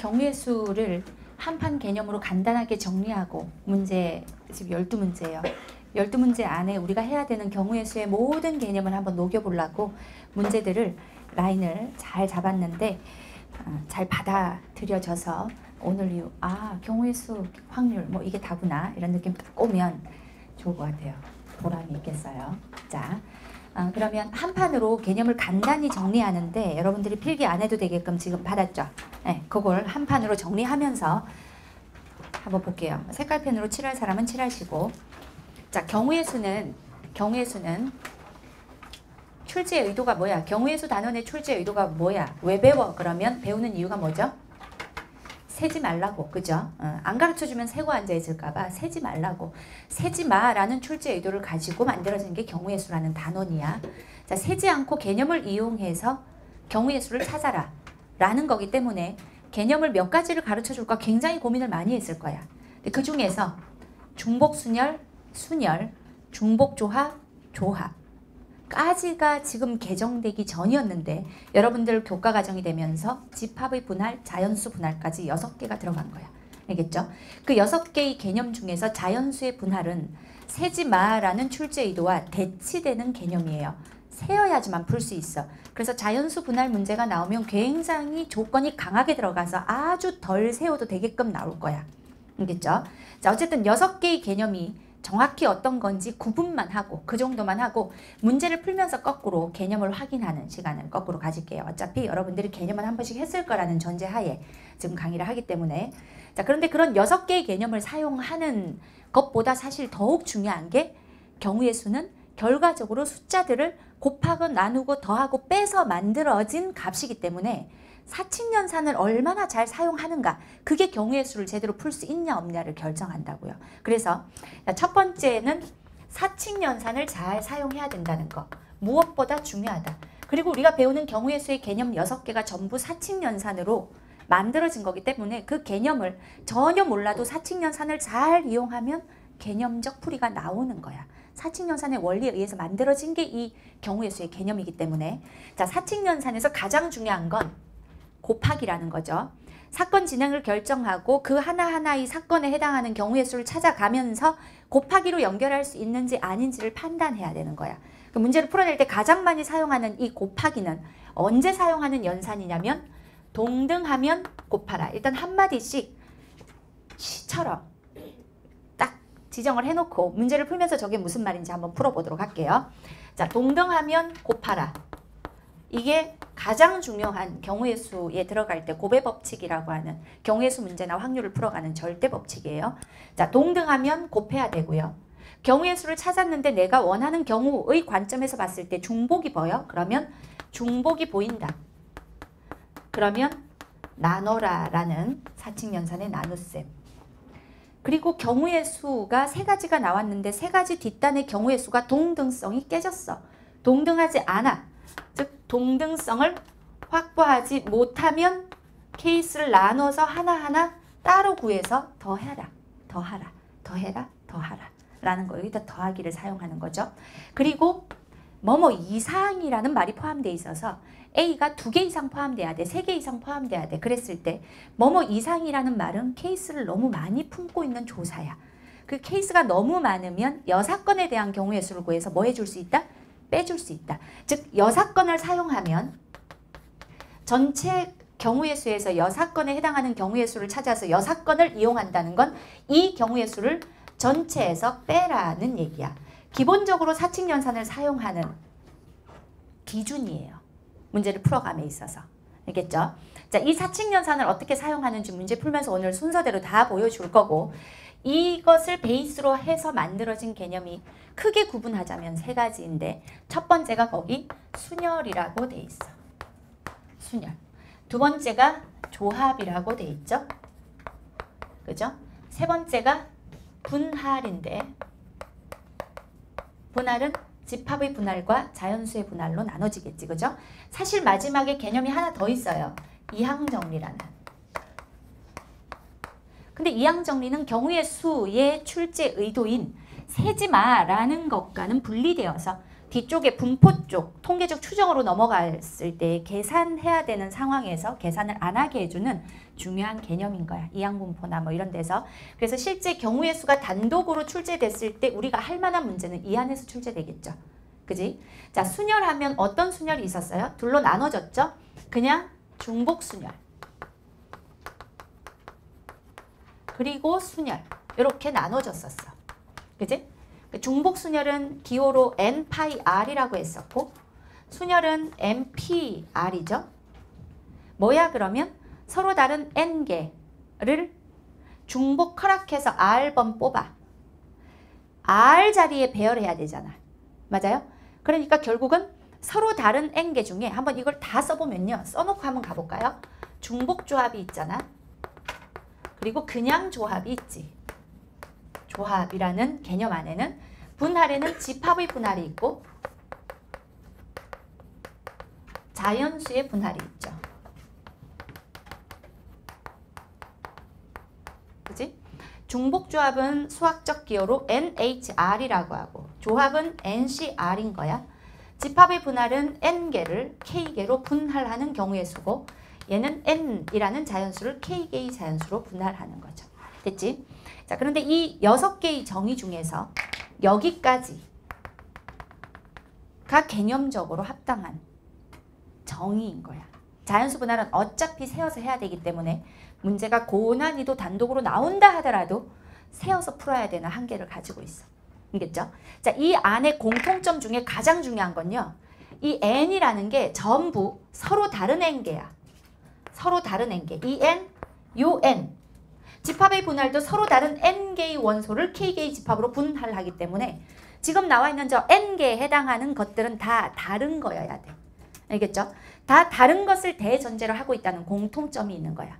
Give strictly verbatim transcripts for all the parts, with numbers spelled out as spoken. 경우의 수를 한판 개념으로 간단하게 정리하고 문제, 지금 열두 문제예요. 열두 문제 안에 우리가 해야 되는 경우의 수의 모든 개념을 한번 녹여보려고 문제들을 라인을 잘 잡았는데 잘 받아들여져서 오늘 이후 아, 경우의 수, 확률 뭐 이게 다구나 이런 느낌 딱 오면 좋을 것 같아요. 보람이 있겠어요. 자, 아, 그러면 한 판으로 개념을 간단히 정리하는데 여러분들이 필기 안 해도 되게끔 지금 받았죠? 네, 그걸 한 판으로 정리하면서 한번 볼게요. 색깔펜으로 칠할 사람은 칠하시고, 자, 경우의 수는 경우의 수는 출제의 의도가 뭐야? 경우의 수 단원의 출제의 의도가 뭐야? 왜 배워? 그러면 배우는 이유가 뭐죠? 세지 말라고, 그죠? 어, 안 가르쳐주면 세고 앉아있을까봐 세지 말라고, 세지 마라는 출제 의도를 가지고 만들어진 게 경우의 수라는 단원이야. 자, 세지 않고 개념을 이용해서 경우의 수를 찾아라 라는 거기 때문에 개념을 몇 가지를 가르쳐줄까 굉장히 고민을 많이 했을 거야. 근데 그 중에서 중복순열, 순열, 중복조합, 조합 까지가 지금 개정되기 전이었는데 여러분들 교과 과정이 되면서 집합의 분할, 자연수 분할까지 여섯 개가 들어간 거야. 알겠죠? 그 여섯 개의 개념 중에서 자연수의 분할은 세지 마라는 출제 의도와 대치되는 개념이에요. 세어야지만 풀 수 있어. 그래서 자연수 분할 문제가 나오면 굉장히 조건이 강하게 들어가서 아주 덜 세워도 되게끔 나올 거야. 알겠죠? 자, 어쨌든 여섯 개의 개념이 정확히 어떤 건지 구분만 하고 그 정도만 하고 문제를 풀면서 거꾸로 개념을 확인하는 시간을 거꾸로 가질게요. 어차피 여러분들이 개념을 한 번씩 했을 거라는 전제하에 지금 강의를 하기 때문에. 자, 그런데 그런 여섯 개의 개념을 사용하는 것보다 사실 더욱 중요한 게 경우의 수는 결과적으로 숫자들을 곱하고 나누고 더하고 빼서 만들어진 값이기 때문에 사칙연산을 얼마나 잘 사용하는가, 그게 경우의 수를 제대로 풀 수 있냐 없냐를 결정한다고요. 그래서 첫 번째는 사칙연산을 잘 사용해야 된다는 거, 무엇보다 중요하다. 그리고 우리가 배우는 경우의 수의 개념 여섯 개가 전부 사칙연산으로 만들어진 거기 때문에 그 개념을 전혀 몰라도 사칙연산을 잘 이용하면 개념적 풀이가 나오는 거야. 사칙연산의 원리에 의해서 만들어진 게 이 경우의 수의 개념이기 때문에. 자, 사칙연산에서 가장 중요한 건 곱하기라는 거죠. 사건 진행을 결정하고 그 하나하나의 사건에 해당하는 경우의 수를 찾아가면서 곱하기로 연결할 수 있는지 아닌지를 판단해야 되는 거야. 그 문제를 풀어낼 때 가장 많이 사용하는 이 곱하기는 언제 사용하는 연산이냐면 동등하면 곱하라. 일단 한마디씩 시처럼 딱 지정을 해놓고 문제를 풀면서 저게 무슨 말인지 한번 풀어보도록 할게요. 자, 동등하면 곱하라. 이게 가장 중요한 경우의 수에 들어갈 때 곱의 법칙이라고 하는 경우의 수 문제나 확률을 풀어가는 절대 법칙이에요. 자, 동등하면 곱해야 되고요. 경우의 수를 찾았는데 내가 원하는 경우의 관점에서 봤을 때 중복이 보여? 그러면 중복이 보인다. 그러면 나눠라라는 사칙연산의 나눗셈. 그리고 경우의 수가 세 가지가 나왔는데 세 가지 뒷단의 경우의 수가 동등성이 깨졌어. 동등하지 않아. 즉 동등성을 확보하지 못하면 케이스를 나눠서 하나하나 따로 구해서 더해라, 더하라, 더해라, 더하라 라는 거, 여기다 더하기를 사용하는 거죠. 그리고 뭐뭐 이상이라는 말이 포함되어 있어서 A가 두 개 이상 포함돼야 돼, 세 개 이상 포함돼야 돼. 그랬을 때 뭐뭐 이상이라는 말은 케이스를 너무 많이 품고 있는 조사야. 그 케이스가 너무 많으면 여사건에 대한 경우의 수를 구해서 뭐 해줄 수 있다? 빼줄 수 있다. 즉 여사건을 사용하면 전체 경우의 수에서 여사건에 해당하는 경우의 수를 찾아서 여사건을 이용한다는 건 이 경우의 수를 전체에서 빼라는 얘기야. 기본적으로 사칙연산을 사용하는 기준이에요. 문제를 풀어감에 있어서. 알겠죠? 자, 이 사칙연산을 어떻게 사용하는지 문제 풀면서 오늘 순서대로 다 보여줄 거고, 이것을 베이스로 해서 만들어진 개념이 크게 구분하자면 세 가지인데 첫 번째가 거기 순열이라고 돼 있어. 순열. 두 번째가 조합이라고 돼 있죠. 그죠? 세 번째가 분할인데 분할은 집합의 분할과 자연수의 분할로 나눠지겠지. 그죠? 사실 마지막에 개념이 하나 더 있어요. 이항정리라는. 근데 이항정리는 경우의 수의 출제 의도인 세지마라는 것과는 분리되어서 뒤쪽에 분포 쪽 통계적 추정으로 넘어갔을 때 계산해야 되는 상황에서 계산을 안 하게 해주는 중요한 개념인 거야. 이항분포나 뭐 이런 데서. 그래서 실제 경우의 수가 단독으로 출제됐을 때 우리가 할 만한 문제는 이 안에서 출제되겠죠. 그지? 자, 순열하면 어떤 순열이 있었어요? 둘로 나눠졌죠? 그냥 중복 순열. 그리고 순열. 이렇게 나눠졌었어. 그지? 중복 순열은 기호로 엔 파이 알이라고 했었고 순열은 엔 피 알이죠. 뭐야 그러면? 서로 다른 엔 개를 중복 허락해서 알 번 뽑아. 알 자리에 배열해야 되잖아. 맞아요? 그러니까 결국은 서로 다른 엔 개 중에 한번 이걸 다 써보면요. 써놓고 한번 가볼까요? 중복 조합이 있잖아. 그리고 그냥 조합이 있지. 조합이라는 개념 안에는 분할에는 집합의 분할이 있고 자연수의 분할이 있죠. 그치? 중복조합은 수학적 기호로 엔 에이치 알이라고 하고 조합은 엔 씨 알인 거야. 집합의 분할은 엔 개를 케이 개로 분할하는 경우의 수고 얘는 엔이라는 자연수를 케이 개의 자연수로 분할하는 거죠. 됐지? 자, 그런데 이 여섯 개의 정의 중에서 여기까지가 개념적으로 합당한 정의인 거야. 자연수 분할은 어차피 세어서 해야 되기 때문에 문제가 고난이도 단독으로 나온다 하더라도 세어서 풀어야 되는 한계를 가지고 있어. 알겠죠? 자, 이 안에 공통점 중에 가장 중요한 건요. 이 n이라는 게 전부 서로 다른 n개야. 서로 다른 n개. 이 n, 요 n. 집합의 분할도 서로 다른 엔 개의 원소를 케이 개의 집합으로 분할하기 때문에 지금 나와 있는 저 엔 개에 해당하는 것들은 다 다른 거여야 돼. 알겠죠? 다 다른 것을 대전제로 하고 있다는 공통점이 있는 거야.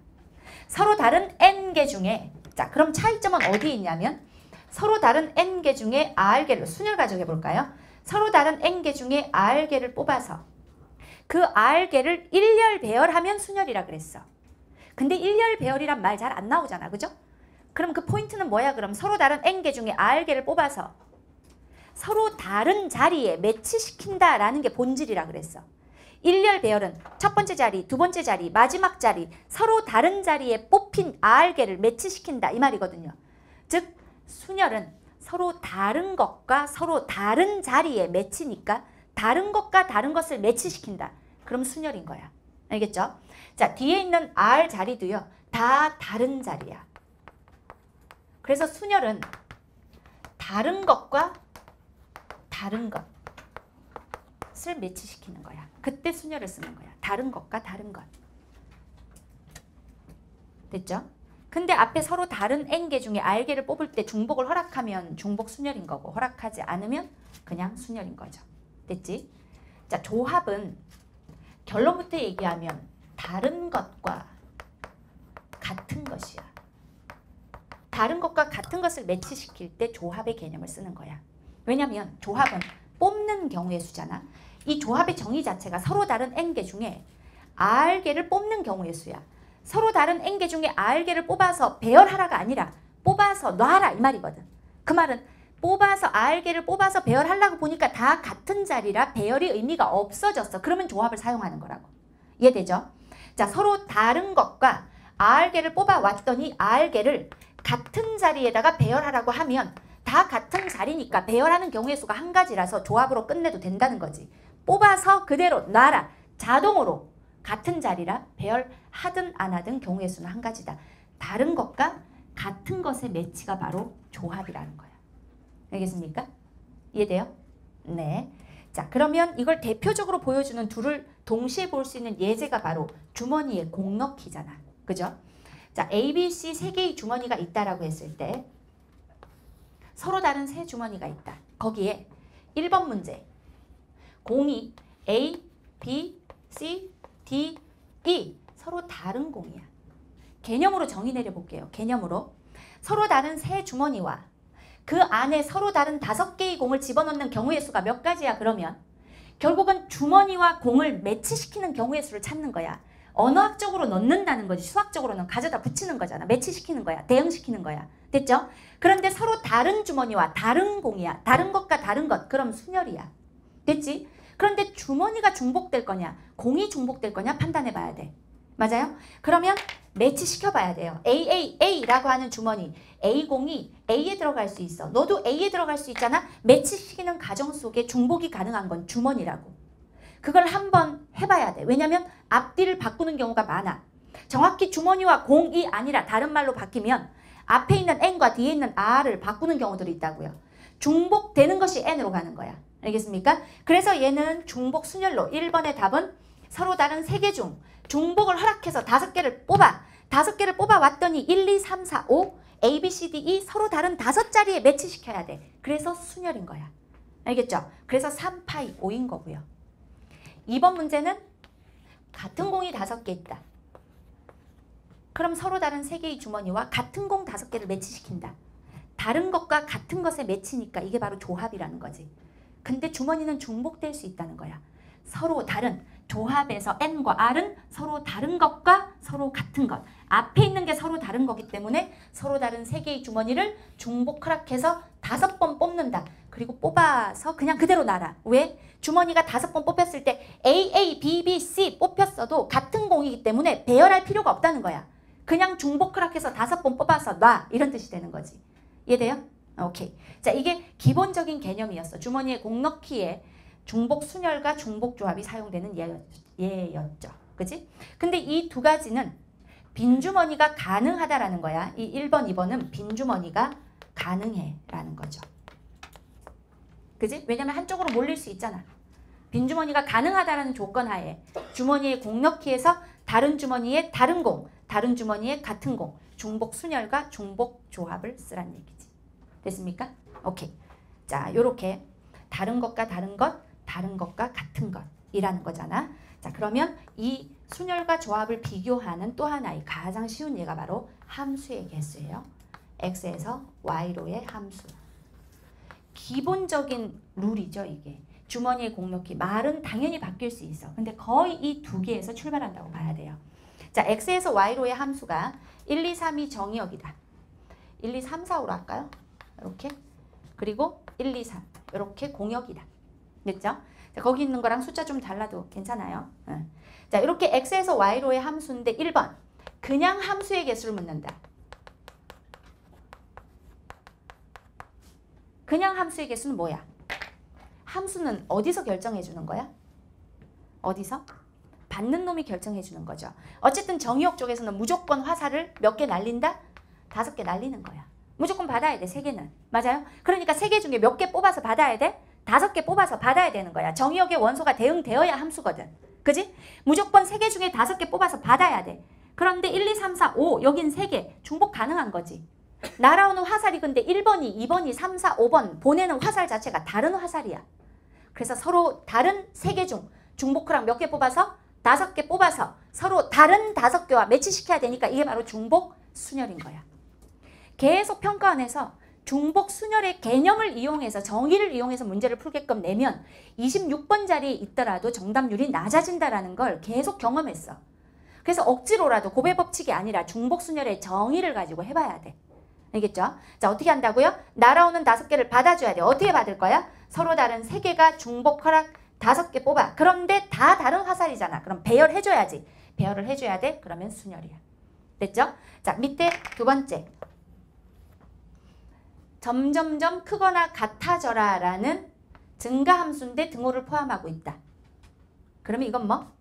서로 다른 엔 개 중에 자 그럼 차이점은 어디에 있냐면 서로 다른 엔 개 중에 알 개를 순열 가져해볼까요? 서로 다른 엔 개 중에 알 개를 뽑아서 그 알 개를 일열 배열하면 순열이라 그랬어. 근데 일열 배열이란 말 잘 안 나오잖아. 그죠? 그럼 그 포인트는 뭐야? 그럼 서로 다른 엔 개 중에 알 개를 뽑아서 서로 다른 자리에 매치시킨다라는 게 본질이라 그랬어. 일열 배열은 첫 번째 자리, 두 번째 자리, 마지막 자리 서로 다른 자리에 뽑힌 알 개를 매치시킨다 이 말이거든요. 즉 순열은 서로 다른 것과 서로 다른 자리에 매치니까 다른 것과 다른 것을 매치시킨다. 그럼 순열인 거야. 알겠죠? 자, 뒤에 있는 R 자리도요. 다 다른 자리야. 그래서 순열은 다른 것과 다른 것을 매치시키는 거야. 그때 순열을 쓰는 거야. 다른 것과 다른 것. 됐죠? 근데 앞에 서로 다른 N개 중에 R개를 뽑을 때 중복을 허락하면 중복 순열인 거고 허락하지 않으면 그냥 순열인 거죠. 됐지? 자, 조합은 결론부터 얘기하면 다른 것과 같은 것이야. 다른 것과 같은 것을 매치시킬 때 조합의 개념을 쓰는 거야. 왜냐면 조합은 뽑는 경우의 수잖아. 이 조합의 정의 자체가 서로 다른 N개 중에 R개를 뽑는 경우의 수야. 서로 다른 N개 중에 R개를 뽑아서 배열하라가 아니라 뽑아서 놔라 이 말이거든. 그 말은 뽑아서 알 개를 뽑아서 배열하려고 보니까 다 같은 자리라 배열이 의미가 없어졌어. 그러면 조합을 사용하는 거라고. 이해되죠? 자, 서로 다른 것과 알 개를 뽑아왔더니 알 개를 같은 자리에다가 배열하라고 하면 다 같은 자리니까 배열하는 경우의 수가 한 가지라서 조합으로 끝내도 된다는 거지. 뽑아서 그대로 놔라. 자동으로 같은 자리라 배열하든 안 하든 경우의 수는 한 가지다. 다른 것과 같은 것의 매치가 바로 조합이라는 거야. 알겠습니까? 이해돼요? 네. 자, 그러면 이걸 대표적으로 보여주는 둘을 동시에 볼 수 있는 예제가 바로 주머니에 공 넣기잖아. 그죠? 자, A, B, C 세 개의 주머니가 있다라고 했을 때 서로 다른 세 주머니가 있다. 거기에 일 번 문제. 공이 A, B, C, D, E 서로 다른 공이야. 개념으로 정의 내려볼게요. 개념으로. 서로 다른 세 주머니와 그 안에 서로 다른 다섯 개의 공을 집어넣는 경우의 수가 몇 가지야 그러면? 결국은 주머니와 공을 매치시키는 경우의 수를 찾는 거야. 언어학적으로 넣는다는 거지. 수학적으로는 가져다 붙이는 거잖아. 매치시키는 거야. 대응시키는 거야. 됐죠? 그런데 서로 다른 주머니와 다른 공이야. 다른 것과 다른 것. 그럼 순열이야. 됐지? 그런데 주머니가 중복될 거냐, 공이 중복될 거냐 판단해 봐야 돼. 맞아요? 그러면 매치시켜 봐야 돼요. 에이에이에이라고 하는 주머니, 에이 공이 A에 들어갈 수 있어. 너도 A에 들어갈 수 있잖아. 매치시키는 과정 속에 중복이 가능한 건 주머니라고. 그걸 한번 해봐야 돼. 왜냐면 앞뒤를 바꾸는 경우가 많아. 정확히 주머니와 공이 아니라 다른 말로 바뀌면 앞에 있는 N과 뒤에 있는 R을 바꾸는 경우들이 있다고요. 중복되는 것이 N으로 가는 거야. 알겠습니까? 그래서 얘는 중복 순열로 일 번의 답은 서로 다른 세 개 중 중복을 허락해서 다섯 개를 뽑아. 다섯 개를 뽑아왔더니 일, 이, 삼, 사, 오, A, B, C, D, E 서로 다른 다섯 자리에 매치시켜야 돼. 그래서 순열인 거야. 알겠죠? 그래서 삼, 파이, 오인 거고요. 이 번 문제는 같은 공이 다섯 개 있다. 그럼 서로 다른 세 개의 주머니와 같은 공 다섯 개를 매치시킨다. 다른 것과 같은 것에 매치니까 이게 바로 조합이라는 거지. 근데 주머니는 중복될 수 있다는 거야. 서로 다른 조합에서 N과 R은 서로 다른 것과 서로 같은 것. 앞에 있는 게 서로 다른 거기 때문에 서로 다른 세 개의 주머니를 중복 허락해서 다섯 번 뽑는다. 그리고 뽑아서 그냥 그대로 놔라. 왜? 주머니가 다섯 번 뽑혔을 때 A, A, B, B, C 뽑혔어도 같은 공이기 때문에 배열할 필요가 없다는 거야. 그냥 중복 허락해서 다섯 번 뽑아서 놔. 이런 뜻이 되는 거지. 이해돼요? 오케이. 자, 이게 기본적인 개념이었어. 주머니에 공 넣기에 중복 순열과 중복 조합이 사용되는 예였죠. 그치? 근데 이 두 가지는 빈주머니가 가능하다라는 거야. 이 일 번, 이 번은 빈주머니가 가능해라는 거죠. 그치? 왜냐면 한쪽으로 몰릴 수 있잖아. 빈주머니가 가능하다라는 조건 하에 주머니에 공 넣기에서 다른 주머니에 다른 공, 다른 주머니에 같은 공, 중복 순열과 중복 조합을 쓰란 얘기지. 됐습니까? 오케이. 자, 요렇게 다른 것과 다른 것, 다른 것과 같은 것이라는 거잖아. 자, 그러면 이 순열과 조합을 비교하는 또 하나의 가장 쉬운 예가 바로 함수의 개수예요. x에서 y로의 함수. 기본적인 룰이죠, 이게. 주머니에 공 넣기. 말은 당연히 바뀔 수 있어. 근데 거의 이 두 개에서 출발한다고 봐야 돼요. 자, x에서 y로의 함수가 일, 이, 삼이 정의역이다. 일, 이, 삼, 사오로 할까요? 이렇게. 그리고 일, 이, 삼. 이렇게 공역이다. 됐죠? 자, 거기 있는 거랑 숫자 좀 달라도 괜찮아요. 응. 자, 이렇게 x에서 y로의 함수인데 일 번. 그냥 함수의 개수를 묻는다. 그냥 함수의 개수는 뭐야? 함수는 어디서 결정해주는 거야? 어디서? 받는 놈이 결정해주는 거죠. 어쨌든 정의역 쪽에서는 무조건 화살을 몇 개 날린다? 다섯 개 날리는 거야. 무조건 받아야 돼, 세 개는. 맞아요? 그러니까 세 개 중에 몇 개 뽑아서 받아야 돼? 다섯 개 뽑아서 받아야 되는 거야. 정의역의 원소가 대응되어야 함수거든. 그지? 무조건 세 개 중에 다섯 개 뽑아서 받아야 돼. 그런데 일, 이, 삼, 사, 오, 여긴 세 개. 중복 가능한 거지. 날아오는 화살이 근데 일 번이, 이 번이, 삼, 사, 오 번 보내는 화살 자체가 다른 화살이야. 그래서 서로 다른 세 개 중 중복호랑 몇 개 뽑아서? 다섯 개 뽑아서 서로 다른 다섯 개와 매치시켜야 되니까 이게 바로 중복 순열인 거야. 계속 평가원에서 중복 순열의 개념을 이용해서 정의를 이용해서 문제를 풀게끔 내면 이십육 번 자리에 있더라도 정답률이 낮아진다라는 걸 계속 경험했어. 그래서 억지로라도 고배 법칙이 아니라 중복 순열의 정의를 가지고 해봐야 돼. 알겠죠? 자, 어떻게 한다고요? 날아오는 다섯 개를 받아줘야 돼. 어떻게 받을 거야? 서로 다른 세 개가 중복 허락 다섯 개 뽑아. 그런데 다 다른 화살이잖아. 그럼 배열해줘야지. 배열을 해줘야 돼. 그러면 순열이야. 됐죠? 자, 밑에 두 번째. 점점점 크거나 같아져라 라는 증가함수인데 등호를 포함하고 있다. 그러면 이건 뭐?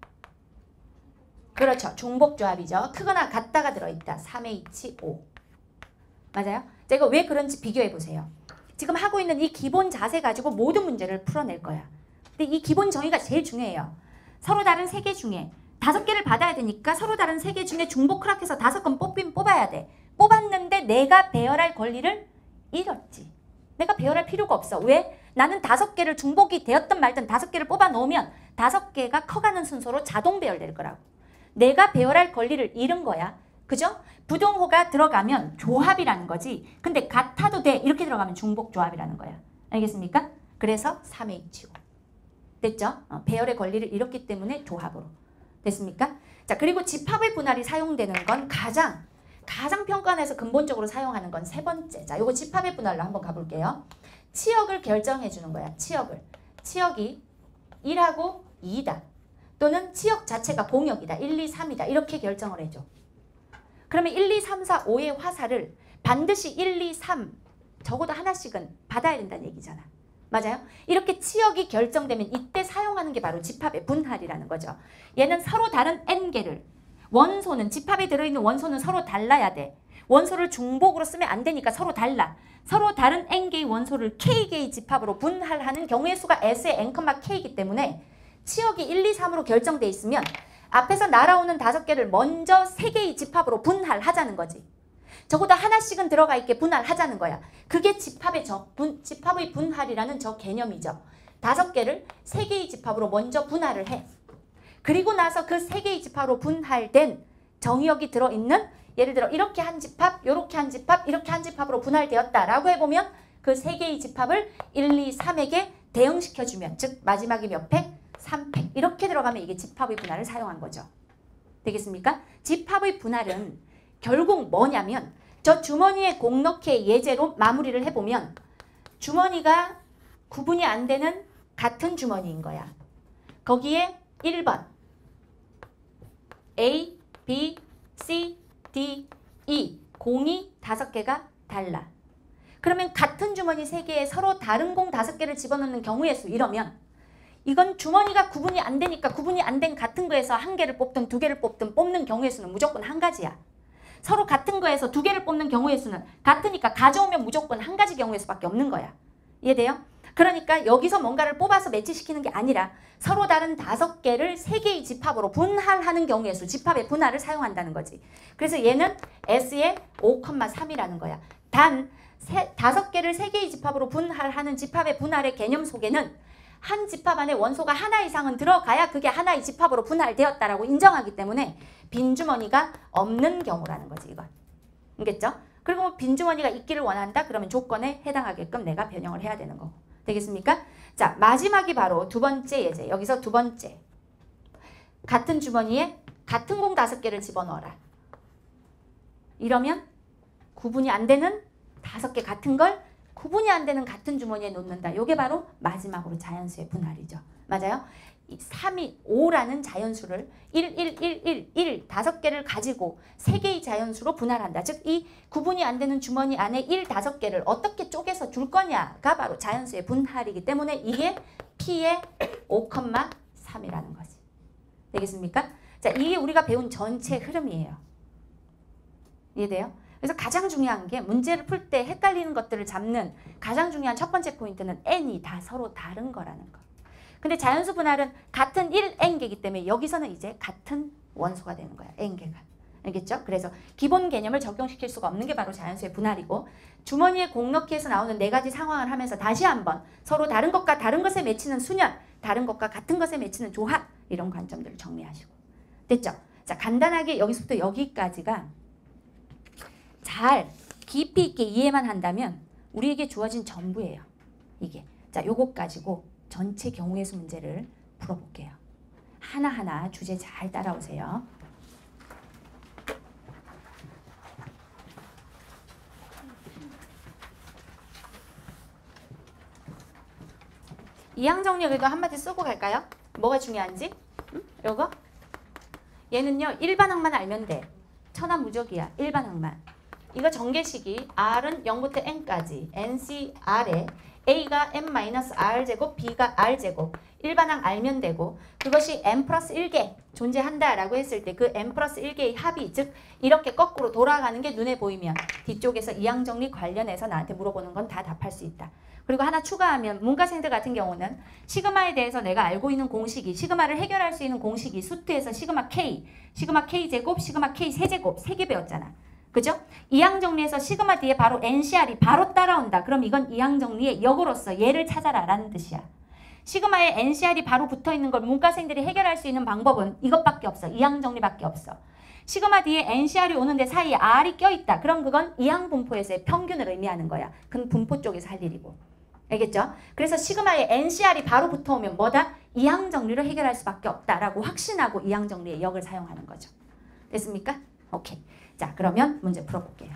그렇죠. 중복조합이죠. 크거나 같다가 들어있다. 삼 에이치 오. 맞아요? 자, 이거 왜 그런지 비교해보세요. 지금 하고 있는 이 기본 자세 가지고 모든 문제를 풀어낼 거야. 근데 이 기본 정의가 제일 중요해요. 서로 다른 세 개 중에 다섯 개를 받아야 되니까 서로 다른 세 개 중에 중복 허락해서 다섯 건 뽑긴 뽑아야 돼. 뽑았는데 내가 배열할 권리를 잃었지. 내가 배열할 필요가 없어. 왜? 나는 다섯 개를 중복이 되었든 말든 다섯 개를 뽑아 놓으면 다섯 개가 커가는 순서로 자동 배열될 거라고. 내가 배열할 권리를 잃은 거야. 그죠? 부등호가 들어가면 조합이라는 거지. 근데 같아도 돼. 이렇게 들어가면 중복 조합이라는 거야. 알겠습니까? 그래서 삼 에이치 오. 됐죠? 어, 배열의 권리를 잃었기 때문에 조합으로. 됐습니까? 자, 그리고 집합의 분할이 사용되는 건 가장 가장 평가원에서 근본적으로 사용하는 건 세 번째. 자, 요거 집합의 분할로 한번 가볼게요. 치역을 결정해주는 거야. 치역을. 치역이 일하고 이이다. 또는 지역 자체가 봉역이다. 일, 이, 삼이다. 이렇게 결정을 해줘. 그러면 일, 이, 삼, 사, 오의 화살을 반드시 일, 이, 삼 적어도 하나씩은 받아야 된다는 얘기잖아. 맞아요? 이렇게 치역이 결정되면 이때 사용하는 게 바로 집합의 분할이라는 거죠. 얘는 서로 다른 N개를, 원소는 집합에 들어있는 원소는 서로 달라야 돼. 원소를 중복으로 쓰면 안 되니까 서로 달라. 서로 다른 N개의 원소를 K개의 집합으로 분할하는 경우의 수가 S의 N,K이기 때문에 치역이 일, 이, 삼으로 결정돼 있으면 앞에서 날아오는 다섯 개를 먼저 세 개의 집합으로 분할하자는 거지. 적어도 하나씩은 들어가 있게 분할하자는 거야. 그게 집합의 저 분, 집합의 분할이라는 저 개념이죠. 다섯 개를 세 개의 집합으로 먼저 분할을 해. 그리고 나서 그 세 개의 집합으로 분할된 정의역이 들어있는, 예를 들어 이렇게 한 집합, 이렇게 한 집합, 이렇게 한 집합으로 분할되었다라고 해보면 그 세 개의 집합을 일, 이, 삼에게 대응시켜주면, 즉 마지막에 몇 팩? 삼 팩. 이렇게 들어가면 이게 집합의 분할을 사용한 거죠. 되겠습니까? 집합의 분할은 결국 뭐냐면 저 주머니에 공 넣기의 예제로 마무리를 해보면 주머니가 구분이 안 되는 같은 주머니인 거야. 거기에 일 번 A, B, C, D, E 공이 다섯 개가 달라. 그러면 같은 주머니 세 개에 서로 다른 공 다섯 개를 집어넣는 경우의 수, 이러면 이건 주머니가 구분이 안 되니까 구분이 안 된 같은 거에서 한 개를 뽑든 두 개를 뽑든 뽑는 경우의 수는 무조건 한 가지야. 서로 같은 거에서 두 개를 뽑는 경우의 수는 같으니까 가져오면 무조건 한 가지 경우의 수밖에 없는 거야. 이해돼요? 그러니까 여기서 뭔가를 뽑아서 매치시키는 게 아니라 서로 다른 다섯 개를 세 개의 집합으로 분할하는 경우의 수, 집합의 분할을 사용한다는 거지. 그래서 얘는 S의 오, 삼이라는 거야. 단 다섯 개를 세 개의 집합으로 분할하는 집합의 분할의 개념 속에는 한 집합 안에 원소가 하나 이상은 들어가야 그게 하나의 집합으로 분할되었다라고 인정하기 때문에 빈주머니가 없는 경우라는 거지, 이건. 알겠죠? 그리고 뭐 빈주머니가 있기를 원한다? 그러면 조건에 해당하게끔 내가 변형을 해야 되는 거고. 되겠습니까? 자, 마지막이 바로 두 번째 예제. 여기서 두 번째. 같은 주머니에 같은 공 다섯 개를 집어넣어라. 이러면 구분이 안 되는 다섯 개 같은 걸 구분이 안 되는 같은 주머니에 놓는다. 이게 바로 마지막으로 자연수의 분할이죠. 맞아요? 삼이 오라는 자연수를 일, 일, 일, 일, 일 다섯 개를 가지고 세 개의 자연수로 분할한다. 즉 이 구분이 안 되는 주머니 안에 일, 다섯 개를 어떻게 쪼개서 줄 거냐가 바로 자연수의 분할이기 때문에 이게 P의 오, 삼이라는 거지. 되겠습니까? 자, 이게 우리가 배운 전체 흐름이에요. 이해돼요? 그래서 가장 중요한 게 문제를 풀 때 헷갈리는 것들을 잡는 가장 중요한 첫 번째 포인트는 n이 다 서로 다른 거라는 거. 근데 자연수 분할은 같은 일, n개이기 때문에 여기서는 이제 같은 원소가 되는 거야. n개가. 알겠죠? 그래서 기본 개념을 적용시킬 수가 없는 게 바로 자연수의 분할이고, 주머니에 공 넣기에서 나오는 네 가지 상황을 하면서 다시 한번 서로 다른 것과 다른 것에 맺히는 순연, 다른 것과 같은 것에 맺히는 조합, 이런 관점들을 정리하시고. 됐죠? 자, 간단하게 여기서부터 여기까지가 잘 깊이 있게 이해만 한다면 우리에게 주어진 전부예요. 이게. 자, 요것 가지고 전체 경우의 수 문제를 풀어볼게요. 하나하나 주제 잘 따라오세요. 이항정리 그래도 한마디 쓰고 갈까요? 뭐가 중요한지? 응? 요거? 얘는요, 일반항만 알면 돼. 천하무적이야. 일반항만. 이거 전개식이 R은 영부터 N까지 엔 씨 알에 A가 엔 마이너스 알 제곱, B가 R제곱 일반항 알면 되고, 그것이 엔 플러스 일 개 존재한다 라고 했을 때 그 엔 플러스 일 개의 합이, 즉 이렇게 거꾸로 돌아가는 게 눈에 보이면 뒤쪽에서 이항정리 관련해서 나한테 물어보는 건 다 답할 수 있다. 그리고 하나 추가하면 문과생들 같은 경우는 시그마에 대해서 내가 알고 있는 공식이, 시그마를 해결할 수 있는 공식이 수트에서 시그마 K, 시그마 K제곱, 시그마 K세제곱 세 개 배웠잖아. 그죠? 이항정리에서 시그마 뒤에 바로 엔 씨 알이 바로 따라온다. 그럼 이건 이항정리의 역으로서 얘를 찾아라 라는 뜻이야. 시그마에 엔 씨 알이 바로 붙어있는 걸 문과생들이 해결할 수 있는 방법은 이것밖에 없어. 이항정리밖에 없어. 시그마 뒤에 엔 씨 알이 오는데 사이에 R이 껴있다. 그럼 그건 이항분포에서의 평균을 의미하는 거야. 그건 분포 쪽에서 할 일이고. 알겠죠? 그래서 시그마에 엔 씨 알이 바로 붙어오면 뭐다? 이항정리로 해결할 수밖에 없다라고 확신하고 이항정리의 역을 사용하는 거죠. 됐습니까? 오케이. 자, 그러면 문제 풀어볼게요.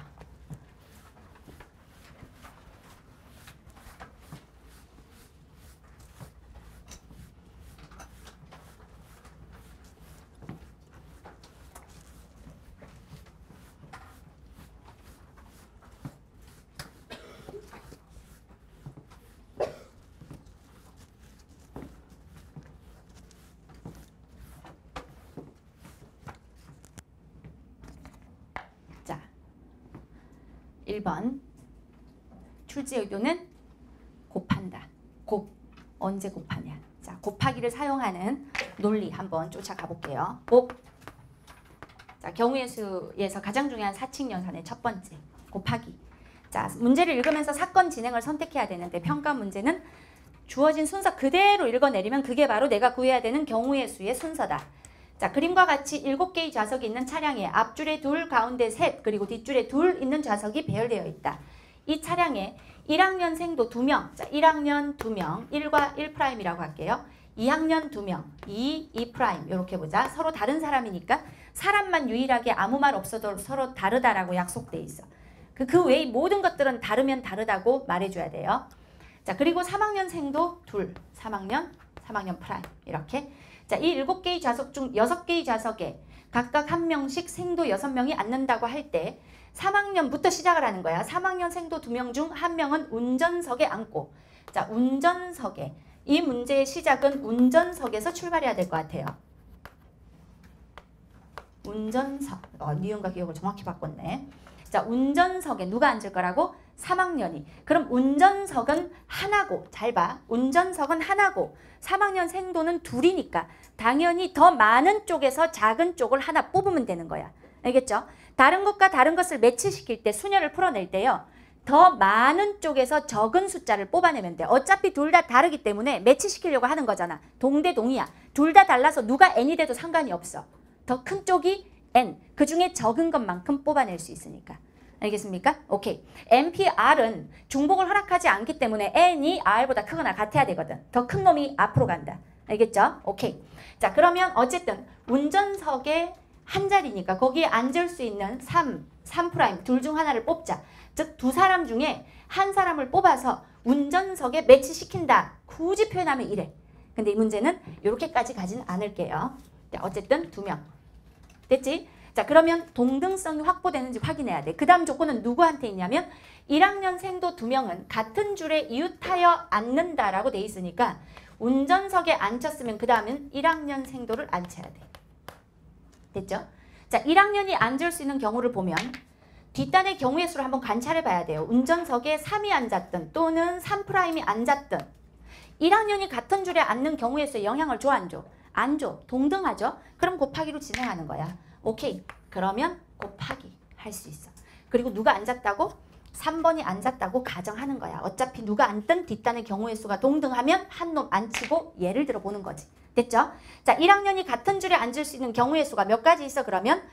일 번 출제 의도는 곱한다. 곱, 언제 곱하냐. 자, 곱하기를 사용하는 논리 한번 쫓아가 볼게요. 곱. 자, 경우의 수에서 가장 중요한 사칙 연산의 첫 번째, 곱하기. 자, 문제를 읽으면서 사건 진행을 선택해야 되는데 평가 문제는 주어진 순서 그대로 읽어내리면 그게 바로 내가 구해야 되는 경우의 수의 순서다. 자, 그림과 같이 일곱 개의 좌석이 있는 차량에 앞줄에 둘, 가운데 셋, 그리고 뒷줄에 둘 있는 좌석이 배열되어 있다. 이 차량에 일 학년생도 두 명, 자, 일 학년 두 명, 일과 일 프라임이라고 할게요. 이 학년 두 명, 이, 이 프라임 이렇게 보자. 서로 다른 사람이니까 사람만 유일하게 아무 말 없어도 서로 다르다라고 약속돼 있어. 그, 그 외의 모든 것들은 다르면 다르다고 말해줘야 돼요. 자, 그리고 삼 학년생도 둘, 삼 학년, 삼 학년 프라임 이렇게. 자, 이 일곱 개의 좌석 중 여섯 개의 좌석에 각각 한 명씩 생도 여섯 명이 앉는다고 할 때 삼 학년부터 시작을 하는 거야. 삼 학년 생도 두 명 중 한 명은 운전석에 앉고, 자, 운전석에, 이 문제의 시작은 운전석에서 출발해야 될 것 같아요. 운전석, 어, 니은과 기억을 정확히 바꿨네. 자, 운전석에 누가 앉을 거라고? 삼 학년이. 그럼 운전석은 하나고, 잘 봐. 운전석은 하나고 삼 학년 생도는 둘이니까 당연히 더 많은 쪽에서 작은 쪽을 하나 뽑으면 되는 거야. 알겠죠? 다른 것과 다른 것을 매치시킬 때, 순열을 풀어낼 때요, 더 많은 쪽에서 적은 숫자를 뽑아내면 돼. 어차피 둘 다 다르기 때문에 매치시키려고 하는 거잖아. 동대동이야. 둘 다 달라서 누가 n이 돼도 상관이 없어. 더 큰 쪽이 n, 그 중에 적은 것만큼 뽑아낼 수 있으니까. 알겠습니까? 오케이. 엠피알은 중복을 허락하지 않기 때문에 n이 r보다 크거나 같아야 되거든. 더 큰 놈이 앞으로 간다. 알겠죠? 오케이. 자, 그러면 어쨌든 운전석에 한 자리니까 거기에 앉을 수 있는 삼, 삼 프라임 둘 중 하나를 뽑자. 즉, 두 사람 중에 한 사람을 뽑아서 운전석에 매치시킨다. 굳이 표현하면 이래. 근데 이 문제는 이렇게까지 가진 않을게요. 자, 어쨌든 두 명. 됐지? 자, 그러면 동등성이 확보되는지 확인해야 돼. 그 다음 조건은 누구한테 있냐면 일 학년생도 두 명은 같은 줄에 이웃하여 앉는다라고 돼 있으니까 운전석에 앉혔으면 그 다음은 일 학년생도를 앉혀야 돼. 됐죠? 자, 일 학년이 앉을 수 있는 경우를 보면 뒷단의 경우의 수를 한번 관찰해 봐야 돼요. 운전석에 삼이 앉았든 또는 삼 프라임이 앉았든 일 학년이 같은 줄에 앉는 경우의 수에 영향을 줘, 안 줘? 안 줘. 동등하죠? 그럼 곱하기로 진행하는 거야. 오케이. 그러면 곱하기 할 수 있어. 그리고 누가 앉았다고? 삼 번이 앉았다고 가정하는 거야. 어차피 누가 앉든 뒷단의 경우의 수가 동등하면 한 놈 앉히고 예를 들어 보는 거지. 됐죠? 자, 일 학년이 같은 줄에 앉을 수 있는 경우의 수가 몇 가지 있어? 그러면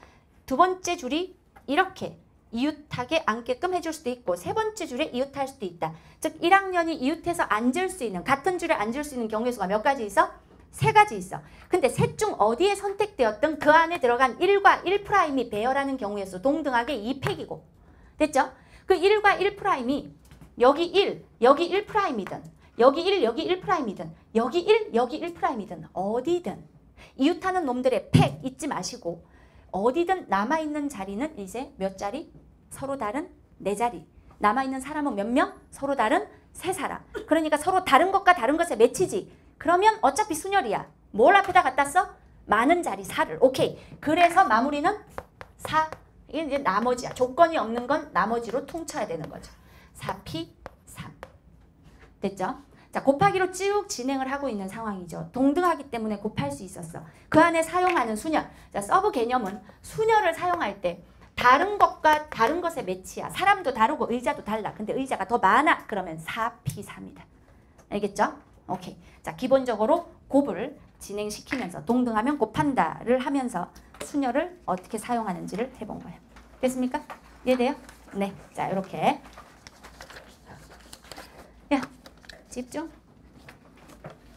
두 번째 줄이 이렇게 이웃하게 앉게끔 해줄 수도 있고 세 번째 줄에 이웃할 수도 있다. 즉, 일 학년이 이웃해서 앉을 수 있는, 같은 줄에 앉을 수 있는 경우의 수가 몇 가지 있어? 세 가지 있어. 근데 셋 중 어디에 선택되었든 그 안에 들어간 일과 일 프라임이 배열하는 경우의 수 동등하게 이 팩이고. 됐죠? 그 일과 일 프라임이 여기 일, 여기 일 프라임이든 여기 일, 여기 일 프라임이든 여기 일, 여기 일 프라임이든 어디든 이웃하는 놈들의 팩 잊지 마시고 어디든 남아있는 자리는 이제 몇 자리? 서로 다른 네 자리. 남아있는 사람은 몇 명? 서로 다른 세 사람. 그러니까 서로 다른 것과 다른 것에 매치지. 그러면 어차피 순열이야. 뭘 앞에다 갖다 써? 많은 자리 사를. 오케이. 그래서 마무리는 사. 이게 이제 나머지야. 조건이 없는 건 나머지로 통쳐야 되는 거죠. 사 피 삼. 됐죠? 자, 곱하기로 쭉 진행을 하고 있는 상황이죠. 동등하기 때문에 곱할 수 있었어. 그 안에 사용하는 순열. 자, 서브 개념은 순열을 사용할 때 다른 것과 다른 것의 매치야. 사람도 다르고 의자도 달라. 근데 의자가 더 많아. 그러면 사 피 삼이다. 알겠죠? 오케이. 자, 기본적으로 곱을 진행시키면서 동등하면 곱한다를 하면서 순열을 어떻게 사용하는지를 해본 거예요. 됐습니까? 이해돼요? 네. 자, 이렇게. 야, 집중.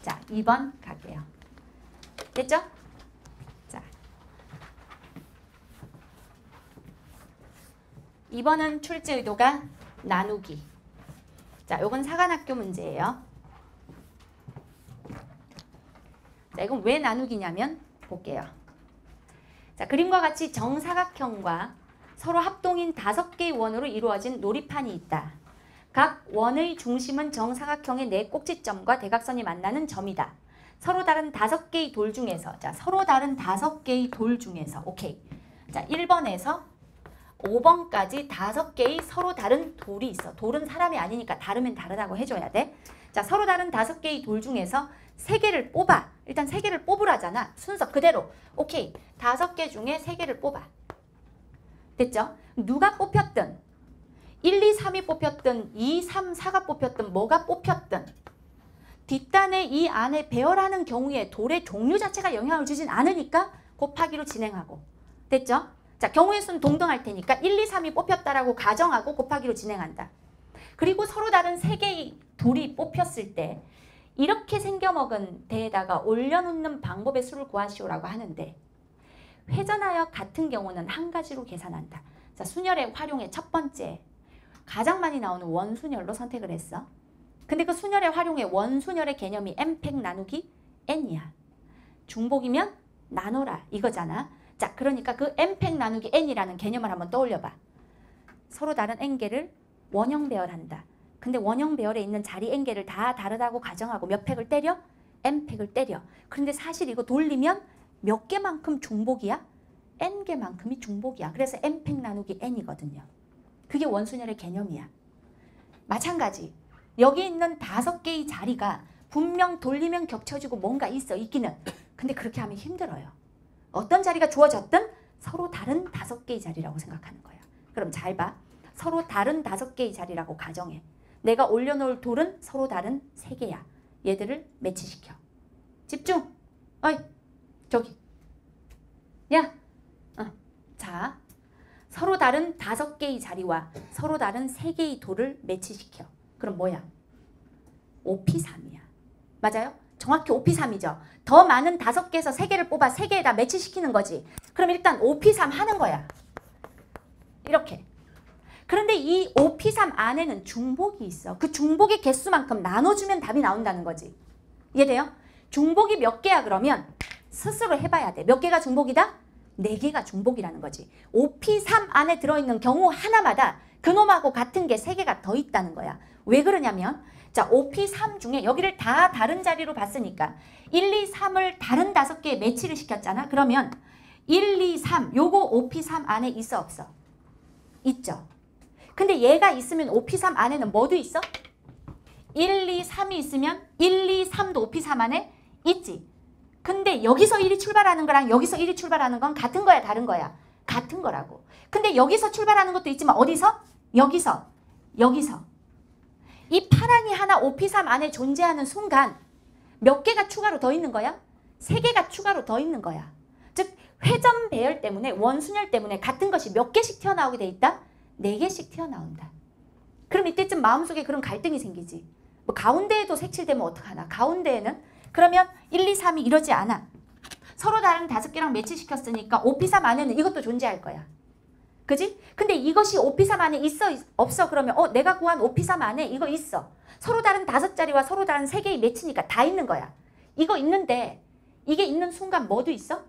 자, 이 번 갈게요. 됐죠? 자, 이 번은 출제 의도가 나누기. 자, 요건 사관학교 문제예요. 자, 이건 왜 나누기냐면 볼게요. 자, 그림과 같이 정사각형과 서로 합동인 다섯 개의 원으로 이루어진 놀이판이 있다. 각 원의 중심은 정사각형의 네 꼭지점과 대각선이 만나는 점이다. 서로 다른 다섯 개의 돌 중에서, 자, 서로 다른 다섯 개의 돌 중에서, 오케이. 자, 일 번에서 오 번까지 다섯 개의 서로 다른 돌이 있어. 돌은 사람이 아니니까 다르면 다르다고 해줘야 돼. 자, 서로 다른 다섯 개의 돌 중에서 세 개를 뽑아. 일단 세 개를 뽑으라잖아. 순서 그대로. 오케이. 다섯 개 중에 세 개를 뽑아. 됐죠? 누가 뽑혔든 일, 이, 삼이 뽑혔든 이, 삼, 사가 뽑혔든 뭐가 뽑혔든 뒷단에 이 안에 배열하는 경우에 돌의 종류 자체가 영향을 주진 않으니까 곱하기로 진행하고. 됐죠? 자, 경우의 수는 동등할 테니까 일, 이, 삼이 뽑혔다라고 가정하고 곱하기로 진행한다. 그리고 서로 다른 세 개의 돌이 뽑혔을 때 이렇게 생겨먹은 대에다가 올려놓는 방법의 수를 구하시오라고 하는데 회전하여 같은 경우는 한 가지로 계산한다. 자, 순열의 활용의 첫 번째 가장 많이 나오는 원순열로 선택을 했어. 근데 그 순열의 활용의 원순열의 개념이 엠팩 나누기 n이야. 중복이면 나눠라 이거잖아. 자, 그러니까 그 엠팩 나누기 n이라는 개념을 한번 떠올려봐. 서로 다른 n개를 원형 배열한다. 근데 원형 배열에 있는 자리 n개를 다 다르다고 가정하고 몇 팩을 때려? n팩을 때려. 그런데 사실 이거 돌리면 몇 개만큼 중복이야? n개만큼이 중복이야. 그래서 n팩 나누기 n이거든요. 그게 원순열의 개념이야. 마찬가지. 여기 있는 다섯 개의 자리가 분명 돌리면 겹쳐지고 뭔가 있어 있기는. 근데 그렇게 하면 힘들어요. 어떤 자리가 주어졌든 서로 다른 다섯 개의 자리라고 생각하는 거야. 그럼 잘 봐. 서로 다른 다섯 개의 자리라고 가정해. 내가 올려놓을 돌은 서로 다른 세 개야. 얘들을 매치시켜. 집중. 어이, 저기. 야. 어. 자, 서로 다른 다섯 개의 자리와 서로 다른 세 개의 돌을 매치시켜. 그럼 뭐야? 오 피 삼이야. 맞아요? 정확히 오 피 삼이죠. 더 많은 다섯 개에서 세 개를 뽑아 세 개에다 매치시키는 거지. 그럼 일단 오 피 삼 하는 거야. 이렇게. 그런데 이 오 피 삼 안에는 중복이 있어. 그 중복의 개수만큼 나눠주면 답이 나온다는 거지. 이해돼요? 중복이 몇 개야 그러면 스스로 해봐야 돼. 몇 개가 중복이다? 네 개가 중복이라는 거지. 오 피 삼 안에 들어있는 경우 하나마다 그놈하고 같은 게 세 개가 더 있다는 거야. 왜 그러냐면 자, 오 피 삼 중에 여기를 다 다른 자리로 봤으니까 일, 이, 삼을 다른 다섯 개에 매치를 시켰잖아. 그러면 일, 이, 삼 요거 오 피 삼 안에 있어 없어? 있죠. 근데 얘가 있으면 오 피 삼 안에는 뭐도 있어? 일, 이, 삼이 있으면 일, 이, 삼도 오 피 삼 안에 있지. 근데 여기서 일이 출발하는 거랑 여기서 일이 출발하는 건 같은 거야 다른 거야? 같은 거라고. 근데 여기서 출발하는 것도 있지만 어디서? 여기서. 여기서. 이 파랑이 하나 오 피 삼 안에 존재하는 순간 몇 개가 추가로 더 있는 거야? 세 개가 추가로 더 있는 거야. 즉 회전 배열 때문에 원순열 때문에 같은 것이 몇 개씩 튀어나오게 돼 있다? 네 개씩 튀어나온다. 그럼 이때쯤 마음속에 그런 갈등이 생기지. 뭐 가운데에도 색칠되면 어떡하나. 가운데에는 그러면 일, 이, 삼이 이러지 않아. 서로 다른 다섯 개랑 매치시켰으니까 오 피 삼 안에는 이것도 존재할 거야. 그지? 근데 이것이 오 피 삼 안에 있어 없어 그러면 어 내가 구한 오 피 삼 안에 이거 있어. 서로 다른 다섯 자리와 서로 다른 세 개의 매치니까 다 있는 거야. 이거 있는데 이게 있는 순간 뭐도 있어?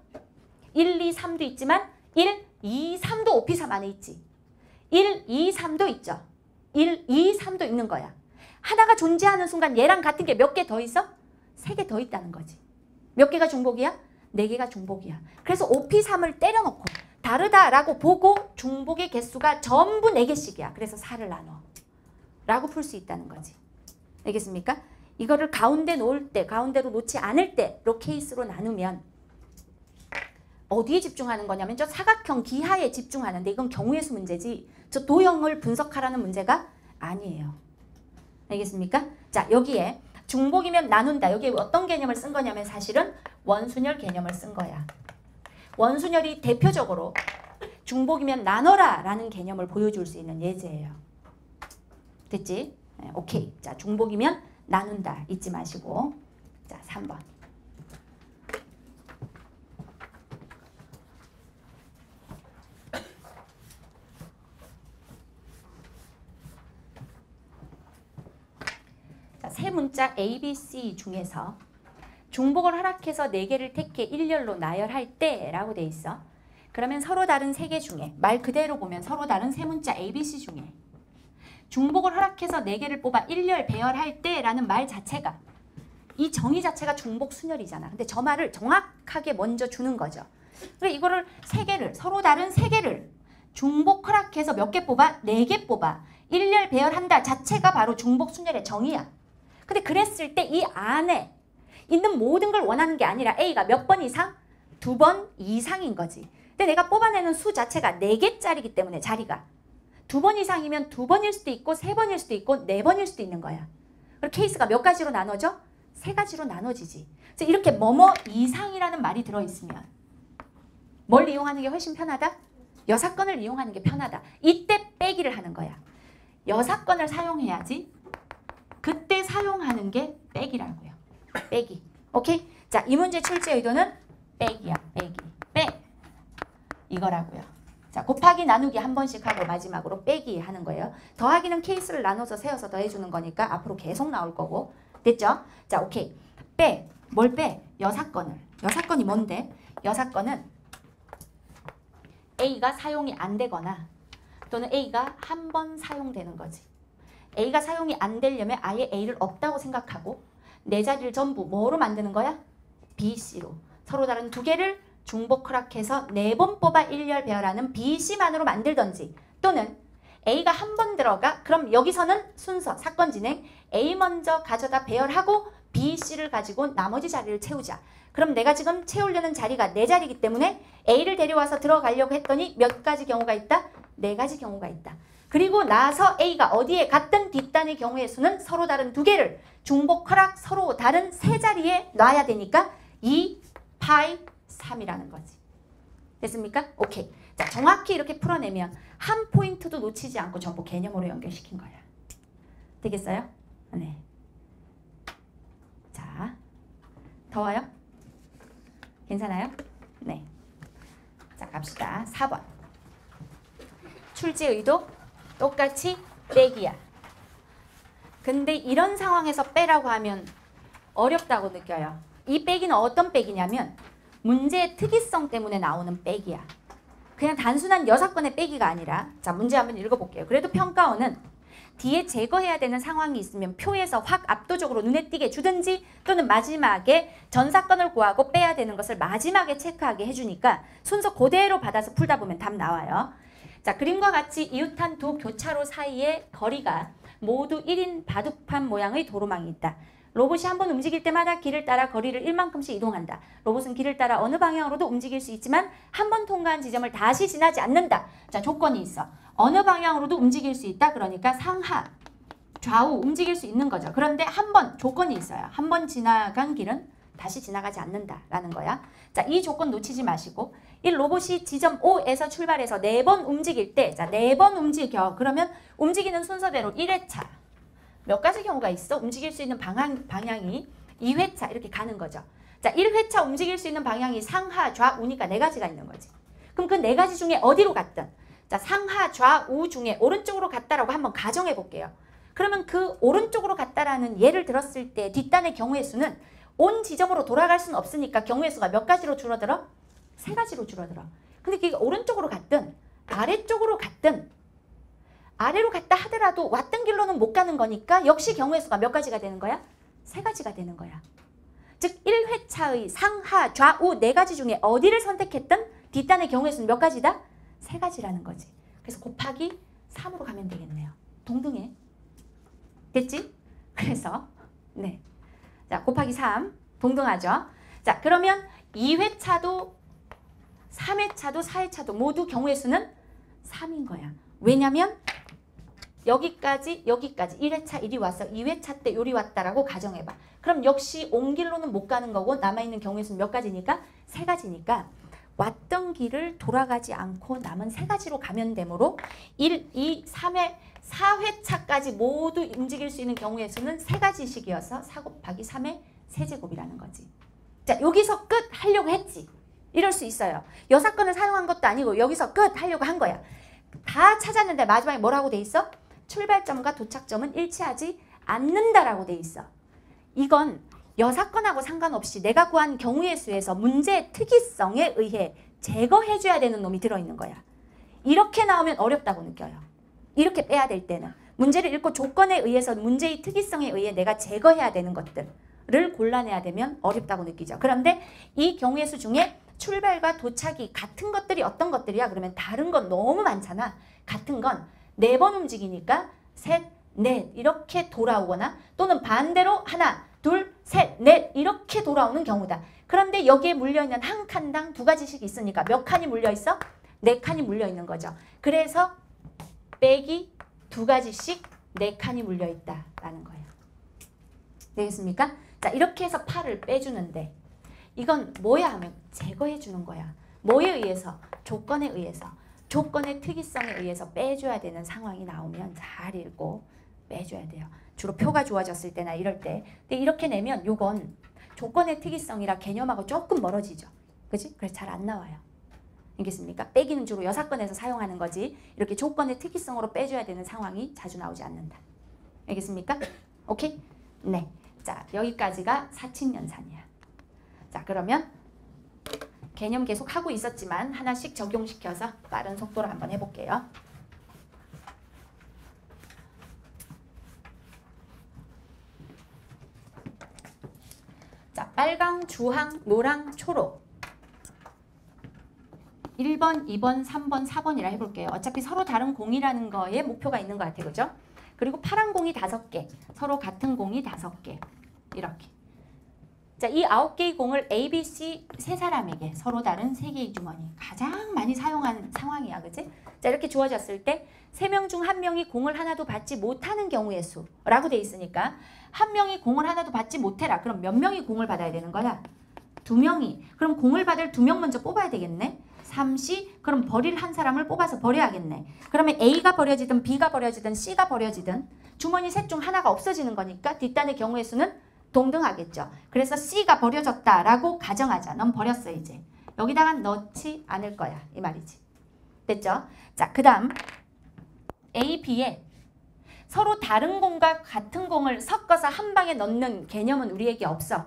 일, 이, 삼도 있지만 일, 이, 삼도 오 피 삼 안에 있지. 일, 이, 삼도 있죠. 일, 이, 삼도 있는 거야. 하나가 존재하는 순간 얘랑 같은 게 몇 개 더 있어? 세 개 더 있다는 거지. 몇 개가 중복이야? 네 개가 중복이야. 그래서 오 피 삼을 때려놓고 다르다라고 보고 중복의 개수가 전부 네 개씩이야. 그래서 사를 나눠. 라고 풀 수 있다는 거지. 알겠습니까? 이거를 가운데 놓을 때, 가운데로 놓지 않을 때 로 케이스로 나누면 어디에 집중하는 거냐면 저 사각형 기하에 집중하는데 이건 경우의 수 문제지 저 도형을 분석하라는 문제가 아니에요. 알겠습니까? 자, 여기에 중복이면 나눈다. 여기에 어떤 개념을 쓴 거냐면 사실은 원순열 개념을 쓴 거야. 원순열이 대표적으로 중복이면 나눠라 라는 개념을 보여줄 수 있는 예제예요. 됐지? 네, 오케이. 자, 중복이면 나눈다. 잊지 마시고. 자, 삼 번. 자, 세 문자 A, B, C 중에서 중복을 허락해서 네 개를 택해 일렬로 나열할 때 라고 돼 있어. 그러면 서로 다른 세 개 중에 말 그대로 보면 서로 다른 세 문자 A, B, C 중에 중복을 허락해서 네 개를 뽑아 일렬 배열할 때 라는 말 자체가 이 정의 자체가 중복 순열이잖아. 근데 저 말을 정확하게 먼저 주는 거죠. 그래 이거를 세 개를 서로 다른 세 개를 중복 허락해서 몇 개 뽑아? 네 개 뽑아. 일렬 배열한다 자체가 바로 중복 순열의 정의야. 근데 그랬을 때 이 안에 있는 모든 걸 원하는 게 아니라 A가 몇 번 이상? 두 번 이상인 거지. 근데 내가 뽑아내는 수 자체가 네 개짜리이기 때문에 자리가 두 번 이상이면 두 번일 수도 있고 세 번일 수도 있고 네 번일 수도 있는 거야. 그리고 케이스가 몇 가지로 나눠져? 세 가지로 나눠지지. 그래서 이렇게 뭐뭐 이상이라는 말이 들어있으면 뭘 이용하는 게 훨씬 편하다? 여사건을 이용하는 게 편하다. 이때 빼기를 하는 거야. 여사건을 사용해야지 그때 사용하는 게 빼기라고요. 빼기. 오케이? 자, 이 문제 출제 의도는 빼기야. 빼기. 빼. 이거라고요. 자, 곱하기 나누기 한 번씩 하고 마지막으로 빼기 하는 거예요. 더하기는 케이스를 나눠서 세워서 더해주는 거니까 앞으로 계속 나올 거고. 됐죠? 자, 오케이. 빼. 뭘 빼? 여사건을. 여사건이 뭔데? 여사건은 A가 사용이 안 되거나 또는 A가 한 번 사용되는 거지. A가 사용이 안 되려면 아예 A를 없다고 생각하고 네 자리를 전부 뭐로 만드는 거야? B, C로. 서로 다른 두 개를 중복 허락해서 네 번 뽑아 일렬 배열하는 B, C만으로 만들던지 또는 A가 한 번 들어가. 그럼 여기서는 순서, 사건 진행. A 먼저 가져다 배열하고 B, C를 가지고 나머지 자리를 채우자. 그럼 내가 지금 채우려는 자리가 네 자리이기 때문에 A를 데려와서 들어가려고 했더니 몇 가지 경우가 있다? 네 가지 경우가 있다. 그리고 나서 A가 어디에 갔든 뒷단의 경우의 수는 서로 다른 두 개를 중복 허락 서로 다른 세 자리에 놔야 되니까 이, 파이, 삼이라는 거지. 됐습니까? 오케이. 자, 정확히 이렇게 풀어내면 한 포인트도 놓치지 않고 전부 개념으로 연결시킨 거야. 되겠어요? 네. 자, 더워요? 괜찮아요? 네. 자, 갑시다. 사 번. 출제 의도 똑같이 빼기야. 근데 이런 상황에서 빼라고 하면 어렵다고 느껴요. 이 빼기는 어떤 빼기냐면 문제의 특이성 때문에 나오는 빼기야. 그냥 단순한 여사건의 빼기가 아니라 자, 문제 한번 읽어볼게요. 그래도 평가원은 뒤에 제거해야 되는 상황이 있으면 표에서 확 압도적으로 눈에 띄게 주든지 또는 마지막에 전 사건을 구하고 빼야 되는 것을 마지막에 체크하게 해주니까 순서 그대로 받아서 풀다 보면 답 나와요. 자, 그림과 같이 이웃한 두 교차로 사이의 거리가 모두 일 인 바둑판 모양의 도로망이 있다. 로봇이 한번 움직일 때마다 길을 따라 거리를 일만큼씩 이동한다. 로봇은 길을 따라 어느 방향으로도 움직일 수 있지만 한 번 통과한 지점을 다시 지나지 않는다. 자, 조건이 있어. 어느 방향으로도 움직일 수 있다. 그러니까 상하, 좌우 움직일 수 있는 거죠. 그런데 한 번 조건이 있어요. 한 번 지나간 길은 다시 지나가지 않는다라는 거야. 자, 이 조건 놓치지 마시고 이 로봇이 지점 오에서 출발해서 네 번 움직일 때 자, 네 번 움직여. 그러면 움직이는 순서대로 일 회차. 몇 가지 경우가 있어? 움직일 수 있는 방향, 방향이 이 회차 이렇게 가는 거죠. 자, 일 회차 움직일 수 있는 방향이 상하, 좌우니까 네 가지가 있는 거지. 그럼 그 네 가지 중에 어디로 갔든 자, 상하, 좌우 중에 오른쪽으로 갔다라고 한번 가정해 볼게요. 그러면 그 오른쪽으로 갔다라는 예를 들었을 때 뒷단의 경우의 수는 온 지점으로 돌아갈 수는 없으니까 경우의 수가 몇 가지로 줄어들어? 세 가지로 줄어들어. 근데 그게 오른쪽으로 갔든 아래쪽으로 갔든 아래로 갔다 하더라도 왔던 길로는 못 가는 거니까 역시 경우의 수가 몇 가지가 되는 거야? 세 가지가 되는 거야. 즉 일 회차의 상하, 좌우 네 가지 중에 어디를 선택했든 뒷단의 경우의 수는 몇 가지다? 세 가지라는 거지. 그래서 곱하기 삼으로 가면 되겠네요. 동등해. 됐지? 그래서 네. 자, 곱하기 삼 동등하죠. 자, 그러면 이 회차도 삼 회차도 사 회차도 모두 경우의 수는 삼인 거야. 왜냐면 여기까지 여기까지 일 회차 이리 왔어. 이 회차 때 요리 왔다라고 가정해봐. 그럼 역시 온 길로는 못 가는 거고 남아있는 경우의 수는 몇 가지니까? 세 가지니까 왔던 길을 돌아가지 않고 남은 세 가지로 가면 되므로 일, 이, 삼 회, 사 회차까지 모두 움직일 수 있는 경우의 수는 세 가지씩이어서 사 곱하기 삼의 세제곱이라는 거지. 자, 여기서 끝 하려고 했지. 이럴 수 있어요. 여사건을 사용한 것도 아니고 여기서 끝 하려고 한 거야. 다 찾았는데 마지막에 뭐라고 돼 있어? 출발점과 도착점은 일치하지 않는다라고 돼 있어. 이건 여사건하고 상관없이 내가 구한 경우의 수에서 문제의 특이성에 의해 제거해줘야 되는 놈이 들어있는 거야. 이렇게 나오면 어렵다고 느껴요. 이렇게 빼야 될 때는. 문제를 읽고 조건에 의해서 문제의 특이성에 의해 내가 제거해야 되는 것들을 골라내야 되면 어렵다고 느끼죠. 그런데 이 경우의 수 중에 출발과 도착이 같은 것들이 어떤 것들이야? 그러면 다른 건 너무 많잖아. 같은 건 네 번 움직이니까 셋, 넷 이렇게 돌아오거나 또는 반대로 하나, 둘, 셋, 넷 이렇게 돌아오는 경우다. 그런데 여기에 물려있는 한 칸당 두 가지씩 있으니까 몇 칸이 물려있어? 네 칸이 물려있는 거죠. 그래서 빼기 두 가지씩 네 칸이 물려있다라는 거예요. 되겠습니까? 자, 이렇게 해서 팔을 빼주는데 이건 뭐야 하면 제거해 주는 거야. 뭐에 의해서? 조건에 의해서. 조건의 특이성에 의해서 빼줘야 되는 상황이 나오면 잘 읽고 빼줘야 돼요. 주로 표가 좋아졌을 때나 이럴 때. 근데 이렇게 내면 요건 조건의 특이성이라 개념하고 조금 멀어지죠. 그치? 그래서 잘 안 나와요. 알겠습니까? 빼기는 주로 여사건에서 사용하는 거지 이렇게 조건의 특이성으로 빼줘야 되는 상황이 자주 나오지 않는다. 알겠습니까? 오케이? 네. 자, 여기까지가 사칙연산이야. 자, 그러면 개념 계속 하고 있었지만 하나씩 적용시켜서 빠른 속도로 한번 해볼게요. 자, 빨강, 주황, 노랑, 초록. 일 번, 이 번, 삼 번, 사 번이라 해볼게요. 어차피 서로 다른 공이라는 거에 목표가 있는 것 같아요. 그죠? 그리고 파란 공이 다섯 개, 서로 같은 공이 다섯 개. 이렇게. 자, 이 아홉 개의 공을 A, B, C 세 사람에게 서로 다른 세 개의 주머니. 가장 많이 사용한 상황이야. 그치? 자, 이렇게 주어졌을 때 세 명 중 한 명이 공을 하나도 받지 못하는 경우의 수라고 돼 있으니까 한 명이 공을 하나도 받지 못해라. 그럼 몇 명이 공을 받아야 되는 거야? 두 명이. 그럼 공을 받을 두 명 먼저 뽑아야 되겠네. 삼 시 그럼 버릴 한 사람을 뽑아서 버려야겠네. 그러면 A가 버려지든 B가 버려지든 C가 버려지든 주머니 셋 중 하나가 없어지는 거니까 뒷단의 경우의 수는 동등하겠죠. 그래서 C가 버려졌다라고 가정하자. 넌 버렸어 이제. 여기다가 넣지 않을 거야. 이 말이지. 됐죠? 자, 그 다음 A, B에 서로 다른 공과 같은 공을 섞어서 한 방에 넣는 개념은 우리에게 없어.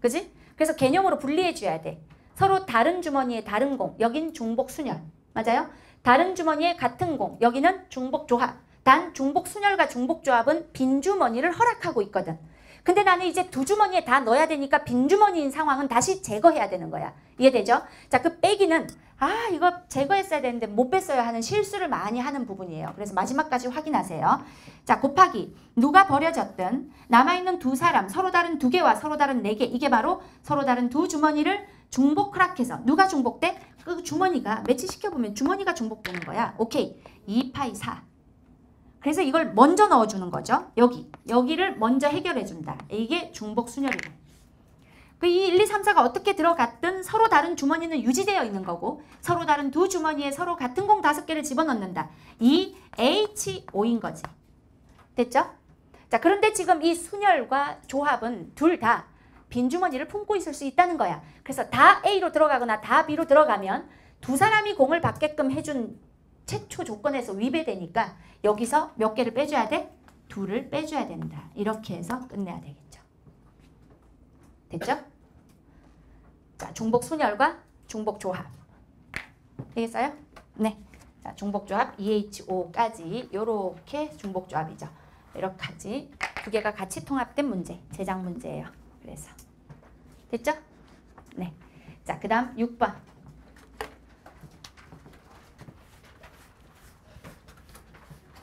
그지? 그래서 개념으로 분리해줘야 돼. 서로 다른 주머니에 다른 공, 여긴 중복순열, 맞아요? 다른 주머니에 같은 공, 여기는 중복조합. 단 중복순열과 중복조합은 빈주머니를 허락하고 있거든. 근데 나는 이제 두 주머니에 다 넣어야 되니까 빈주머니인 상황은 다시 제거해야 되는 거야. 이해되죠? 자, 그 빼기는 아 이거 제거했어야 되는데 못 뺐어요 하는 실수를 많이 하는 부분이에요. 그래서 마지막까지 확인하세요. 자, 곱하기 누가 버려졌든 남아있는 두 사람 서로 다른 두 개와 서로 다른 네 개 이게 바로 서로 다른 두 주머니를 중복 허락해서 누가 중복돼? 그 주머니가 매치시켜보면 주머니가 중복되는 거야. 오케이. 이 파이 사. 그래서 이걸 먼저 넣어주는 거죠. 여기. 여기를 먼저 해결해준다. 이게 중복순열이고. 그 이 일, 이, 삼, 사가 어떻게 들어갔든 서로 다른 주머니는 유지되어 있는 거고 서로 다른 두 주머니에 서로 같은 공 다섯 개를 집어넣는다. 이 에이치 오인 거지. 됐죠? 자, 그런데 지금 이 순열과 조합은 둘 다 빈주머니를 품고 있을 수 있다는 거야. 그래서 다 A로 들어가거나 다 B로 들어가면 두 사람이 공을 받게끔 해준 최초 조건에서 위배되니까 여기서 몇 개를 빼줘야 돼? 둘을 빼줘야 된다. 이렇게 해서 끝내야 되겠죠. 됐죠? 자, 중복순열과 중복조합. 되겠어요? 네. 자, 중복조합 이 에이치 오까지 요렇게 중복조합이죠. 이렇게까지 두 개가 같이 통합된 문제, 제작 문제예요. 그래서. 됐죠? 네. 자, 그 다음 육 번.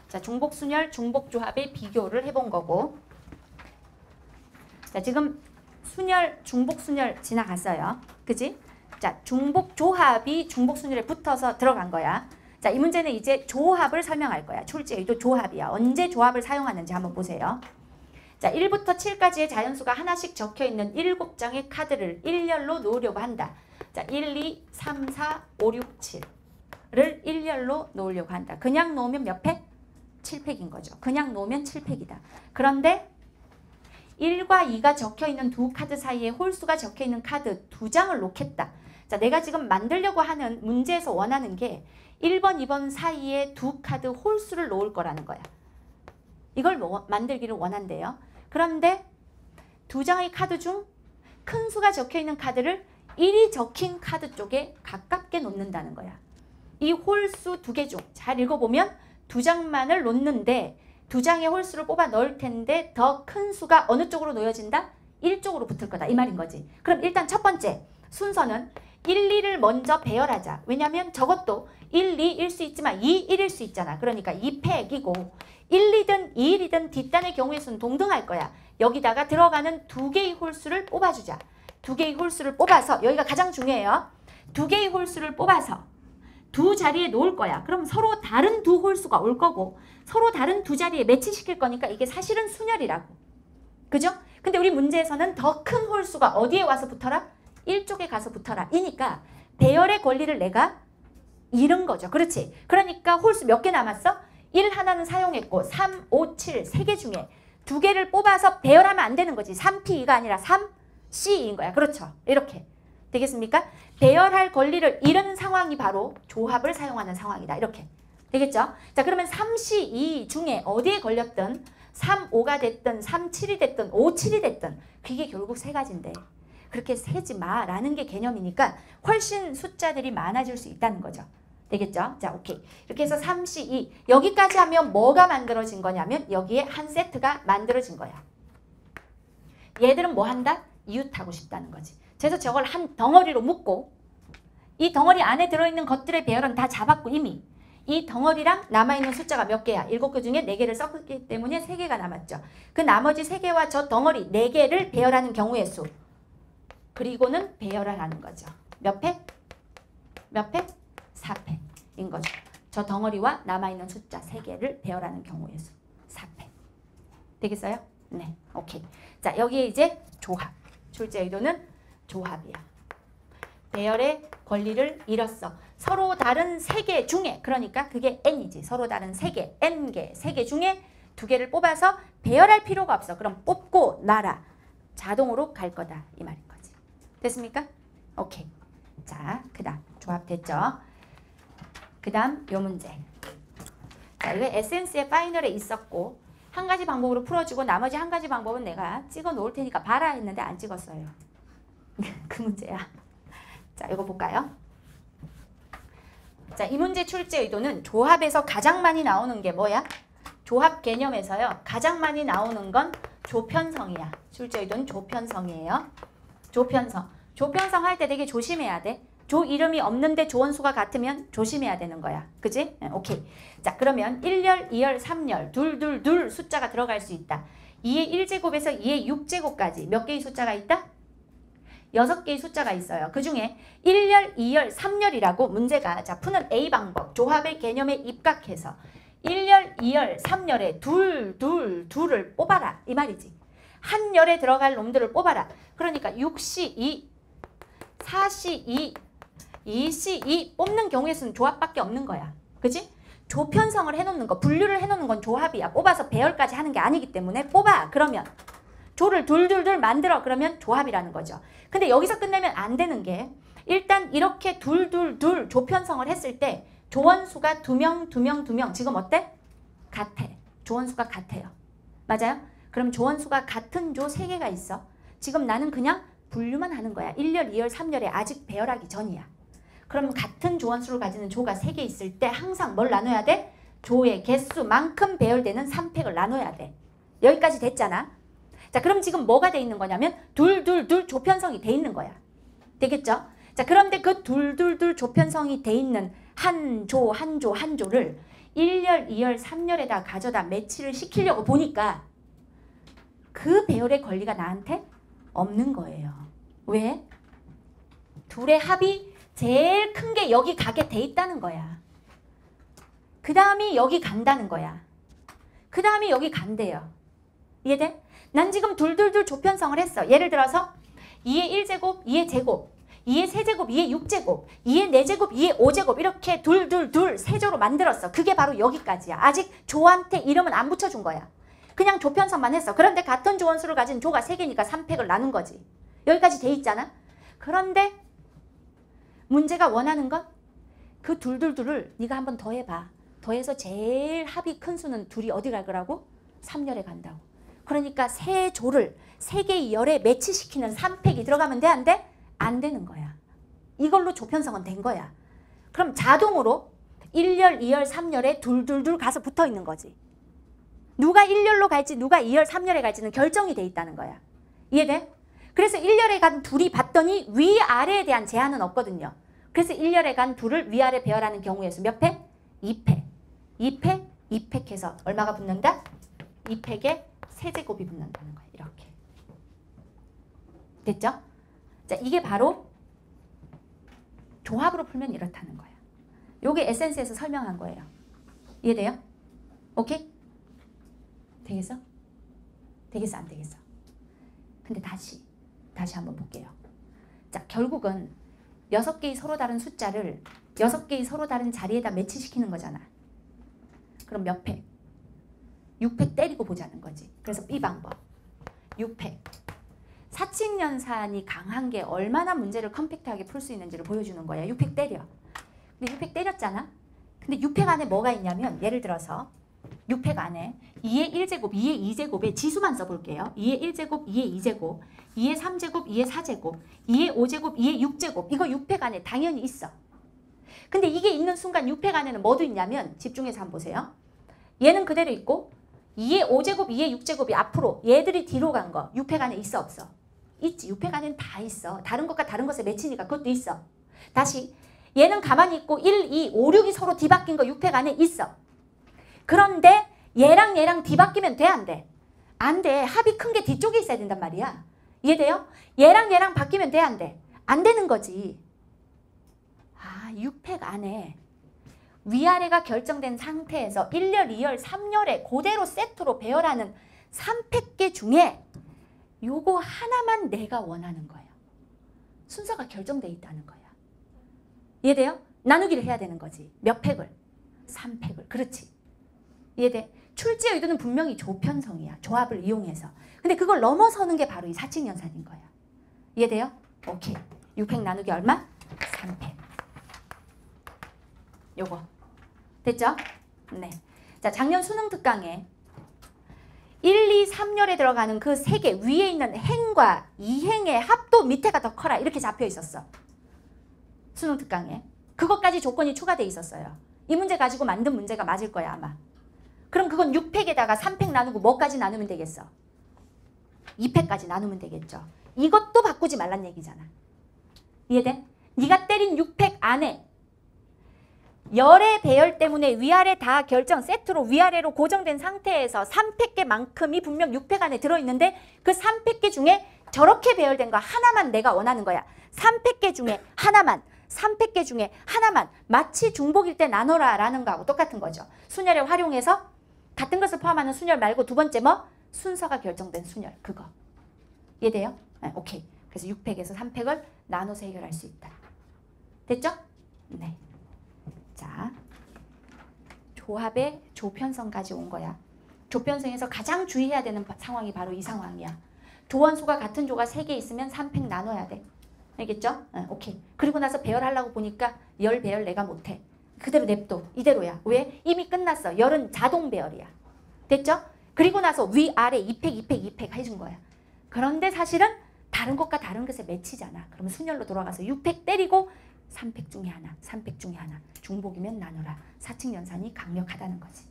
자, 중복순열, 중복조합의 비교를 해본 거고. 자, 지금 순열, 중복순열 지나갔어요. 그지? 자, 중복조합이 중복순열에 붙어서 들어간 거야. 자, 이 문제는 이제 조합을 설명할 거야. 출제의도 조합이야. 언제 조합을 사용하는지 한번 보세요. 자, 일부터 칠까지의 자연수가 하나씩 적혀있는 일곱 장의 카드를 일렬로 놓으려고 한다. 자, 일, 이, 삼, 사, 오, 육, 칠을 일렬로 놓으려고 한다. 그냥 놓으면 몇 팩? 칠 팩인 거죠. 그냥 놓으면 칠 팩이다. 그런데 일과 이가 적혀있는 두 카드 사이에 홀수가 적혀있는 카드 두 장을 놓겠다. 자, 내가 지금 만들려고 하는 문제에서 원하는 게 일 번, 이 번 사이에 두 카드 홀수를 놓을 거라는 거야. 이걸 뭐, 만들기를 원한대요. 그런데 두 장의 카드 중 큰 수가 적혀있는 카드를 일이 적힌 카드 쪽에 가깝게 놓는다는 거야. 이 홀수 두 개 중 잘 읽어보면 두 장만을 놓는데 두 장의 홀수를 뽑아 넣을 텐데 더 큰 수가 어느 쪽으로 놓여진다? 일 쪽으로 붙을 거다. 이 말인 거지. 그럼 일단 첫 번째 순서는 일, 이를 먼저 배열하자. 왜냐하면 저것도 일, 이일 수 있지만 이, 일일 수 있잖아. 그러니까 이 팩이고 일, 이든 이, 일이든 뒷단의 경우의 수는 동등할 거야. 여기다가 들어가는 두 개의 홀수를 뽑아주자. 두 개의 홀수를 뽑아서, 여기가 가장 중요해요. 두 개의 홀수를 뽑아서 두 자리에 놓을 거야. 그럼 서로 다른 두 홀수가 올 거고 서로 다른 두 자리에 매치시킬 거니까 이게 사실은 순열이라고. 그죠? 근데 우리 문제에서는 더 큰 홀수가 어디에 와서 붙어라? 일 쪽에 가서 붙어라. 이니까 배열의 권리를 내가 잃은 거죠. 그렇지? 그러니까 홀수 몇 개 남았어? 일 하나는 사용했고 삼, 오, 칠 세 개 중에 두 개를 뽑아서 배열하면 안 되는 거지. 삼 피 이가 아니라 삼 씨 이인 거야. 그렇죠? 이렇게. 되겠습니까? 배열할 권리를 잃은 상황이 바로 조합을 사용하는 상황이다. 이렇게. 되겠죠? 자, 그러면 삼, 씨, 이 중에 어디에 걸렸든 삼, 오가 됐든 삼, 칠이 됐든 오, 칠이 됐든 그게 결국 세 가지인데 그렇게 세지 마라는 게 개념이니까 훨씬 숫자들이 많아질 수 있다는 거죠. 되겠죠? 자, 오케이. 이렇게 해서 삼, 씨, 이. 여기까지 하면 뭐가 만들어진 거냐면 여기에 한 세트가 만들어진 거야. 얘들은 뭐 한다? 이웃하고 싶다는 거지. 그래서 저걸 한 덩어리로 묶고 이 덩어리 안에 들어있는 것들의 배열은 다 잡았고 이미 이 덩어리랑 남아있는 숫자가 몇 개야? 일곱 개 중에 네 개를 섞었기 때문에 세 개가 남았죠. 그 나머지 세 개와 저 덩어리 네 개를 배열하는 경우의 수. 그리고는 배열을 하는 거죠. 몇 팩? 몇 팩? 사 팩인 거죠. 저 덩어리와 남아있는 숫자 세 개를 배열하는 경우의 수. 사 팩. 되겠어요? 네. 오케이. 자, 여기에 이제 조합. 출제 의도는 조합이야. 배열의 권리를 잃었어. 서로 다른 세 개 중에, 그러니까 그게 엔이지. 서로 다른 세 개, 엔개, 세 개 중에 두 개를 뽑아서 배열할 필요가 없어. 그럼 뽑고 놔라. 자동으로 갈 거다. 이 말인 거지. 됐습니까? 오케이. 자, 그 다음. 조합 됐죠? 그 다음 요 문제. 자, 이거 에센스의 파이널에 있었고 한 가지 방법으로 풀어주고 나머지 한 가지 방법은 내가 찍어 놓을 테니까 봐라 했는데 안 찍었어요. 그 문제야. 자, 이거 볼까요? 자, 이 문제 출제 의도는 조합에서 가장 많이 나오는 게 뭐야? 조합 개념에서요. 가장 많이 나오는 건 조편성이야. 출제 의도는 조편성이에요. 조편성. 조편성 할 때 되게 조심해야 돼. 조 이름이 없는데 조원수가 같으면 조심해야 되는 거야. 그지? 오케이. 자, 그러면 일 열, 이 열, 삼 열, 둘둘둘 숫자가 들어갈 수 있다. 이의 일 제곱에서 이의 육 제곱까지 몇 개의 숫자가 있다? 여섯 개의 숫자가 있어요. 그 중에 일 열, 이 열, 삼 열이라고 문제가 자 푸는 에이 방법, 조합의 개념에 입각해서 일 열, 이 열, 삼 열에 둘, 둘, 둘을 뽑아라. 이 말이지. 한 열에 들어갈 놈들을 뽑아라. 그러니까 육 씨 이, 사 씨 이, 이 씨 이 뽑는 경우에 쓰는 조합밖에 없는 거야. 그치? 조편성을 해놓는 거, 분류를 해놓는 건 조합이야. 뽑아서 배열까지 하는 게 아니기 때문에 뽑아. 그러면 조를 둘둘둘 만들어. 그러면 조합이라는 거죠. 근데 여기서 끝내면 안 되는 게 일단 이렇게 둘둘둘 조편성을 했을 때 조원수가 두 명, 두 명, 두 명 지금 어때? 같아. 조원수가 같아요. 맞아요? 그럼 조원수가 같은 조 세 개가 있어. 지금 나는 그냥 분류만 하는 거야. 일 열, 이 열, 삼 열에 아직 배열하기 전이야. 그럼 같은 조원수를 가지는 조가 세 개 있을 때 항상 뭘 나눠야 돼? 조의 개수만큼 배열되는 삼 팩을 나눠야 돼. 여기까지 됐잖아. 자, 그럼 지금 뭐가 돼 있는 거냐면 둘둘둘 조편성이 돼 있는 거야. 되겠죠? 자, 그런데 그 둘둘둘 조편성이 돼 있는 한 조, 한 조, 한 조를 일 열, 이 열, 삼 열에다 가져다 매치를 시키려고 보니까 그 배열의 권리가 나한테 없는 거예요. 왜? 둘의 합이 제일 큰 게 여기 가게 돼 있다는 거야. 그 다음이 여기 간다는 거야. 그 다음이 여기 간대요. 이해돼? 난 지금 둘둘둘 조편성을 했어. 예를 들어서 이의 일 제곱, 이의 제곱, 이의 삼 제곱, 이의 육 제곱, 이의 사 제곱, 이의 오 제곱 이렇게 둘둘둘 세 조로 만들었어. 그게 바로 여기까지야. 아직 조한테 이름은 안 붙여준 거야. 그냥 조편성만 했어. 그런데 같은 조원수를 가진 조가 세 개니까 삼 팩을 나눈 거지. 여기까지 돼 있잖아. 그런데 문제가 원하는 건 그 둘둘둘을 네가 한번 더해봐. 더해서 제일 합이 큰 수는 둘이 어디 갈 거라고? 삼 열에 간다고. 그러니까 세 조를 세 개의 열에 매치시키는 삼 팩이 들어가면 돼? 안 돼? 안 되는 거야. 이걸로 조편성은 된 거야. 그럼 자동으로 일 열, 이 열, 삼 열에 둘둘둘 가서 붙어 있는 거지. 누가 일 열로 갈지 누가 이 열, 삼 열에 갈지는 결정이 돼 있다는 거야. 이해돼? 그래서 일렬에 간 둘이 봤더니 위아래에 대한 제한은 없거든요. 그래서 일렬에 간 둘을 위아래 배열하는 경우의 수 몇 팩? 이 팩. 이 팩, 이 팩 해서 얼마가 붙는다? 이 팩에 세제곱이 붙는다는 거예요. 이렇게. 됐죠? 자, 이게 바로 조합으로 풀면 이렇다는 거예요. 요게 에센스에서 설명한 거예요. 이해돼요? 오케이? 되겠어? 되겠어? 안 되겠어? 근데 다시, 다시 한번 볼게요. 자, 결국은 여섯 개의 서로 다른 숫자를 여섯 개의 서로 다른 자리에다 매치시키는 거잖아. 그럼 몇 팩? 육 팩 때리고 보자는 거지. 그래서 B 방법. 육 팩. 사칙 연산이 강한 게 얼마나 문제를 컴팩트하게 풀 수 있는지를 보여주는 거야. 육 팩 때려. 근데 육 팩 때렸잖아. 근데 육 팩 안에 뭐가 있냐면 예를 들어서 육 팩 안에 이의 일 제곱, 이의 이 제곱의 지수만 써볼게요. 이의 일 제곱, 이의 이 제곱, 이의 삼 제곱, 이의 사 제곱, 이의 오 제곱, 이의 육 제곱. 이거 육 팩 안에 당연히 있어. 근데 이게 있는 순간 육 팩 안에는 뭐도 있냐면 집중해서 한번 보세요. 얘는 그대로 있고 이의 오 제곱, 이의 육 제곱이 앞으로 얘들이 뒤로 간 거 육 팩 안에 있어 없어? 있지. 육 팩 안에는 다 있어. 다른 것과 다른 것에 맺히니까 그것도 있어. 다시 얘는 가만히 있고 일, 이, 오, 육이 서로 뒤바뀐 거 육 팩 안에 있어. 그런데 얘랑 얘랑 뒤바뀌면 돼? 안 돼? 안 돼. 합이 큰 게 뒤쪽에 있어야 된단 말이야. 이해돼요? 얘랑 얘랑 바뀌면 돼? 안 돼? 안 되는 거지. 아, 육 팩 안에 위아래가 결정된 상태에서 일열, 이열, 삼열에 그대로 세트로 배열하는 삼 팩 개 중에 요거 하나만 내가 원하는 거야. 순서가 결정돼 있다는 거야. 이해돼요? 나누기를 해야 되는 거지. 몇 팩을? 삼 팩을. 그렇지. 이해돼? 출제 의도는 분명히 조편성이야. 조합을 이용해서. 근데 그걸 넘어서는 게 바로 이 사칙 연산인 거야. 이해돼요? 오케이. 육 팩 나누기 얼마? 삼 팩. 요거. 됐죠? 네. 자, 작년 수능 특강에 일, 이, 삼열에 들어가는 그 세 개 위에 있는 행과 이행의 합도 밑에가 더 커라. 이렇게 잡혀 있었어. 수능 특강에. 그것까지 조건이 추가돼 있었어요. 이 문제 가지고 만든 문제가 맞을 거야 아마. 그럼 그건 육 팩에다가 삼 팩 나누고 뭐까지 나누면 되겠어? 이 팩까지 나누면 되겠죠. 이것도 바꾸지 말란 얘기잖아. 이해돼? 네가 때린 육 팩 안에 열의 배열 때문에 위아래 다 결정 세트로 위아래로 고정된 상태에서 삼 팩 개만큼이 분명 육 팩 안에 들어있는데 그 삼 팩 개 중에 저렇게 배열된 거 하나만 내가 원하는 거야. 삼 팩 개 중에 하나만, 삼 팩 개 중에 하나만 마치 중복일 때 나눠라 라는 거하고 똑같은 거죠. 순열에 활용해서 같은 것을 포함하는 순열 말고 두 번째 뭐? 순서가 결정된 순열 그거. 이해돼요? 네, 오케이. 그래서 육 팩에서 삼 팩을 나눠서 해결할 수 있다. 됐죠? 네. 자, 조합의 조편성까지 온 거야. 조편성에서 가장 주의해야 되는 상황이 바로 이 상황이야. 조원수가 같은 조가 세 개 있으면 삼 팩 나눠야 돼. 알겠죠? 응, 오케이. 그리고 나서 배열하려고 보니까 열 배열 내가 못해. 그대로 냅둬. 이대로야. 왜? 이미 끝났어. 열은 자동 배열이야. 됐죠? 그리고 나서 위아래 이 팩, 이 팩, 이 팩 해준 거야. 그런데 사실은 다른 것과 다른 것에 맺히잖아. 그럼 순열로 돌아가서 육 팩 때리고 삼 팩 중에 하나, 삼 팩 중에 하나. 중복이면 나눠라. 사칙 연산이 강력하다는 거지.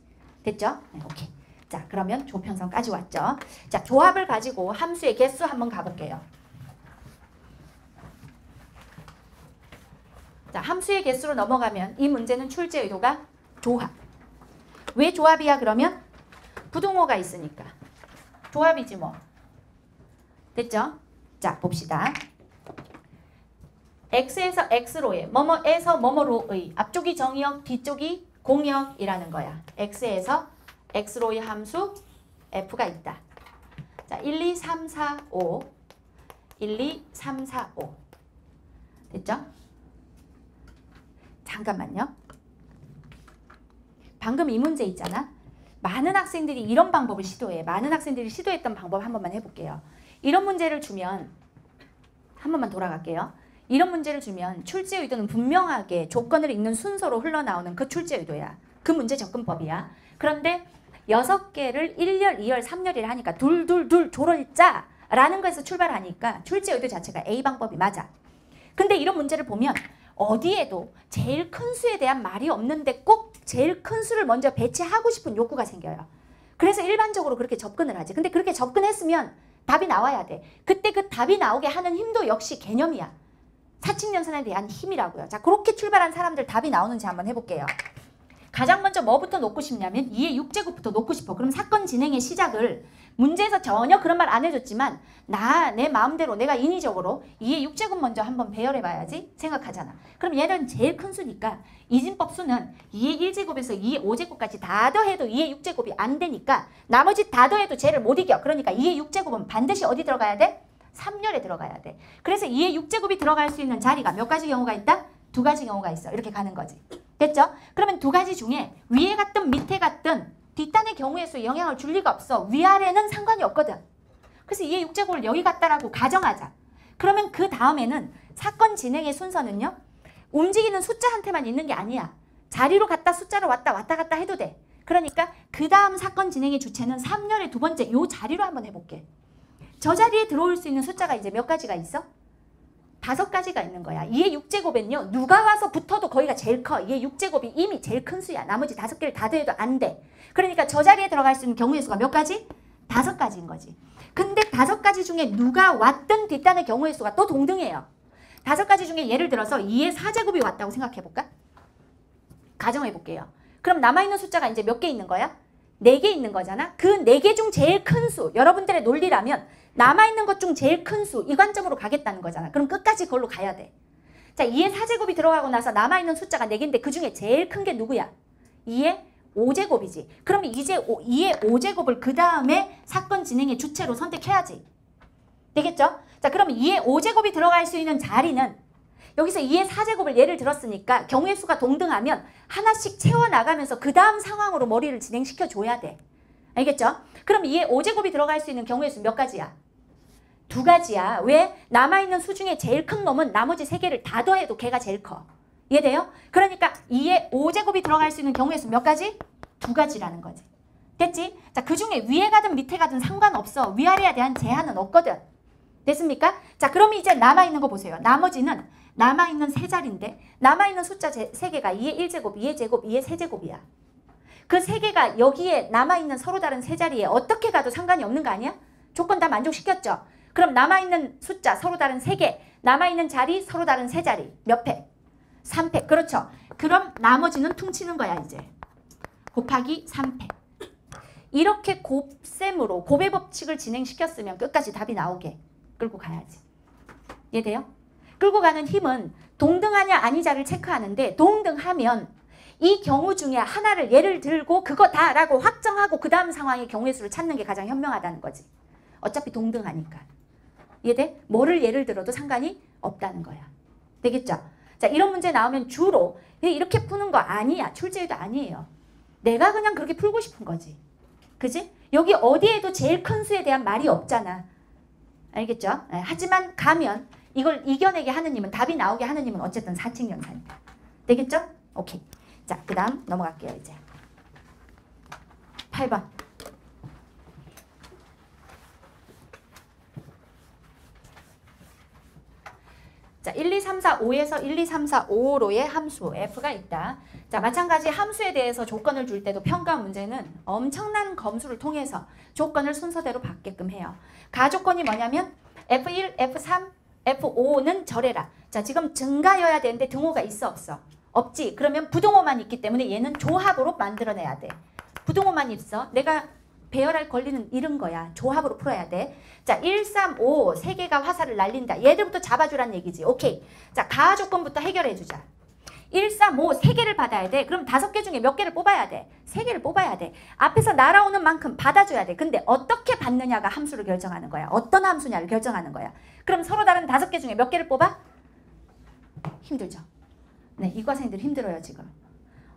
됐죠? 네, 오케이. 자, 그러면 조편성까지 왔죠. 자, 조합을 가지고 함수의 개수 한번 가볼게요. 자, 함수의 개수로 넘어가면 이 문제는 출제 의도가 조합. 왜 조합이야 그러면? 부등호가 있으니까. 조합이지 뭐. 됐죠? 자, 봅시다. x에서 x로의, 뭐뭐에서 뭐뭐로의, 앞쪽이 정의역, 뒤쪽이 공역이라는 거야. x에서 x로의 함수 f가 있다. 자, 일, 이, 삼, 사, 오. 일, 이, 삼, 사, 오. 됐죠? 잠깐만요. 방금 이 문제 있잖아. 많은 학생들이 이런 방법을 시도해. 많은 학생들이 시도했던 방법 한 번만 해볼게요. 이런 문제를 주면, 한 번만 돌아갈게요. 이런 문제를 주면 출제 의도는 분명하게 조건을 읽는 순서로 흘러나오는 그 출제 의도야. 그 문제 접근법이야. 그런데 여섯 개를 일열, 이열, 삼열이라 하니까 둘둘둘 조를짜 라는 거에서 출발하니까 출제 의도 자체가 A 방법이 맞아. 근데 이런 문제를 보면 어디에도 제일 큰 수에 대한 말이 없는데 꼭 제일 큰 수를 먼저 배치하고 싶은 욕구가 생겨요. 그래서 일반적으로 그렇게 접근을 하지. 근데 그렇게 접근했으면 답이 나와야 돼. 그때 그 답이 나오게 하는 힘도 역시 개념이야. 사칙연산에 대한 힘이라고요. 자, 그렇게 출발한 사람들 답이 나오는지 한번 해볼게요. 가장 먼저 뭐부터 놓고 싶냐면 이의 육제곱부터 놓고 싶어. 그럼 사건 진행의 시작을 문제에서 전혀 그런 말 안 해줬지만 나, 내 마음대로 내가 인위적으로 이의 육제곱 먼저 한번 배열해봐야지 생각하잖아. 그럼 얘는 제일 큰 수니까 이진법 수는 이의 일제곱에서 이의 오제곱까지 다 더해도 이의 육제곱이 안 되니까 나머지 다 더해도 쟤를 못 이겨. 그러니까 이의 육제곱은 반드시 어디 들어가야 돼? 삼열에 들어가야 돼. 그래서 이의 육제곱이 들어갈 수 있는 자리가 몇 가지 경우가 있다? 두 가지 경우가 있어. 이렇게 가는 거지. 됐죠? 그러면 두 가지 중에 위에 갔든 밑에 갔든 뒷단의 경우의 수에 영향을 줄 리가 없어. 위아래는 상관이 없거든. 그래서 이의 육제곱을 여기 갔다라고 가정하자. 그러면 그 다음에는 사건 진행의 순서는요. 움직이는 숫자한테만 있는 게 아니야. 자리로 갔다 숫자로 왔다 왔다 갔다 해도 돼. 그러니까 그 다음 사건 진행의 주체는 삼열의 두 번째 요 자리로 한번 해볼게. 저 자리에 들어올 수 있는 숫자가 이제 몇 가지가 있어? 다섯 가지가 있는 거야. 이의 육제곱은요. 누가 와서 붙어도 거기가 제일 커. 이의 육제곱이 이미 제일 큰 수야. 나머지 다섯 개를 다 더해도 안 돼. 그러니까 저 자리에 들어갈 수 있는 경우의 수가 몇 가지? 다섯 가지인 거지. 근데 다섯 가지 중에 누가 왔든 뒷단의 경우의 수가 또 동등해요. 다섯 가지 중에 예를 들어서 이의 사제곱이 왔다고 생각해볼까? 가정해볼게요. 그럼 남아있는 숫자가 이제 몇 개 있는 거야? 네 개 있는 거잖아. 그 네 개 중 제일 큰 수, 여러분들의 논리라면 남아있는 것 중 제일 큰 수, 이 관점으로 가겠다는 거잖아. 그럼 끝까지 그걸로 가야 돼. 자, 이의 사제곱이 들어가고 나서 남아있는 숫자가 네 개인데 그 중에 제일 큰 게 누구야? 이의 오제곱이지. 그러면 이제 이의 오제곱을 그 다음에 사건 진행의 주체로 선택해야지. 되겠죠? 자, 그러면 이의 오제곱이 들어갈 수 있는 자리는 여기서 이의 사제곱을 예를 들었으니까 경우의 수가 동등하면 하나씩 채워나가면서 그 다음 상황으로 머리를 진행시켜줘야 돼. 알겠죠? 그럼 이의 오제곱이 들어갈 수 있는 경우의 수 몇 가지야? 두 가지야. 왜? 남아있는 수 중에 제일 큰 놈은 나머지 세 개를 다 더해도 걔가 제일 커. 이해돼요? 그러니까 이의 오제곱이 들어갈 수 있는 경우의 수 몇 가지? 두 가지라는 거지. 됐지? 자, 그 중에 위에 가든 밑에 가든 상관없어. 위아래에 대한 제한은 없거든. 됐습니까? 자, 그럼 이제 남아있는 거 보세요. 나머지는 남아있는 세 자리인데 남아있는 숫자 세 개가 이의 일제곱, 이의 제곱, 이의 세제곱이야. 그 세 개가 여기에 남아있는 서로 다른 세 자리에 어떻게 가도 상관이 없는 거 아니야? 조건 다 만족시켰죠? 그럼 남아있는 숫자 서로 다른 세 개, 남아있는 자리 서로 다른 세 자리. 몇 팩? 삼 팩. 그렇죠? 그럼 나머지는 퉁치는 거야 이제. 곱하기 삼 팩. 이렇게 곱셈으로 곱의 법칙을 진행시켰으면 끝까지 답이 나오게 끌고 가야지. 이해돼요? 끌고 가는 힘은 동등하냐 아니냐를 체크하는데 동등하면 이 경우 중에 하나를 예를 들고 그거다 라고 확정하고 그 다음 상황의 경우의 수를 찾는 게 가장 현명하다는 거지. 어차피 동등하니까. 이해돼? 뭐를 예를 들어도 상관이 없다는 거야. 되겠죠? 자, 이런 문제 나오면 주로 이렇게 푸는 거 아니야. 출제도 아니에요. 내가 그냥 그렇게 풀고 싶은 거지. 그지? 여기 어디에도 제일 큰 수에 대한 말이 없잖아. 알겠죠? 네, 하지만 가면 이걸 이겨내게 하는 힘은, 답이 나오게 하는 힘은 어쨌든 사칙연산이다. 되겠죠? 오케이. 자, 그 다음 넘어갈게요. 이제 팔 번. 자, 일, 이, 삼, 사, 오에서 일, 이, 삼, 사, 오로의 함수 F가 있다. 자, 마찬가지 함수에 대해서 조건을 줄 때도 평가 문제는 엄청난 검수를 통해서 조건을 순서대로 받게끔 해요. 가조건이 뭐냐면 에프 일, 에프 삼, 에프 오는 절해라. 자, 지금 증가여야 되는데 등호가 있어 없어? 없지. 그러면 부등호만 있기 때문에 얘는 조합으로 만들어내야 돼. 부등호만 있어. 내가 배열할 권리는 잃은 거야. 조합으로 풀어야 돼. 자, 일, 삼, 오 세 개가 화살을 날린다. 얘들부터 잡아주란 얘기지. 오케이. 자, 가하 조건부터 해결해주자. 일, 삼, 오 세 개를 받아야 돼. 그럼 다섯 개 중에 몇 개를 뽑아야 돼? 세 개를 뽑아야 돼. 앞에서 날아오는 만큼 받아줘야 돼. 근데 어떻게 받느냐가 함수를 결정하는 거야. 어떤 함수냐를 결정하는 거야. 그럼 서로 다른 다섯 개 중에 몇 개를 뽑아? 힘들죠. 네, 이과생들 힘들어요, 지금.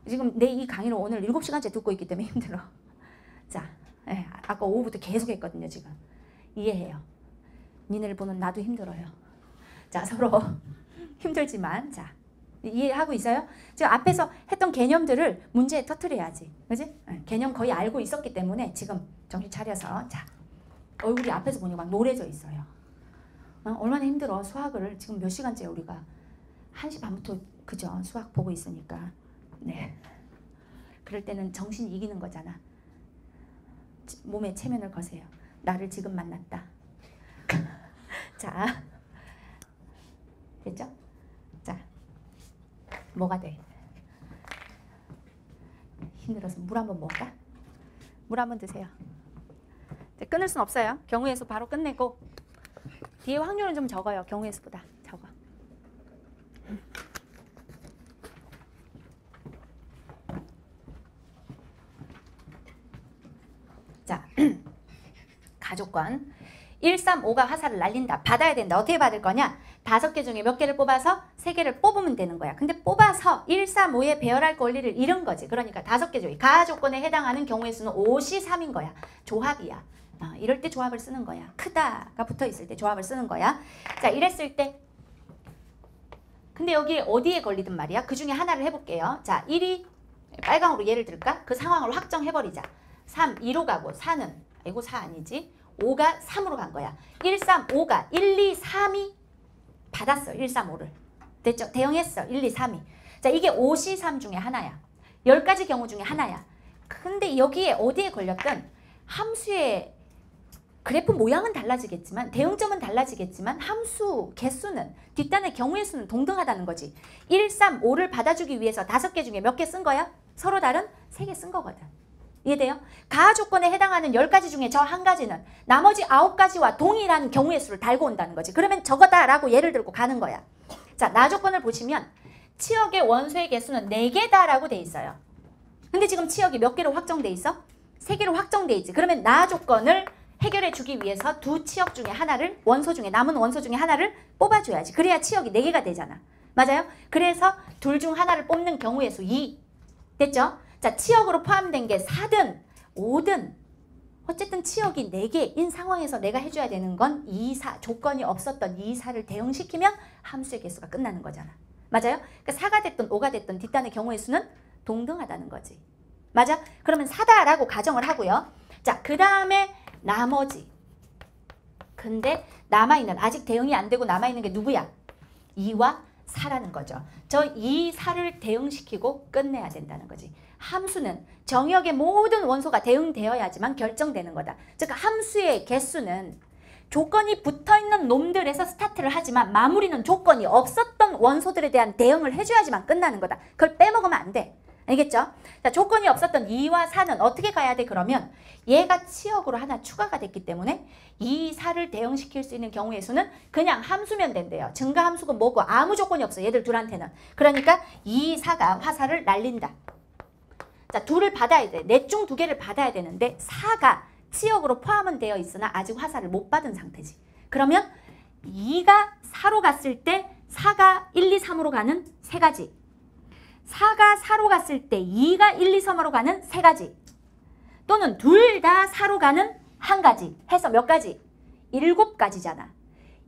지금 내 이 강의를 오늘 일곱 시간째 듣고 있기 때문에 힘들어. 자, 네, 아까 오후부터 계속 했거든요, 지금. 이해해요. 니네를 보는 나도 힘들어요. 자, 서로 힘들지만, 자. 이해하고 있어요? 지금 앞에서 했던 개념들을 문제에 터뜨려야지. 그지? 개념 거의 알고 있었기 때문에 지금 정신 차려서. 자, 얼굴이 앞에서 보니까 막 노래져 있어요. 어? 얼마나 힘들어. 수학을 지금 몇 시간째 우리가 한 시 반부터 그죠? 수학 보고 있으니까. 네. 그럴 때는 정신이 이기는 거잖아. 몸에 체면을 거세요. 나를 지금 만났다. 자, 됐죠? 자, 뭐가 돼? 힘들어서 물 한번 먹을까? 물 한번 드세요. 네, 끊을 순 없어요. 경우의 수 바로 끝내고 뒤에 확률은 좀 적어요. 경우의 수보다 적어. 자, 가족권. 일, 삼, 오가 화살을 날린다. 받아야 된다. 어떻게 받을 거냐? 다섯 개 중에 몇 개를 뽑아서 세 개를 뽑으면 되는 거야. 근데 뽑아서 일, 삼, 오에 배열할 권리를 잃은 거지. 그러니까 다섯 개 중에 가조건에 해당하는 경우의 수는 오시 삼인 거야. 조합이야. 어, 이럴 때 조합을 쓰는 거야. 크다가 붙어 있을 때 조합을 쓰는 거야. 자, 이랬을 때. 근데 여기 어디에 걸리든 말이야. 그 중에 하나를 해볼게요. 자, 일이 빨강으로 예를 들까? 그 상황을 확정해버리자. 삼, 이로 가고 사는, 이거 사 아니지? 오가 삼으로 간 거야. 일, 삼, 오가 일, 이, 삼이 받았어. 일, 삼, 오를. 됐죠? 대응했어. 일, 이, 삼이. 자, 이게 오시 삼 중에 하나야. 열 가지 경우 중에 하나야. 근데 여기에 어디에 걸렸든 함수의 그래프 모양은 달라지겠지만 대응점은 달라지겠지만 함수 개수는 뒷단의 경우의 수는 동등하다는 거지. 일, 삼, 오를 받아주기 위해서 다섯 개 중에 몇 개 쓴 거야? 서로 다른 세 개 쓴 거거든. 이해돼요? 가하 조건에 해당하는 열 가지 중에 저 한 가지는 나머지 아홉 가지와 동일한 경우의 수를 달고 온다는 거지. 그러면 저거다라고 예를 들고 가는 거야. 자, 나 조건을 보시면 치역의 원소의 개수는 네 개다라고 돼 있어요. 근데 지금 치역이 몇 개로 확정돼 있어? 세 개로 확정돼 있지. 그러면 나 조건을 해결해 주기 위해서 두 치역 중에 하나를, 원소 중에 남은 원소 중에 하나를 뽑아줘야지. 그래야 치역이 네 개가 되잖아. 맞아요? 그래서 둘 중 하나를 뽑는 경우의 수 이. 됐죠? 자, 치역으로 포함된 게 사든 오든 어쨌든 치역이 네 개인 상황에서 내가 해줘야 되는 건 이, 사, 조건이 없었던 이, 사를 대응시키면 함수의 개수가 끝나는 거잖아. 맞아요? 그러니까 사가 됐든 오가 됐든 뒷단의 경우의 수는 동등하다는 거지. 맞아? 그러면 사다라고 가정을 하고요. 자, 그 다음에 나머지. 근데 남아있는, 아직 대응이 안 되고 남아있는 게 누구야? 이와 사라는 거죠. 저 이, 사를 대응시키고 끝내야 된다는 거지. 함수는 정역의 모든 원소가 대응되어야지만 결정되는 거다. 즉 함수의 개수는 조건이 붙어있는 놈들에서 스타트를 하지만 마무리는 조건이 없었던 원소들에 대한 대응을 해줘야지만 끝나는 거다. 그걸 빼먹으면 안 돼. 알겠죠? 자, 조건이 없었던 이와 사는 어떻게 가야 돼? 그러면 얘가 치역으로 하나 추가가 됐기 때문에 이, 사를 대응시킬 수 있는 경우의 수는 그냥 함수면 된대요. 증가함수고 뭐고 아무 조건이 없어. 얘들 둘한테는. 그러니까 이, 사가 화살을 날린다. 자, 둘을 받아야 돼. 넷 중 두 개를 받아야 되는데 사가 치역으로 포함은 되어 있으나 아직 화살을 못 받은 상태지. 그러면 이가 사로 갔을 때 사가 일, 이, 삼으로 가는 세 가지. 사가 사로 갔을 때 이가 일, 이, 삼으로 가는 세 가지. 또는 둘 다 사로 가는 한 가지. 해서 몇 가지? 일곱 가지잖아.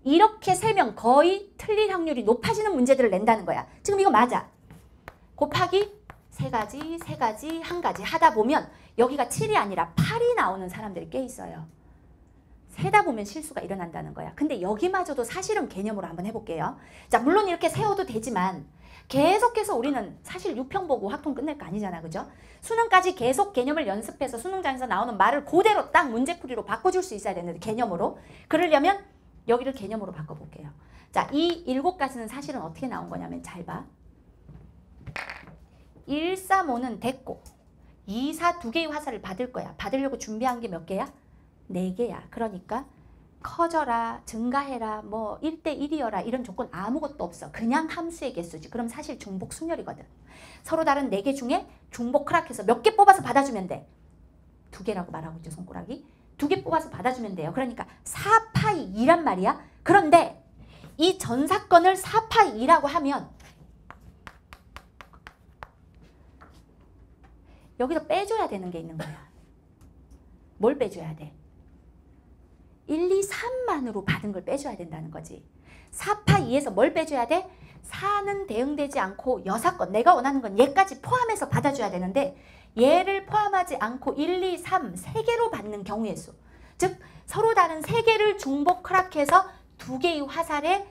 이렇게 세면 거의 틀릴 확률이 높아지는 문제들을 낸다는 거야. 지금 이거 맞아. 곱하기 세 가지, 세 가지, 한 가지 하다 보면 여기가 칠이 아니라 팔이 나오는 사람들이 꽤 있어요. 세다 보면 실수가 일어난다는 거야. 근데 여기마저도 사실은 개념으로 한번 해볼게요. 자, 물론 이렇게 세워도 되지만 계속해서 우리는 사실 유평 보고 학통 끝낼 거 아니잖아. 그죠? 수능까지 계속 개념을 연습해서 수능장에서 나오는 말을 그대로 딱 문제풀이로 바꿔줄 수 있어야 되는데 개념으로. 그러려면 여기를 개념으로 바꿔볼게요. 자, 이 일곱 가지는 사실은 어떻게 나온 거냐면 잘 봐. 일, 삼, 오는 됐고 이, 사 두 개의 화살을 받을 거야. 받으려고 준비한 게 몇 개야? 네 개야. 그러니까 커져라, 증가해라, 뭐 일 대 일이여라 이런 조건 아무것도 없어. 그냥 함수의 개수지. 그럼 사실 중복 순열이거든. 서로 다른 네 개 중에 중복 크락해서 몇 개 뽑아서 받아주면 돼. 두 개라고 말하고 있죠, 손가락이. 두 개 뽑아서 받아주면 돼요. 그러니까 사 파이 이란 말이야. 그런데 이 전 사건을 사 파이 이라고 하면 여기서 빼줘야 되는 게 있는 거야. 뭘 빼줘야 돼? 일, 이, 삼만으로 받은 걸 빼줘야 된다는 거지. 사 파이에서 뭘 빼줘야 돼? 사는 대응되지 않고 여사건, 내가 원하는 건 얘까지 포함해서 받아줘야 되는데 얘를 포함하지 않고 일, 이, 삼 세 개로 받는 경우의 수. 즉 서로 다른 세 개를 중복 크락해서 두 개의 화살에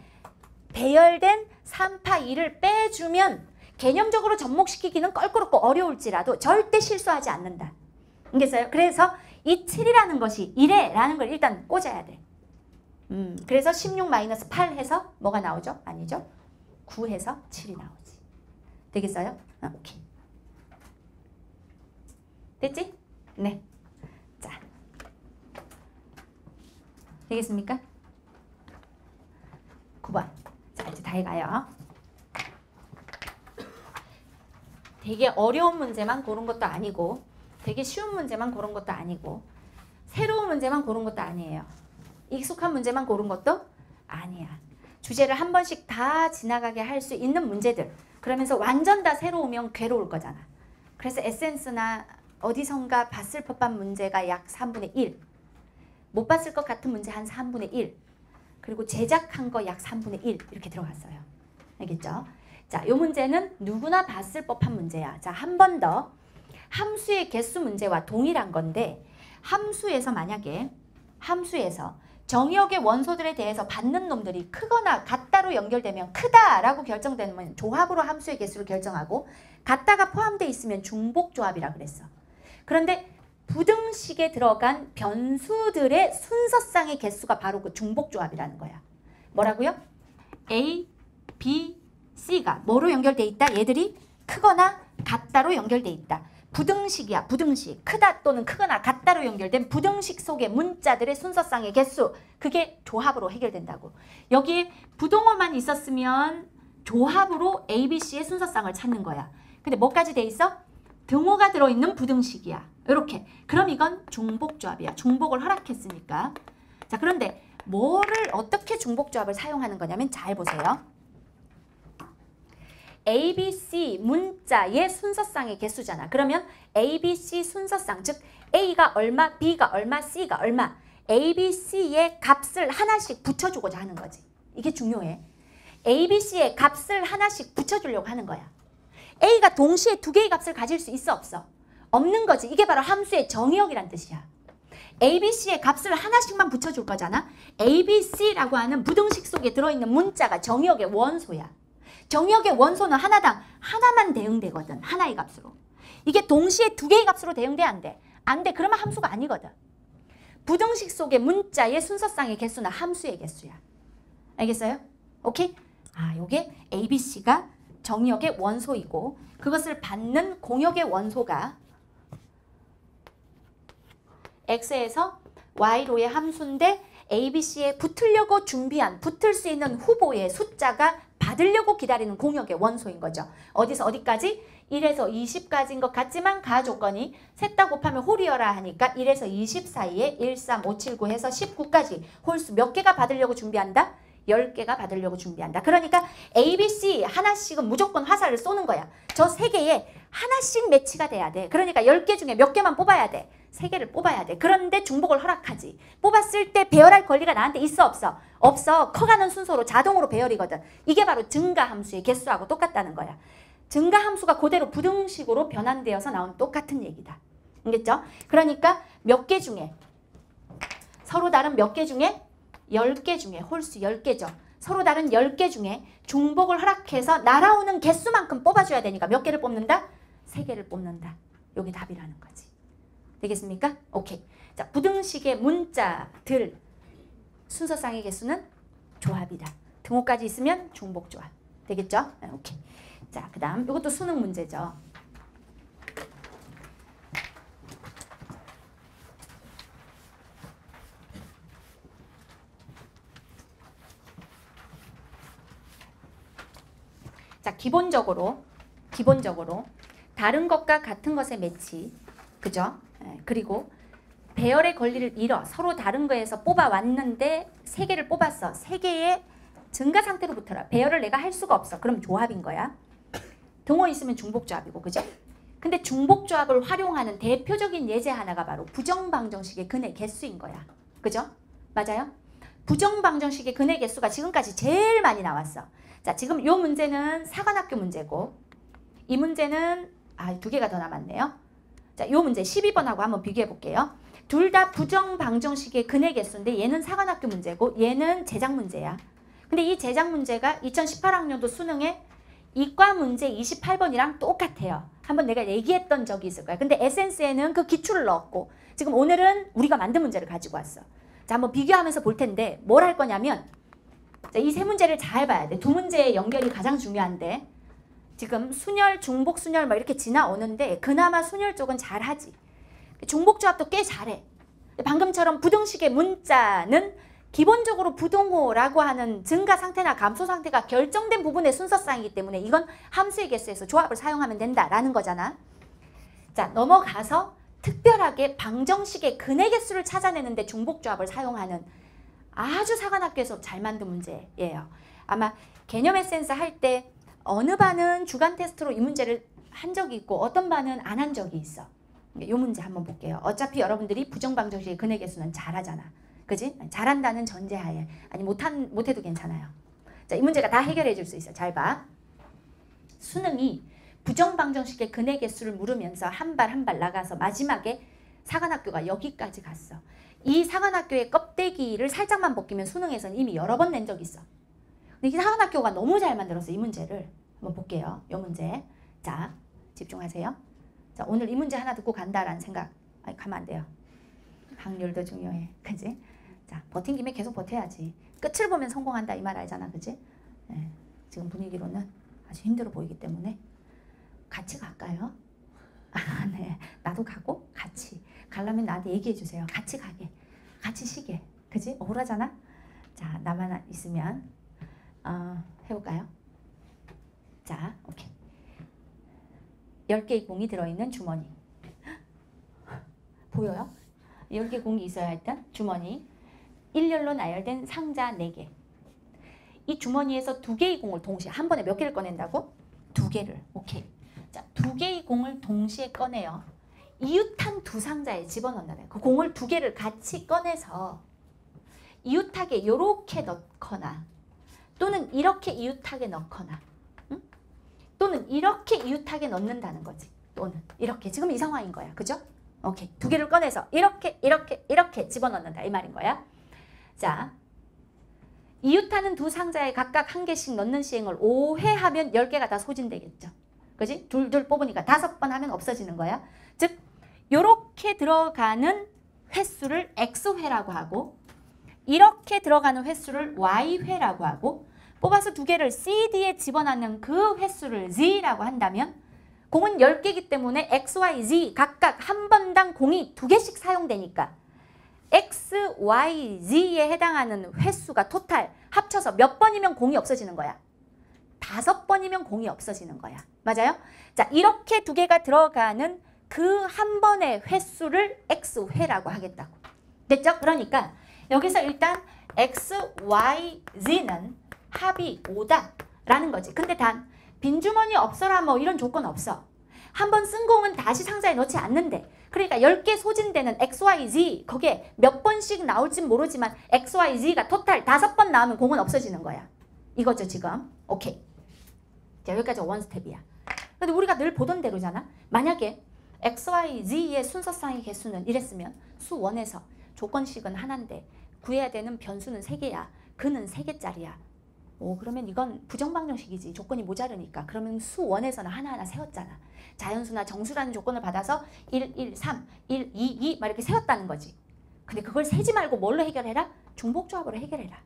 배열된 삼 파이를 빼주면 개념적으로 접목시키기는 껄끄럽고 어려울지라도 절대 실수하지 않는다. 알겠어요? 그래서 이 칠이라는 것이 일에라는 걸 일단 꽂아야 돼. 음, 그래서 십육 마이너스 팔 해서 뭐가 나오죠? 아니죠? 구 해서 칠이 나오지. 되겠어요? 아, 오케이. 됐지? 네. 자. 되겠습니까? 구 번. 자, 이제 다 해가요. 되게 어려운 문제만 고른 것도 아니고 되게 쉬운 문제만 고른 것도 아니고 새로운 문제만 고른 것도 아니에요. 익숙한 문제만 고른 것도 아니야. 주제를 한 번씩 다 지나가게 할 수 있는 문제들. 그러면서 완전 다 새로우면 괴로울 거잖아. 그래서 에센스나 어디선가 봤을 법한 문제가 약 삼분의 일. 못 봤을 것 같은 문제 한 삼분의 일. 그리고 제작한 거 약 삼분의 일. 이렇게 들어갔어요. 알겠죠? 자, 요 문제는 누구나 봤을 법한 문제야. 자, 한 번 더. 함수의 개수 문제와 동일한 건데 함수에서 만약에 함수에서 정의역의 원소들에 대해서 받는 놈들이 크거나 같다로 연결되면 크다라고 결정되면 조합으로 함수의 개수를 결정하고 같다가 포함되어 있으면 중복조합이라 그랬어. 그런데 부등식에 들어간 변수들의 순서상의 개수가 바로 그 중복조합이라는 거야. 뭐라고요? A, B, C가 뭐로 연결되어 있다? 얘들이 크거나 같다로 연결되어 있다. 부등식이야. 부등식. 크다 또는 크거나 같다로 연결된 부등식 속의 문자들의 순서상의 개수. 그게 조합으로 해결된다고. 여기에 부동어만 있었으면 조합으로 A, B, C의 순서상을 찾는 거야. 근데 뭐까지 돼 있어? 등호가 들어있는 부등식이야. 이렇게. 그럼 이건 중복조합이야. 중복을 허락했으니까. 자, 그런데 뭐를 어떻게 중복조합을 사용하는 거냐면 잘 보세요. A, B, C 문자의 순서상의 개수잖아. 그러면 A, B, C 순서상, 즉 A가 얼마, B가 얼마, C가 얼마, A, B, C의 값을 하나씩 붙여주고자 하는 거지. 이게 중요해. A, B, C의 값을 하나씩 붙여주려고 하는 거야. A가 동시에 두 개의 값을 가질 수 있어 없어? 없는 거지. 이게 바로 함수의 정의역이란 뜻이야. A, B, C의 값을 하나씩만 붙여줄 거잖아. A, B, C라고 하는 부등식 속에 들어있는 문자가 정의역의 원소야. 정의역의 원소는 하나당 하나만 대응되거든. 하나의 값으로. 이게 동시에 두 개의 값으로 대응돼 안 돼? 안 돼. 그러면 함수가 아니거든. 부등식 속의 문자의 순서상의 개수나 함수의 개수야. 알겠어요? 오케이? 아, 요게 A, B, C가 정의역의 원소이고 그것을 받는 공역의 원소가 X에서 Y로의 함수인데 A, B, C에 붙으려고 준비한, 붙을 수 있는 후보의 숫자가 받으려고 기다리는 공역의 원소인 거죠. 어디서 어디까지? 일에서 이십까지인 것 같지만 가 조건이 셋 다 곱하면 홀이어라 하니까 일에서 이십 사이에 일, 삼, 오, 칠, 구 해서 십구까지 홀수 몇 개가 받으려고 준비한다? 열 개가 받으려고 준비한다. 그러니까 A, B, C 하나씩은 무조건 화살을 쏘는 거야. 저 세 개에 하나씩 매치가 돼야 돼. 그러니까 열 개 중에 몇 개만 뽑아야 돼. 세 개를 뽑아야 돼. 그런데 중복을 허락하지. 뽑았을 때 배열할 권리가 나한테 있어 없어? 없어. 커가는 순서로 자동으로 배열이거든. 이게 바로 증가함수의 개수하고 똑같다는 거야. 증가함수가 그대로 부등식으로 변환되어서 나온 똑같은 얘기다. 알겠죠? 그러니까 몇 개 중에 서로 다른 몇 개 중에 열 개 중에 홀수 열 개죠. 서로 다른 열 개 중에 중복을 허락해서 날아오는 개수만큼 뽑아줘야 되니까 몇 개를 뽑는다? 세 개를 뽑는다. 이게 답이라는 거지. 되겠습니까? 오케이. 자, 부등식의 문자들 순서상의 개수는 조합이다. 등호까지 있으면 중복조합. 되겠죠? 오케이. 자, 그 다음 이것도 수능 문제죠. 자, 기본적으로 기본적으로 다른 것과 같은 것의 매치. 그죠? 그리고 배열의 권리를 잃어 서로 다른 거에서 뽑아왔는데 세 개를 뽑았어. 세 개의 증가 상태로 붙어라. 배열을 내가 할 수가 없어. 그럼 조합인 거야. 등호 있으면 중복조합이고. 그죠? 근데 중복조합을 활용하는 대표적인 예제 하나가 바로 부정방정식의 근의 개수인 거야. 그죠? 맞아요? 부정방정식의 근의 개수가 지금까지 제일 많이 나왔어. 자, 지금 이 문제는 사관학교 문제고 이 문제는 아, 두 개가 더 남았네요. 자, 요 문제 십이 번하고 한번 비교해 볼게요. 둘 다 부정방정식의 근의 개수인데 얘는 사관학교 문제고 얘는 제작 문제야. 근데 이 제작 문제가 이천십팔 학년도 수능에 이과 문제 이십팔 번이랑 똑같아요. 한번 내가 얘기했던 적이 있을 거야. 근데 에센스에는 그 기출을 넣었고 지금 오늘은 우리가 만든 문제를 가지고 왔어. 자, 한번 비교하면서 볼 텐데 뭘 할 거냐면 이 세 문제를 잘 봐야 돼. 두 문제의 연결이 가장 중요한데 지금 순열, 중복, 순열 막 이렇게 지나오는데 그나마 순열 쪽은 잘하지. 중복 조합도 꽤 잘해. 방금처럼 부등식의 문자는 기본적으로 부등호라고 하는 증가 상태나 감소 상태가 결정된 부분의 순서쌍이기 때문에 이건 함수의 개수에서 조합을 사용하면 된다라는 거잖아. 자, 넘어가서 특별하게 방정식의 근의 개수를 찾아내는데 중복 조합을 사용하는 아주 사관학교에서 잘 만든 문제예요. 아마 개념 에센스 할 때 어느 반은 주간 테스트로 이 문제를 한 적이 있고 어떤 반은 안 한 적이 있어. 이 문제 한번 볼게요. 어차피 여러분들이 부정방정식의 근의 개수는 잘하잖아. 그지? 잘한다는 전제하에. 아니 못한, 못해도 괜찮아요. 자, 이 문제가 다 해결해 줄 수 있어. 잘 봐. 수능이 부정방정식의 근의 개수를 물으면서 한 발 한 발 나가서 마지막에 사관학교가 여기까지 갔어. 이 사관학교의 껍데기를 살짝만 벗기면 수능에서는 이미 여러 번 낸 적 있어. 근데 이 사관학교가 너무 잘 만들었어. 이 문제를 한번 볼게요. 이 문제. 자, 집중하세요. 자, 오늘 이 문제 하나 듣고 간다라는 생각. 아니, 가면 안 돼요. 확률도 중요해. 그지? 자, 버틴 김에 계속 버텨야지. 끝을 보면 성공한다 이 말 알잖아. 그지? 네, 지금 분위기로는 아주 힘들어 보이기 때문에 같이 갈까요? 아, 네. 나도 가고 같이. 가려면 나한테 얘기해 주세요. 같이 가게. 같이 쉬게. 그지? 억울하잖아? 자, 나만 있으면 어, 해볼까요? 자, 오케이. 열 개의 공이 들어있는 주머니. 보여요? 열 개 공이 있어야 했던 주머니. 일렬로 나열된 상자 네 개. 이 주머니에서 두 개의 공을 동시에 한 번에 몇 개를 꺼낸다고? 두 개를. 오케이. 자, 두 개의 공을 동시에 꺼내요. 이웃한 두 상자에 집어넣는다면 그 공을 두 개를 같이 꺼내서 이웃하게 이렇게 넣거나 또는 이렇게 이웃하게 넣거나 응? 또는 이렇게 이웃하게 넣는다는 거지. 또는 이렇게. 지금 이 상황인 거야. 그죠? 오케이. 두 개를 꺼내서 이렇게 이렇게 이렇게 집어넣는다 이 말인 거야. 자, 이웃하는 두 상자에 각각 한 개씩 넣는 시행을 오 회 하면 열 개가 다 소진되겠죠. 그지? 둘둘 뽑으니까 다섯 번 하면 없어지는 거야. 즉 요렇게 들어가는 횟수를 X회라고 하고 이렇게 들어가는 횟수를 Y회라고 하고 뽑아서 두 개를 C, D에 집어넣는 그 횟수를 Z라고 한다면 공은 열 개이기 때문에 X, Y, Z 각각 한 번당 공이 두 개씩 사용되니까 X, Y, Z에 해당하는 횟수가 토탈 합쳐서 몇 번이면 공이 없어지는 거야. 다섯 번이면 공이 없어지는 거야. 맞아요? 자, 이렇게 두 개가 들어가는 그 한 번의 횟수를 X회라고 하겠다고. 됐죠? 그러니까 여기서 일단 X, Y, Z는 합이 오다라는 거지. 근데 단 빈주머니 없어라 뭐 이런 조건 없어. 한 번 쓴 공은 다시 상자에 넣지 않는데 그러니까 열 개 소진되는 엑스 와이 지 거기에 몇 번씩 나올진 모르지만 엑스 와이 지가 토탈 다섯 번 나오면 공은 없어지는 거야. 이거죠 지금. 오케이. 자, 여기까지가 원스텝이야. 근데 우리가 늘 보던 대로잖아. 만약에 엑스 와이 지의 순서쌍의 개수는 이랬으면 수 일에서 조건식은 하나인데 구해야 되는 변수는 세 개야. 근은 세 개짜리야. 오, 그러면 이건 부정방정식이지. 조건이 모자르니까. 그러면 수 일에서는 하나하나 세웠잖아. 자연수나 정수라는 조건을 받아서 일, 일, 삼, 일, 이, 이 막 이렇게 세웠다는 거지. 근데 그걸 세지 말고 뭘로 해결해라? 중복조합으로 해결해라.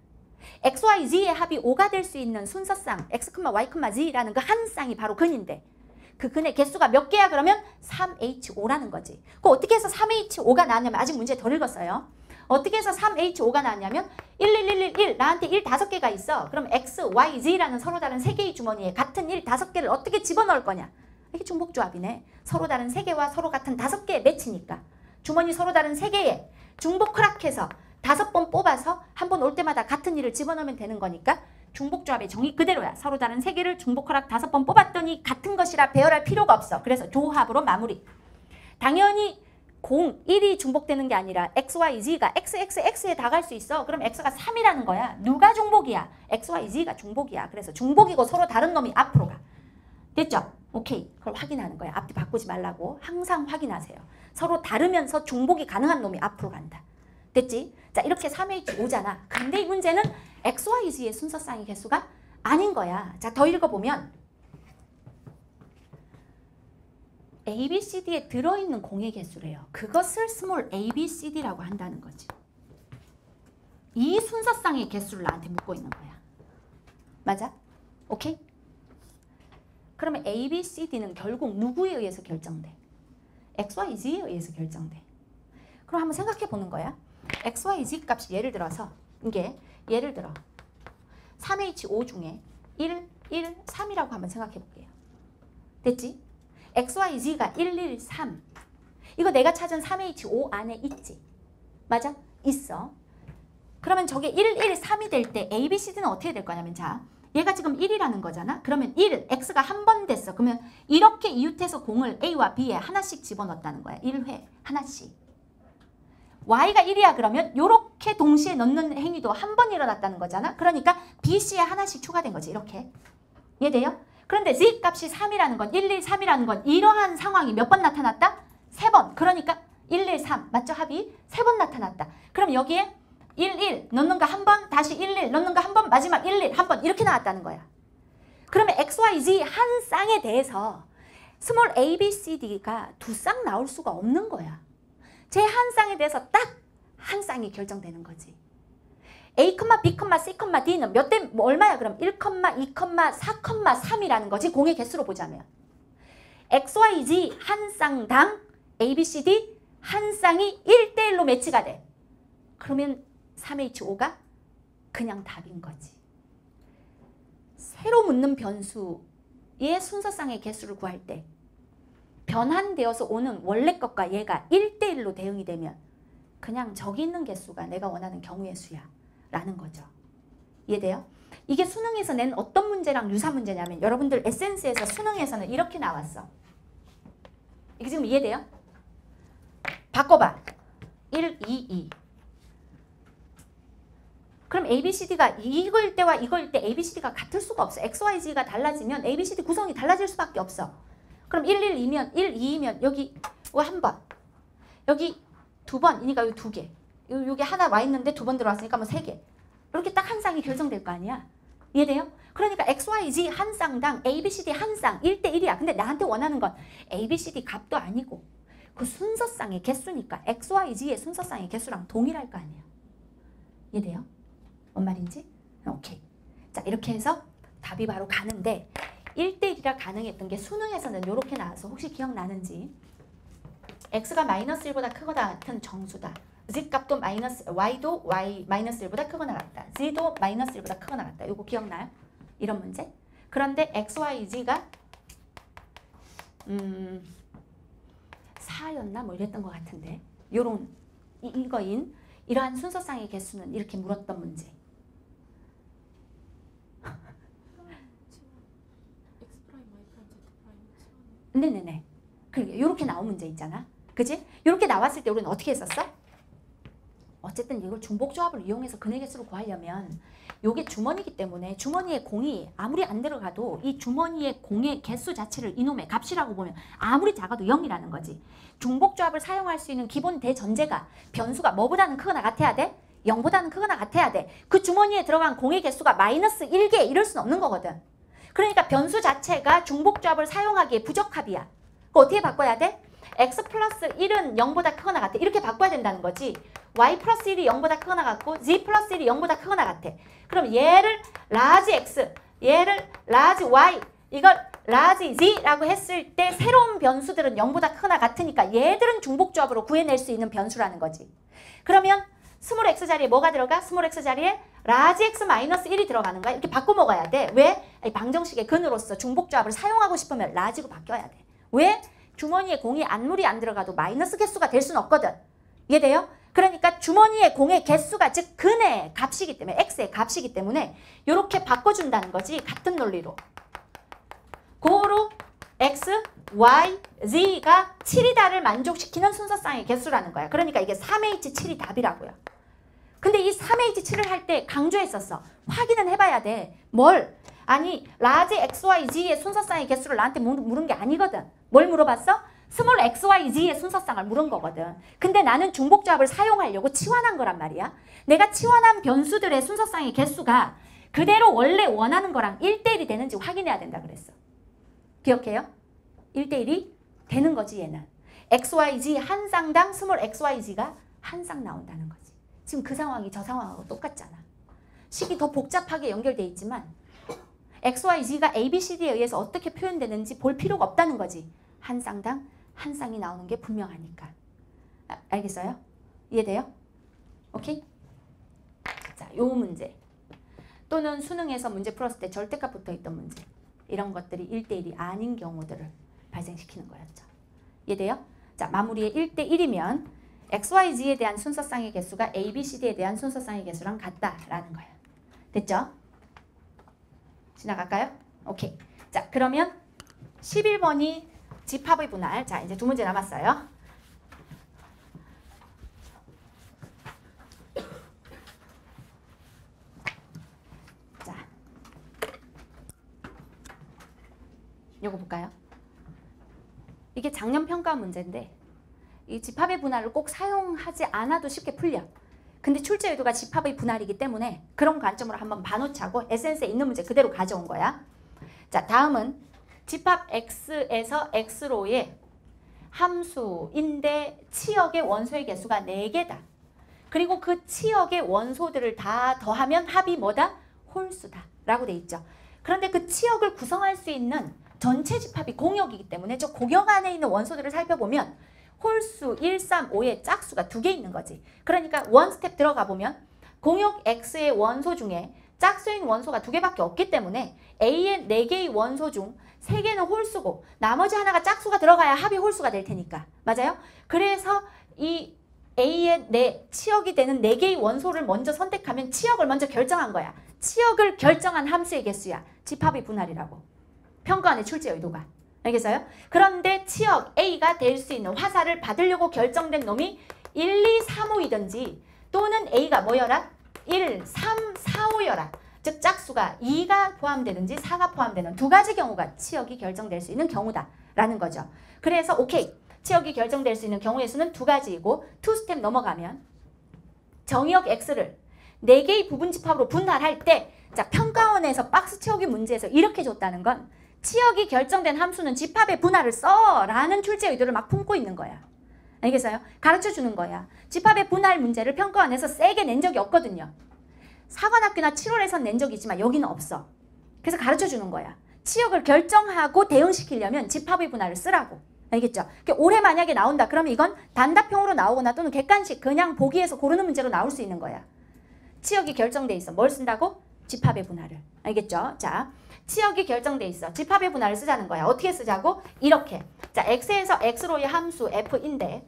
엑스 와이 지의 합이 오가 될 수 있는 순서쌍 엑스, 와이, 지라는 그 한 쌍이 바로 근인데 그 근의 개수가 몇 개야? 그러면 삼 에이치 오라는 거지. 그 어떻게 해서 삼 에이치 오가 나왔냐면 아직 문제 덜 읽었어요. 어떻게 해서 삼 에이치 오가 나왔냐면 일, 일, 일, 일, 일 나한테 일 다섯 개가 있어. 그럼 엑스, 와이, 지라는 서로 다른 세 개의 주머니에 같은 일 다섯 개를 어떻게 집어넣을 거냐. 이게 중복조합이네. 서로 다른 세 개와 서로 같은 다섯 개의 매치니까 주머니 서로 다른 세 개에 중복 크락해서 다섯 번 뽑아서 한 번 올 때마다 같은 일을 집어넣으면 되는 거니까 중복조합의 정의 그대로야. 서로 다른 세 개를 중복 허락 다섯 번 뽑았더니 같은 것이라 배열할 필요가 없어. 그래서 조합으로 마무리. 당연히 공, 일이 중복되는 게 아니라 엑스 와이 지가 엑스, 엑스, 엑스에 다 갈 수 있어. 그럼 X가 삼이라는 거야. 누가 중복이야? 엑스 와이 지가 중복이야. 그래서 중복이고 서로 다른 놈이 앞으로 가. 됐죠? 오케이. 그걸 확인하는 거야. 앞뒤 바꾸지 말라고. 항상 확인하세요. 서로 다르면서 중복이 가능한 놈이 앞으로 간다. 됐지? 자, 이렇게 삼 에이치 오잖아. 근데 이 문제는 엑스 와이 지의 순서쌍의 개수가 아닌 거야. 자, 더 읽어보면 에이 비 씨 디에 들어있는 공의 개수래요. 그것을 스몰 에이 비 씨 디라고 한다는 거지. 이 순서상의 개수를 나한테 묻고 있는 거야. 맞아? 오케이? 그러면 A, B, C, D는 결국 누구에 의해서 결정돼? X, Y, Z에 의해서 결정돼. 그럼 한번 생각해 보는 거야. X, Y, Z 값이 예를 들어서 이게 예를 들어 삼 에이치 오 중에 일, 일, 삼이라고 한번 생각해 볼게요. 됐지? X, Y, Z가 일, 일, 삼. 이거 내가 찾은 삼 에이치 오 안에 있지? 맞아? 있어. 그러면 저게 일, 일, 삼이 될 때 A, B, C, D는 어떻게 될 거냐면 자 얘가 지금 일이라는 거잖아. 그러면 일은 X가 한 번 됐어. 그러면 이렇게 이웃해서 공을 A와 B에 하나씩 집어넣었다는 거야. 일 회 하나씩. Y가 일이야 그러면 이렇게 동시에 넣는 행위도 한 번 일어났다는 거잖아. 그러니까 B, C에 하나씩 추가된 거지. 이렇게. 이해돼요? 그런데 Z 값이 삼이라는 건 일, 일, 삼이라는 건 이러한 상황이 몇 번 나타났다? 세 번. 그러니까 일, 일, 삼. 맞죠? 합이? 세 번 나타났다. 그럼 여기에 일, 일 넣는 거 한 번, 다시 일, 일 넣는 거 한 번, 마지막 일, 일 한 번 이렇게 나왔다는 거야. 그러면 X, Y, Z 한 쌍에 대해서 스몰 A, B, C, D가 두 쌍 나올 수가 없는 거야. 제 한 쌍에 대해서 딱 한 쌍이 결정되는 거지. A, B, C, D는 몇 대, 뭐 얼마야 그럼? 일, 이, 사, 삼이라는 거지. 공의 개수로 보자면. X, Y, Z 한 쌍당 A, B, C, D 한 쌍이 일 대 일로 매치가 돼. 그러면 삼 에이치 오가 그냥 답인 거지. 새로 묻는 변수의 순서상의 개수를 구할 때 변환되어서 오는 원래 것과 얘가 일 대 일로 대응이 되면 그냥 저기 있는 개수가 내가 원하는 경우의 수야 라는 거죠. 이해돼요? 이게 수능에서 낸 어떤 문제랑 유사 문제냐면 여러분들 에센스에서 수능에서는 이렇게 나왔어. 이게 지금 이해돼요? 바꿔봐. 일, 이, 이. 그럼 에이 비 씨 디가 이걸 때와 이걸 때 에이 비 씨 디가 같을 수가 없어. 엑스 와이 지가 달라지면 에이 비 씨 디 구성이 달라질 수밖에 없어. 그럼 일, 일, 이면 일, 이이면 여기 한 번, 여기 두 번이니까 여기 두 개, 여기 하나 와 있는데 두 번 들어왔으니까 뭐 세 개. 이렇게 딱 한 쌍이 결정될 거 아니야. 이해돼요? 그러니까 엑스 와이 지 한 쌍당 에이 비 씨 디 한 쌍 일 대 일이야. 근데 나한테 원하는 건 에이 비 씨 디 값도 아니고 그 순서쌍의 개수니까 엑스 와이 지의 순서쌍의 개수랑 동일할 거 아니야. 이해돼요? 뭔 말인지? 오케이. 자, 이렇게 해서 답이 바로 가는데 일 대 일이라 가능했던 게 수능에서는 이렇게 나와서 혹시 기억나는지 x가 마이너스 일보다 크거나 같은 정수다. z값도 마이너스, y도 y 마이너스 일보다 크거나 같다. z도 마이너스 일보다 크거나 같다. 이거 기억나요? 이런 문제? 그런데 x, y, z가 음, 사였나? 뭐 이랬던 것 같은데 요런 이, 이거인 이러한 순서상의 개수는 이렇게 물었던 문제. 네네네. 그러니까 요렇게 나온 문제 있잖아. 그치? 요렇게 나왔을 때 우리는 어떻게 했었어? 어쨌든 이걸 중복조합을 이용해서 근의 개수를 구하려면 요게 주머니이기 때문에 주머니에 공이 아무리 안 들어가도 이 주머니의 공의 개수 자체를 이놈의 값이라고 보면 아무리 작아도 영이라는 거지. 중복조합을 사용할 수 있는 기본 대전제가 변수가 뭐보다는 크거나 같아야 돼? 영보다는 크거나 같아야 돼. 그 주머니에 들어간 공의 개수가 마이너스 일 개 이럴 수는 없는 거거든. 그러니까 변수 자체가 중복조합을 사용하기에 부적합이야. 그거 어떻게 바꿔야 돼? x 플러스 일은 영보다 크거나 같아. 이렇게 바꿔야 된다는 거지. y 플러스 일이 영보다 크거나 같고 z 플러스 일이 영보다 크거나 같아. 그럼 얘를 라지 x, 얘를 라지 y, 이걸 라지 z라고 했을 때 새로운 변수들은 영보다 크거나 같으니까 얘들은 중복조합으로 구해낼 수 있는 변수라는 거지. 그러면 스몰 x 자리에 뭐가 들어가? 스몰 x 자리에 라지 x 마이너스 일이 들어가는 거야. 이렇게 바꿔 먹어야 돼. 왜? 방정식의 근으로서 중복조합을 사용하고 싶으면 라지로 바뀌어야 돼. 왜? 주머니에 공이 아무리 안 들어가도 마이너스 개수가 될 수는 없거든. 이해돼요? 그러니까 주머니에 공의 개수가 즉 근의 값이기 때문에 x의 값이기 때문에 이렇게 바꿔준다는 거지. 같은 논리로. 고로 x, y, z가 칠이다를 만족시키는 순서쌍의 개수라는 거야. 그러니까 이게 삼 에이치 칠이 답이라고요. 근데 이 삼 에이치 칠을 할 때 강조했었어. 확인은 해봐야 돼. 뭘? 아니 라지 엑스 와이 지의 순서쌍의 개수를 나한테 물은 게 아니거든. 뭘 물어봤어? 스몰 엑스 와이 지의 순서쌍을 물은 거거든. 근데 나는 중복조합을 사용하려고 치환한 거란 말이야. 내가 치환한 변수들의 순서쌍의 개수가 그대로 원래 원하는 거랑 일 대 일이 되는지 확인해야 된다 그랬어. 기억해요? 일 대 일이 되는 거지 얘는. 엑스 와이 지 한 쌍당 스몰 엑스 와이 지가 한 쌍 나온다는 거지. 지금 그 상황이 저 상황하고 똑같잖아. 식이 더 복잡하게 연결돼 있지만 엑스, 와이, 지가 에이, 비, 씨, 디에 의해서 어떻게 표현되는지 볼 필요가 없다는 거지. 한 쌍당 한 쌍이 나오는 게 분명하니까. 아, 알겠어요? 이해돼요? 오케이? 자, 요 문제. 또는 수능에서 문제 풀었을 때 절대값 붙어있던 문제. 이런 것들이 일 대 일이 아닌 경우들을 발생시키는 거였죠. 이해돼요? 자, 마무리에 일 대 일이면 엑스, 와이, 지에 대한 순서쌍의 개수가 에이, 비, 씨, 디에 대한 순서쌍의 개수랑 같다라는 거예요. 됐죠? 지나갈까요? 오케이. 자, 그러면 십일 번이 집합의 분할. 자, 이제 두 문제 남았어요. 자, 요거 볼까요? 이게 작년 평가 문제인데 이 집합의 분할을 꼭 사용하지 않아도 쉽게 풀려. 근데 출제 의도가 집합의 분할이기 때문에 그런 관점으로 한번 반호차고 에센스에 있는 문제 그대로 가져온 거야. 자, 다음은 집합 X에서 X로의 함수인데 치역의 원소의 개수가 네 개다. 그리고 그 치역의 원소들을 다 더하면 합이 뭐다? 홀수다 라고 돼 있죠. 그런데 그 치역을 구성할 수 있는 전체 집합이 공역이기 때문에 저 공역 안에 있는 원소들을 살펴보면 홀수 일, 삼, 오의 짝수가 두 개 있는 거지. 그러니까 원 스텝 들어가 보면 공역 X의 원소 중에 짝수인 원소가 두 개밖에 없기 때문에 A의 네 개의 원소 중 세 개는 홀수고 나머지 하나가 짝수가 들어가야 합이 홀수가 될 테니까. 맞아요? 그래서 이 A의 네, 치역이 되는 네 개의 원소를 먼저 선택하면 치역을 먼저 결정한 거야. 치역을 결정한 함수의 개수야. 집합의 분할이라고. 평가원의 출제 의도가. 알겠어요? 그런데 치역 A가 될 수 있는 화살을 받으려고 결정된 놈이 일, 이, 삼, 오이든지 또는 A가 뭐여라? 일, 삼, 사, 오여라. 즉 짝수가 이가 포함되든지 사가 포함되는 두 가지 경우가 치역이 결정될 수 있는 경우다라는 거죠. 그래서 오케이. 치역이 결정될 수 있는 경우의 수는 두 가지이고 두 스텝 넘어가면 정의역 X를 네 개의 부분집합으로 분할할 때 자, 평가원에서 박스 채우기 문제에서 이렇게 줬다는 건 치역이 결정된 함수는 집합의 분할을 써라는 출제 의도를 막 품고 있는 거야. 알겠어요? 가르쳐주는 거야. 집합의 분할 문제를 평가원에서 세게 낸 적이 없거든요. 사관학교나 칠월에선 낸 적이지만 여기는 없어. 그래서 가르쳐주는 거야. 치역을 결정하고 대응시키려면 집합의 분할을 쓰라고. 알겠죠? 올해 만약에 나온다 그러면 이건 단답형으로 나오거나 또는 객관식 그냥 보기에서 고르는 문제로 나올 수 있는 거야. 치역이 결정돼 있어. 뭘 쓴다고? 집합의 분할을. 알겠죠? 자, 치역이 결정돼 있어. 집합의 분할을 쓰자는 거야. 어떻게 쓰자고? 이렇게. 자, X에서 X로의 함수 F인데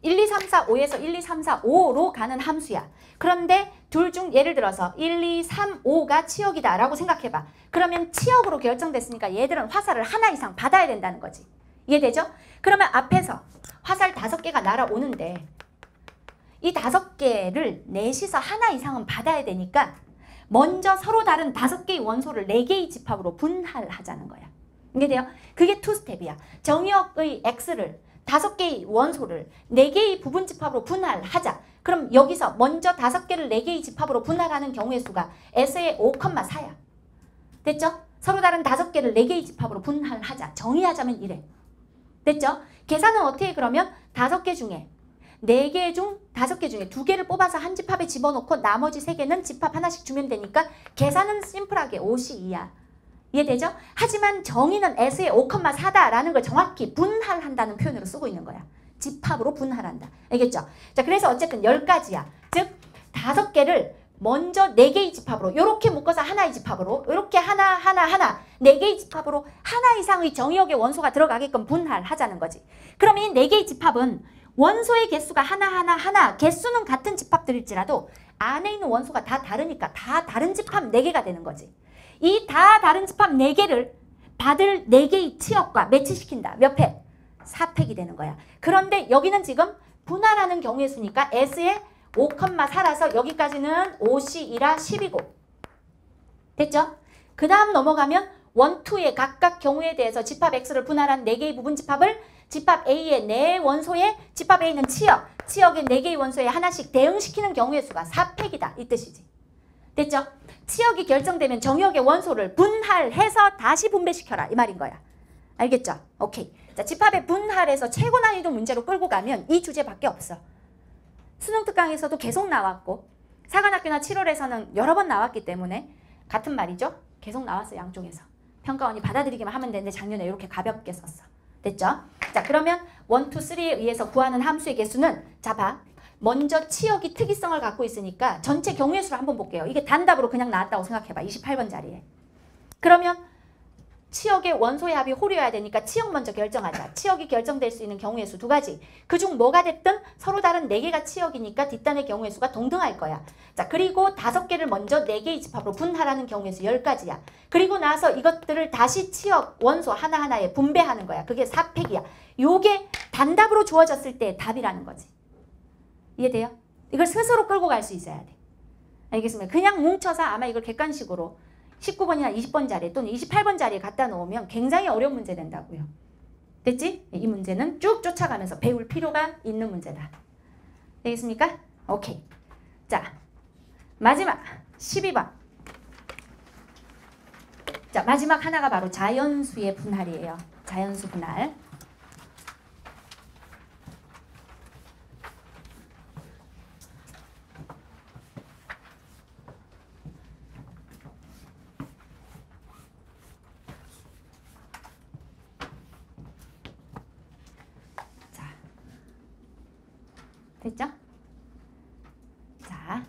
일, 이, 삼, 사, 오에서 일, 이, 삼, 사, 오로 가는 함수야. 그런데 둘 중 예를 들어서 일, 이, 삼, 오가 치역이다 라고 생각해봐. 그러면 치역으로 결정됐으니까 얘들은 화살을 하나 이상 받아야 된다는 거지. 이해되죠? 그러면 앞에서 화살 다섯 개가 날아오는데 이 다섯 개를 넷이서 하나 이상은 받아야 되니까 먼저 서로 다른 다섯 개의 원소를 네 개의 집합으로 분할하자는 거야. 이게 돼요? 그게 투 스텝이야. 정의역의 X를 다섯 개의 원소를 네 개의 부분 집합으로 분할하자. 그럼 여기서 먼저 다섯 개를 네 개의 집합으로 분할하는 경우의 수가 S의 오, 사야. 됐죠? 서로 다른 다섯 개를 네 개의 집합으로 분할하자. 정의하자면 이래. 됐죠? 계산은 어떻게 그러면 다섯 개 중에 네 개 중 다섯 개 중에 두 개를 뽑아서 한 집합에 집어넣고 나머지 세 개는 집합 하나씩 주면 되니까 계산은 심플하게 오씩 이야. 이해되죠? 하지만 정의는 S의 오, 사다라는 걸 정확히 분할한다는 표현으로 쓰고 있는 거야. 집합으로 분할한다. 알겠죠? 자, 그래서 어쨌든 열 가지야. 즉 다섯 개를 먼저 네 개의 집합으로 이렇게 묶어서 하나의 집합으로 이렇게 하나 하나 하나 네 개의 집합으로 하나 이상의 정의역의 원소가 들어가게끔 분할하자는 거지. 그럼 이 네 개의 집합은 원소의 개수가 하나하나 하나 개수는 같은 집합들일지라도 안에 있는 원소가 다 다르니까 다 다른 집합 네 개가 되는 거지. 이 다 다른 집합 네 개를 받을 네 개의 치역과 매치시킨다. 몇 팩? 사 팩이 되는 거야. 그런데 여기는 지금 분할하는 경우의 수니까 S의 오, 사라서 여기까지는 오씩 이라 십이고 됐죠? 그 다음 넘어가면 일, 이의 각각 경우에 대해서 집합 X를 분할한 네 개의 부분 집합을 집합 A의 네 원소에 집합 A는 치역, 치역의 네 개의 원소에 하나씩 대응시키는 경우의 수가 사 팩이다. 이 뜻이지. 됐죠? 치역이 결정되면 정역의 원소를 분할해서 다시 분배시켜라. 이 말인 거야. 알겠죠? 오케이. 자, 집합의 분할에서 최고 난이도 문제로 끌고 가면 이 주제밖에 없어. 수능 특강에서도 계속 나왔고 사관학교나 칠월에서는 여러 번 나왔기 때문에 같은 말이죠. 계속 나왔어, 양쪽에서. 평가원이 받아들이기만 하면 되는데 작년에 이렇게 가볍게 썼어. 됐죠? 자, 그러면 일, 이, 삼에 의해서 구하는 함수의 개수는, 자, 봐. 먼저 치역이 특이성을 갖고 있으니까 전체 경우의 수를 한번 볼게요. 이게 단답으로 그냥 나왔다고 생각해봐. 이십팔 번 자리에. 그러면 치역의 원소의 합이 홀이어야 되니까 치역 먼저 결정하자. 치역이 결정될 수 있는 경우의 수 두 가지. 그중 뭐가 됐든 서로 다른 네 개가 치역이니까 뒷단의 경우의 수가 동등할 거야. 자, 그리고 다섯 개를 먼저 네 개의 집합으로 분할하는 경우의 수 열 가지야. 그리고 나서 이것들을 다시 치역 원소 하나하나에 분배하는 거야. 그게 사팩이야. 요게 단답으로 주어졌을 때의 답이라는 거지. 이해돼요? 이걸 스스로 끌고 갈 수 있어야 돼. 알겠습니다. 그냥 뭉쳐서 아마 이걸 객관식으로 십구 번이나 이십 번 자리 또는 이십팔 번 자리에 갖다 놓으면 굉장히 어려운 문제 된다고요. 됐지? 이 문제는 쭉 쫓아가면서 배울 필요가 있는 문제다. 되겠습니까? 오케이. 자, 마지막 십이 번. 자, 마지막 하나가 바로 자연수의 분할이에요. 자연수 분할. 됐죠? 자,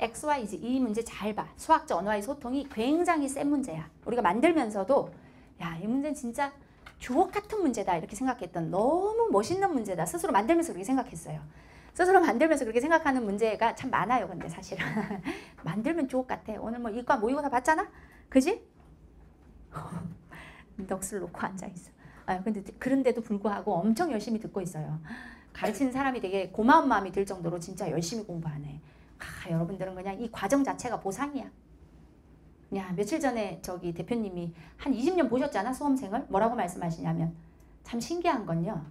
엑스 와이 지 이 문제 잘 봐. 수학적 언어와의 소통이 굉장히 센 문제야. 우리가 만들면서도 야, 이 문제는 진짜 주옥 같은 문제다 이렇게 생각했던, 너무 멋있는 문제다. 스스로 만들면서 그렇게 생각했어요. 스스로 만들면서 그렇게 생각하는 문제가 참 많아요. 근데 사실은 만들면 주옥 같아. 오늘 뭐 이과 모의고사 봤잖아? 그지? 넋을 놓고 앉아있어. 아, 근데 그런데도 불구하고 엄청 열심히 듣고 있어요. 가르치는 사람이 되게 고마운 마음이 들 정도로 진짜 열심히 공부하네. 아, 여러분들은 그냥 이 과정 자체가 보상이야. 야, 며칠 전에 저기 대표님이 한 이십 년 보셨잖아, 수험생을. 뭐라고 말씀하시냐면, 참 신기한 건요,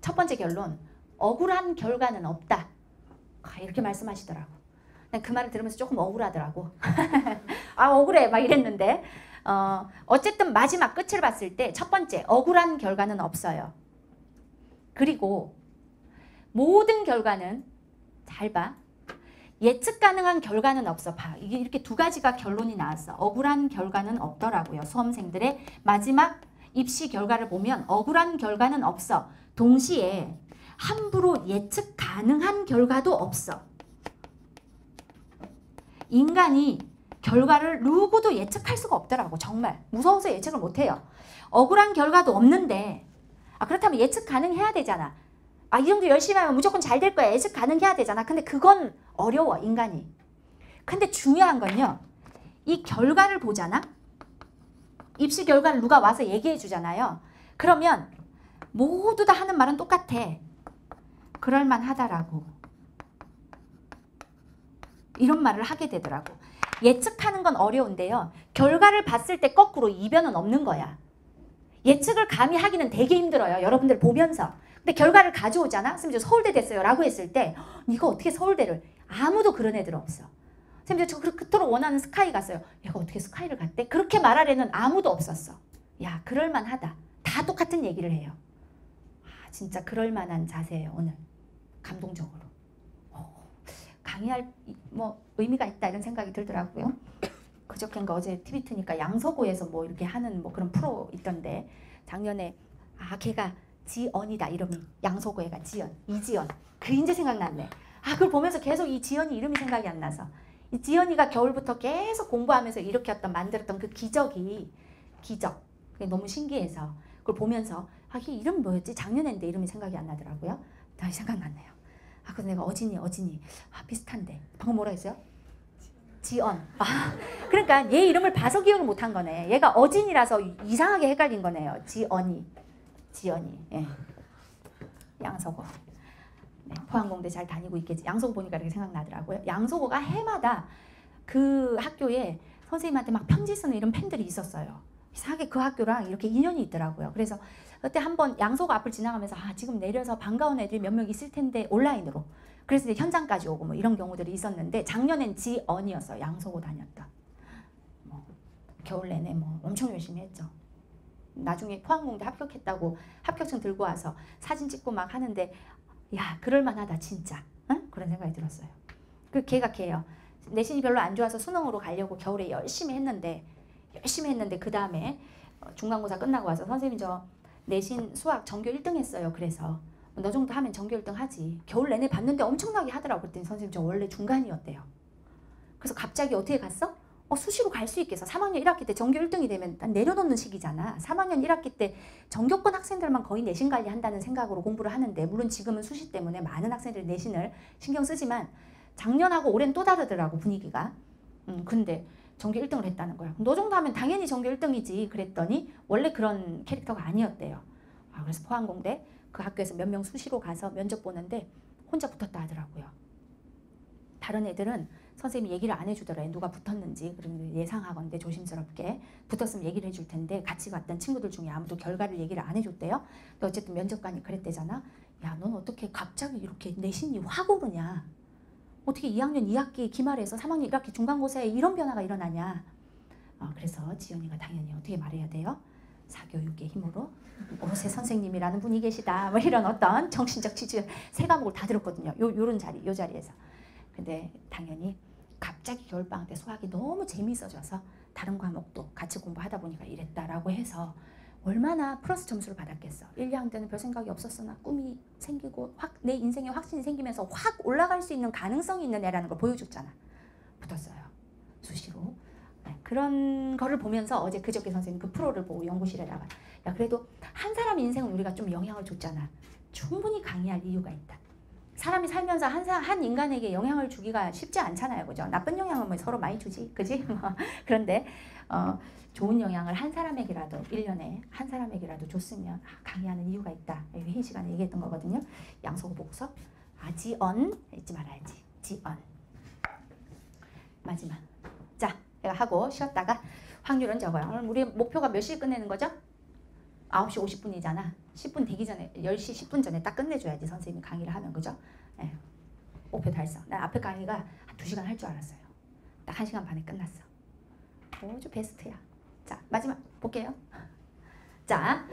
첫 번째 결론, 억울한 결과는 없다. 아, 이렇게 말씀하시더라고. 난 그 말을 들으면서 조금 억울하더라고. 아, 억울해 막 이랬는데 어, 어쨌든 마지막 끝을 봤을 때 첫 번째, 억울한 결과는 없어요. 그리고 모든 결과는, 잘 봐, 예측 가능한 결과는 없어. 봐, 이게 이렇게 두 가지가 결론이 나왔어. 억울한 결과는 없더라고요. 수험생들의 마지막 입시 결과를 보면 억울한 결과는 없어. 동시에 함부로 예측 가능한 결과도 없어. 인간이 결과를 누구도 예측할 수가 없더라고. 정말 무서워서 예측을 못해요. 억울한 결과도 없는데, 아, 그렇다면 예측 가능해야 되잖아. 아, 이 정도 열심히 하면 무조건 잘 될 거야. 예측 가능해야 되잖아. 근데 그건 어려워, 인간이. 근데 중요한 건요, 이 결과를 보잖아. 입시 결과를 누가 와서 얘기해 주잖아요. 그러면 모두 다 하는 말은 똑같아. 그럴만하다라고. 이런 말을 하게 되더라고. 예측하는 건 어려운데요, 결과를 봤을 때 거꾸로 이변은 없는 거야. 예측을 감히 하기는 되게 힘들어요. 여러분들 보면서. 근데 결과를 가져오잖아. 선생님, 저 서울대 됐어요 라고 했을 때, 니가 어떻게 서울대를, 아무도 그런 애들 없어. 선생님, 저 그토록 원하는 스카이 갔어요. 얘가 어떻게 스카이를 갔대? 그렇게 말할 애는 아무도 없었어. 야, 그럴만하다. 다 똑같은 얘기를 해요. 아, 진짜 그럴만한 자세예요. 오늘 감동적으로 어, 강의할 뭐 의미가 있다 이런 생각이 들더라고요. 그저께인가 어제 티비 트니까 양서고에서 뭐 이렇게 하는 뭐 그런 프로 있던데, 작년에 아, 걔가 지연이다 이름이. 양서고 애가 지연, 이지연. 그 이제 생각났네. 아, 그걸 보면서 계속 이 지연이 이름이 생각이 안 나서. 이 지연이가 겨울부터 계속 공부하면서 일으켰던, 만들었던 그 기적이, 기적. 그게 너무 신기해서 그걸 보면서, 아, 걔 이름 뭐였지? 작년인데 이름이 생각이 안 나더라고요. 다시 생각났네요. 아, 그래서 내가 어진이, 어진이. 아, 비슷한데. 방금 뭐라 했어요? 지연. 아, 그러니까 얘 이름을 봐서 기억을 못한 거네. 얘가 어진이라서 이상하게 헷갈린 거네요. 지연이. 지연이. 예. 양서고. 네, 포항공대 잘 다니고 있겠지. 양서고 보니까 이렇게 생각나더라고요. 양서고가 해마다 그 학교에 선생님한테 막 편지 쓰는 이런 팬들이 있었어요. 이상하게 그 학교랑 이렇게 인연이 있더라고요. 그래서 그때 한번 양서고 앞을 지나가면서, 아, 지금 내려서 반가운 애들이 몇 명 있을 텐데, 온라인으로. 그래서 이제 현장까지 오고 뭐 이런 경우들이 있었는데, 작년엔 지언이었어요. 양서고 다녔다. 뭐 겨울 내내 뭐 엄청 열심히 했죠. 나중에 포항공대 합격했다고 합격증 들고 와서 사진 찍고 막 하는데 야 그럴만하다 진짜 응? 그런 생각이 들었어요. 그 걔가 걔예요. 내신이 별로 안 좋아서 수능으로 가려고 겨울에 열심히 했는데 열심히 했는데 그 다음에 중간고사 끝나고 와서 선생님 저 내신 수학 전교 일 등 했어요. 그래서 너 정도 하면 전교 일 등 하지. 겨울 내내 봤는데 엄청나게 하더라고. 그랬더니 선생님 저 원래 중간이었대요. 그래서 갑자기 어떻게 갔어? 어, 수시로 갈 수 있게 해서 삼 학년 일 학기 때 전교 일 등이 되면 내려놓는 시기잖아. 삼 학년 일 학기 때 전교권 학생들만 거의 내신 관리한다는 생각으로 공부를 하는데 물론 지금은 수시 때문에 많은 학생들이 내신을 신경 쓰지만 작년하고 올해는 또 다르더라고 분위기가. 음, 근데 전교 일 등을 했다는 거야. 너 정도 하면 당연히 전교 일 등이지 그랬더니 원래 그런 캐릭터가 아니었대요. 아, 그래서 포항공대 그 학교에서 몇 명 수시로 가서 면접 보는데 혼자 붙었다 하더라고요. 다른 애들은 선생님이 얘기를 안 해주더래요. 누가 붙었는지. 그러면 예상하건대 조심스럽게 붙었으면 얘기를 해줄 텐데 같이 갔던 친구들 중에 아무도 결과를 얘기를 안 해줬대요. 근데 어쨌든 면접관이 그랬대잖아. 야, 넌 어떻게 갑자기 이렇게 내신이 확 오르냐. 어떻게 이 학년 이 학기 기말에서 삼 학년 일 학기 중간고사에 이런 변화가 일어나냐. 어, 그래서 지연이가 당연히 어떻게 말해야 돼요? 사교육의 힘으로 오르새 선생님이라는 분이 계시다. 뭐 이런 어떤 정신적 지지 세 과목을 다 들었거든요. 요, 요런 자리, 요 자리에서. 근데 당연히 갑자기 겨울방학 때 수학이 너무 재미있어져서 다른 과목도 같이 공부하다 보니까 이랬다라고 해서 얼마나 플러스 점수를 받았겠어. 일, 이 학년 때는 별 생각이 없었으나 꿈이 생기고 확 내 인생에 확신이 생기면서 확 올라갈 수 있는 가능성이 있는 애라는 걸 보여줬잖아. 붙었어요. 수시로. 그런 거를 보면서 어제 그저께 선생님 그 프로를 보고 연구실에 나가 야 그래도 한 사람 인생은 우리가 좀 영향을 줬잖아. 충분히 강의할 이유가 있다. 사람이 살면서 한, 한 인간에게 영향을 주기가 쉽지 않잖아요. 그죠? 나쁜 영향은 뭐 서로 많이 주지. 그지? 그런데 어, 좋은 영향을 한 사람에게라도 일 년에 한 사람에게라도 줬으면 아, 강의하는 이유가 있다. 회의 시간에 얘기했던 거거든요. 양서고 보고서 아 지언 잊지 말아야지. 지언 마지막 자 내가 하고 쉬었다가 확률은 적어요. 오늘 우리 목표가 몇 시에 끝내는 거죠? 아홉 시 오십 분이잖아. 십 분 되기 전에, 열 시 십 분 전에 딱 끝내줘야지 선생님이 강의를 하면, 그죠? 예. 목표 달성. 난 앞에 강의가 한 두 시간 할 줄 알았어요. 딱 한 시간 반에 끝났어. 아주 베스트야. 자, 마지막 볼게요. 자,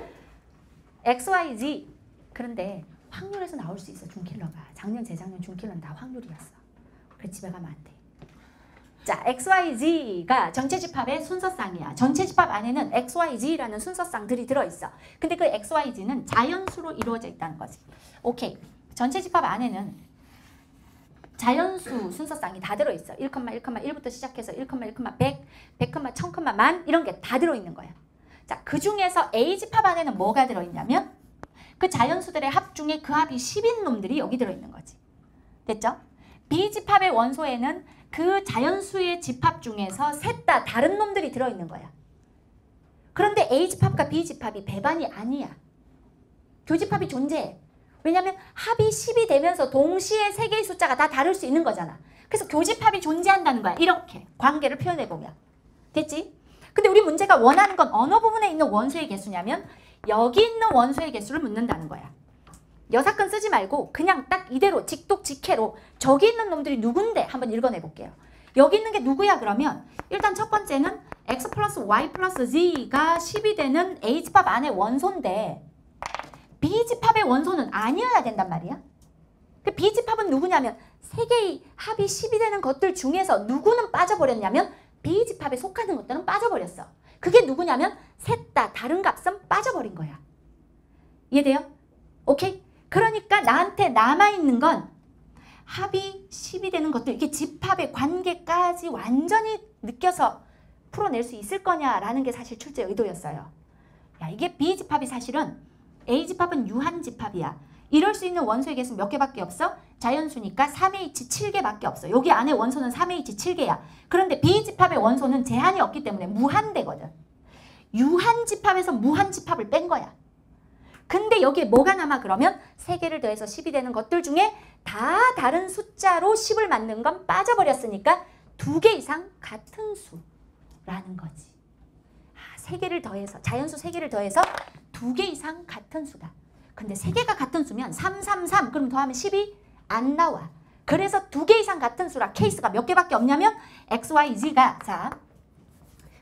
엑스 와이 지. 그런데 확률에서 나올 수 있어, 중킬러가. 작년, 재작년 중킬러는 다 확률이었어. 그래, 집에 가면 안 돼. 자, 엑스 와이 지가 전체 집합의 순서쌍이야. 전체 집합 안에는 엑스 와이 지라는 순서쌍들이 들어있어. 근데 그 엑스 와이 지는 자연수로 이루어져 있다는 거지. 오케이. 전체 집합 안에는 자연수 순서쌍이 다 들어있어. 일, 일, 일부터 시작해서 일, 일, 백, 백, 천, 만 이런 게 다 들어있는 거야. 자, 그 중에서 에이 집합 안에는 뭐가 들어있냐면 그 자연수들의 합 중에 그 합이 십인 놈들이 여기 들어있는 거지. 됐죠? 비 집합의 원소에는 그 자연수의 집합 중에서 셋 다 다른 놈들이 들어있는 거야. 그런데 에이 집합과 비 집합이 배반이 아니야. 교집합이 존재해. 왜냐하면 합이 십이 되면서 동시에 세 개의 숫자가 다 다를 수 있는 거잖아. 그래서 교집합이 존재한다는 거야. 이렇게 관계를 표현해보면. 됐지? 근데 우리 문제가 원하는 건 어느 부분에 있는 원소의 개수냐면 여기 있는 원소의 개수를 묻는다는 거야. 여사건 쓰지 말고 그냥 딱 이대로 직독 직해로 저기 있는 놈들이 누군데 한번 읽어내볼게요. 여기 있는 게 누구야 그러면 일단 첫 번째는 x 플러스 y 플러스 z가 십이 되는 a집합 안의 원소인데 b집합의 원소는 아니어야 된단 말이야. 그 b집합은 누구냐면 세 개의 합이 십이 되는 것들 중에서 누구는 빠져버렸냐면 b집합에 속하는 것들은 빠져버렸어. 그게 누구냐면 셋 다 다른 값은 빠져버린 거야. 이해돼요? 오케이? 그러니까 나한테 남아있는 건 합이 십이 되는 것들 이렇게 집합의 관계까지 완전히 느껴서 풀어낼 수 있을 거냐라는 게 사실 출제의 의도였어요. 야, 이게 비 집합이 사실은 에이 집합은 유한집합이야. 이럴 수 있는 원소의 개수는 몇 개밖에 없어? 자연수니까 삼 에이치 칠 개밖에 없어. 여기 안에 원소는 삼 에이치 칠 개야. 그런데 비 집합의 원소는 제한이 없기 때문에 무한대거든. 유한집합에서 무한집합을 뺀 거야. 근데 여기에 뭐가 남아 그러면 세 개를 더해서 십이 되는 것들 중에 다 다른 숫자로 십을 만든 건 빠져버렸으니까 두 개 이상 같은 수라는 거지. 아, 세 개를 더해서 자연수 세 개를 더해서 두 개 이상 같은 수다. 근데 세 개가 같은 수면 삼, 삼, 삼 그럼 더하면 십이 안 나와. 그래서 두 개 이상 같은 수라 케이스가 몇 개밖에 없냐면 엑스, 와이, 지가 자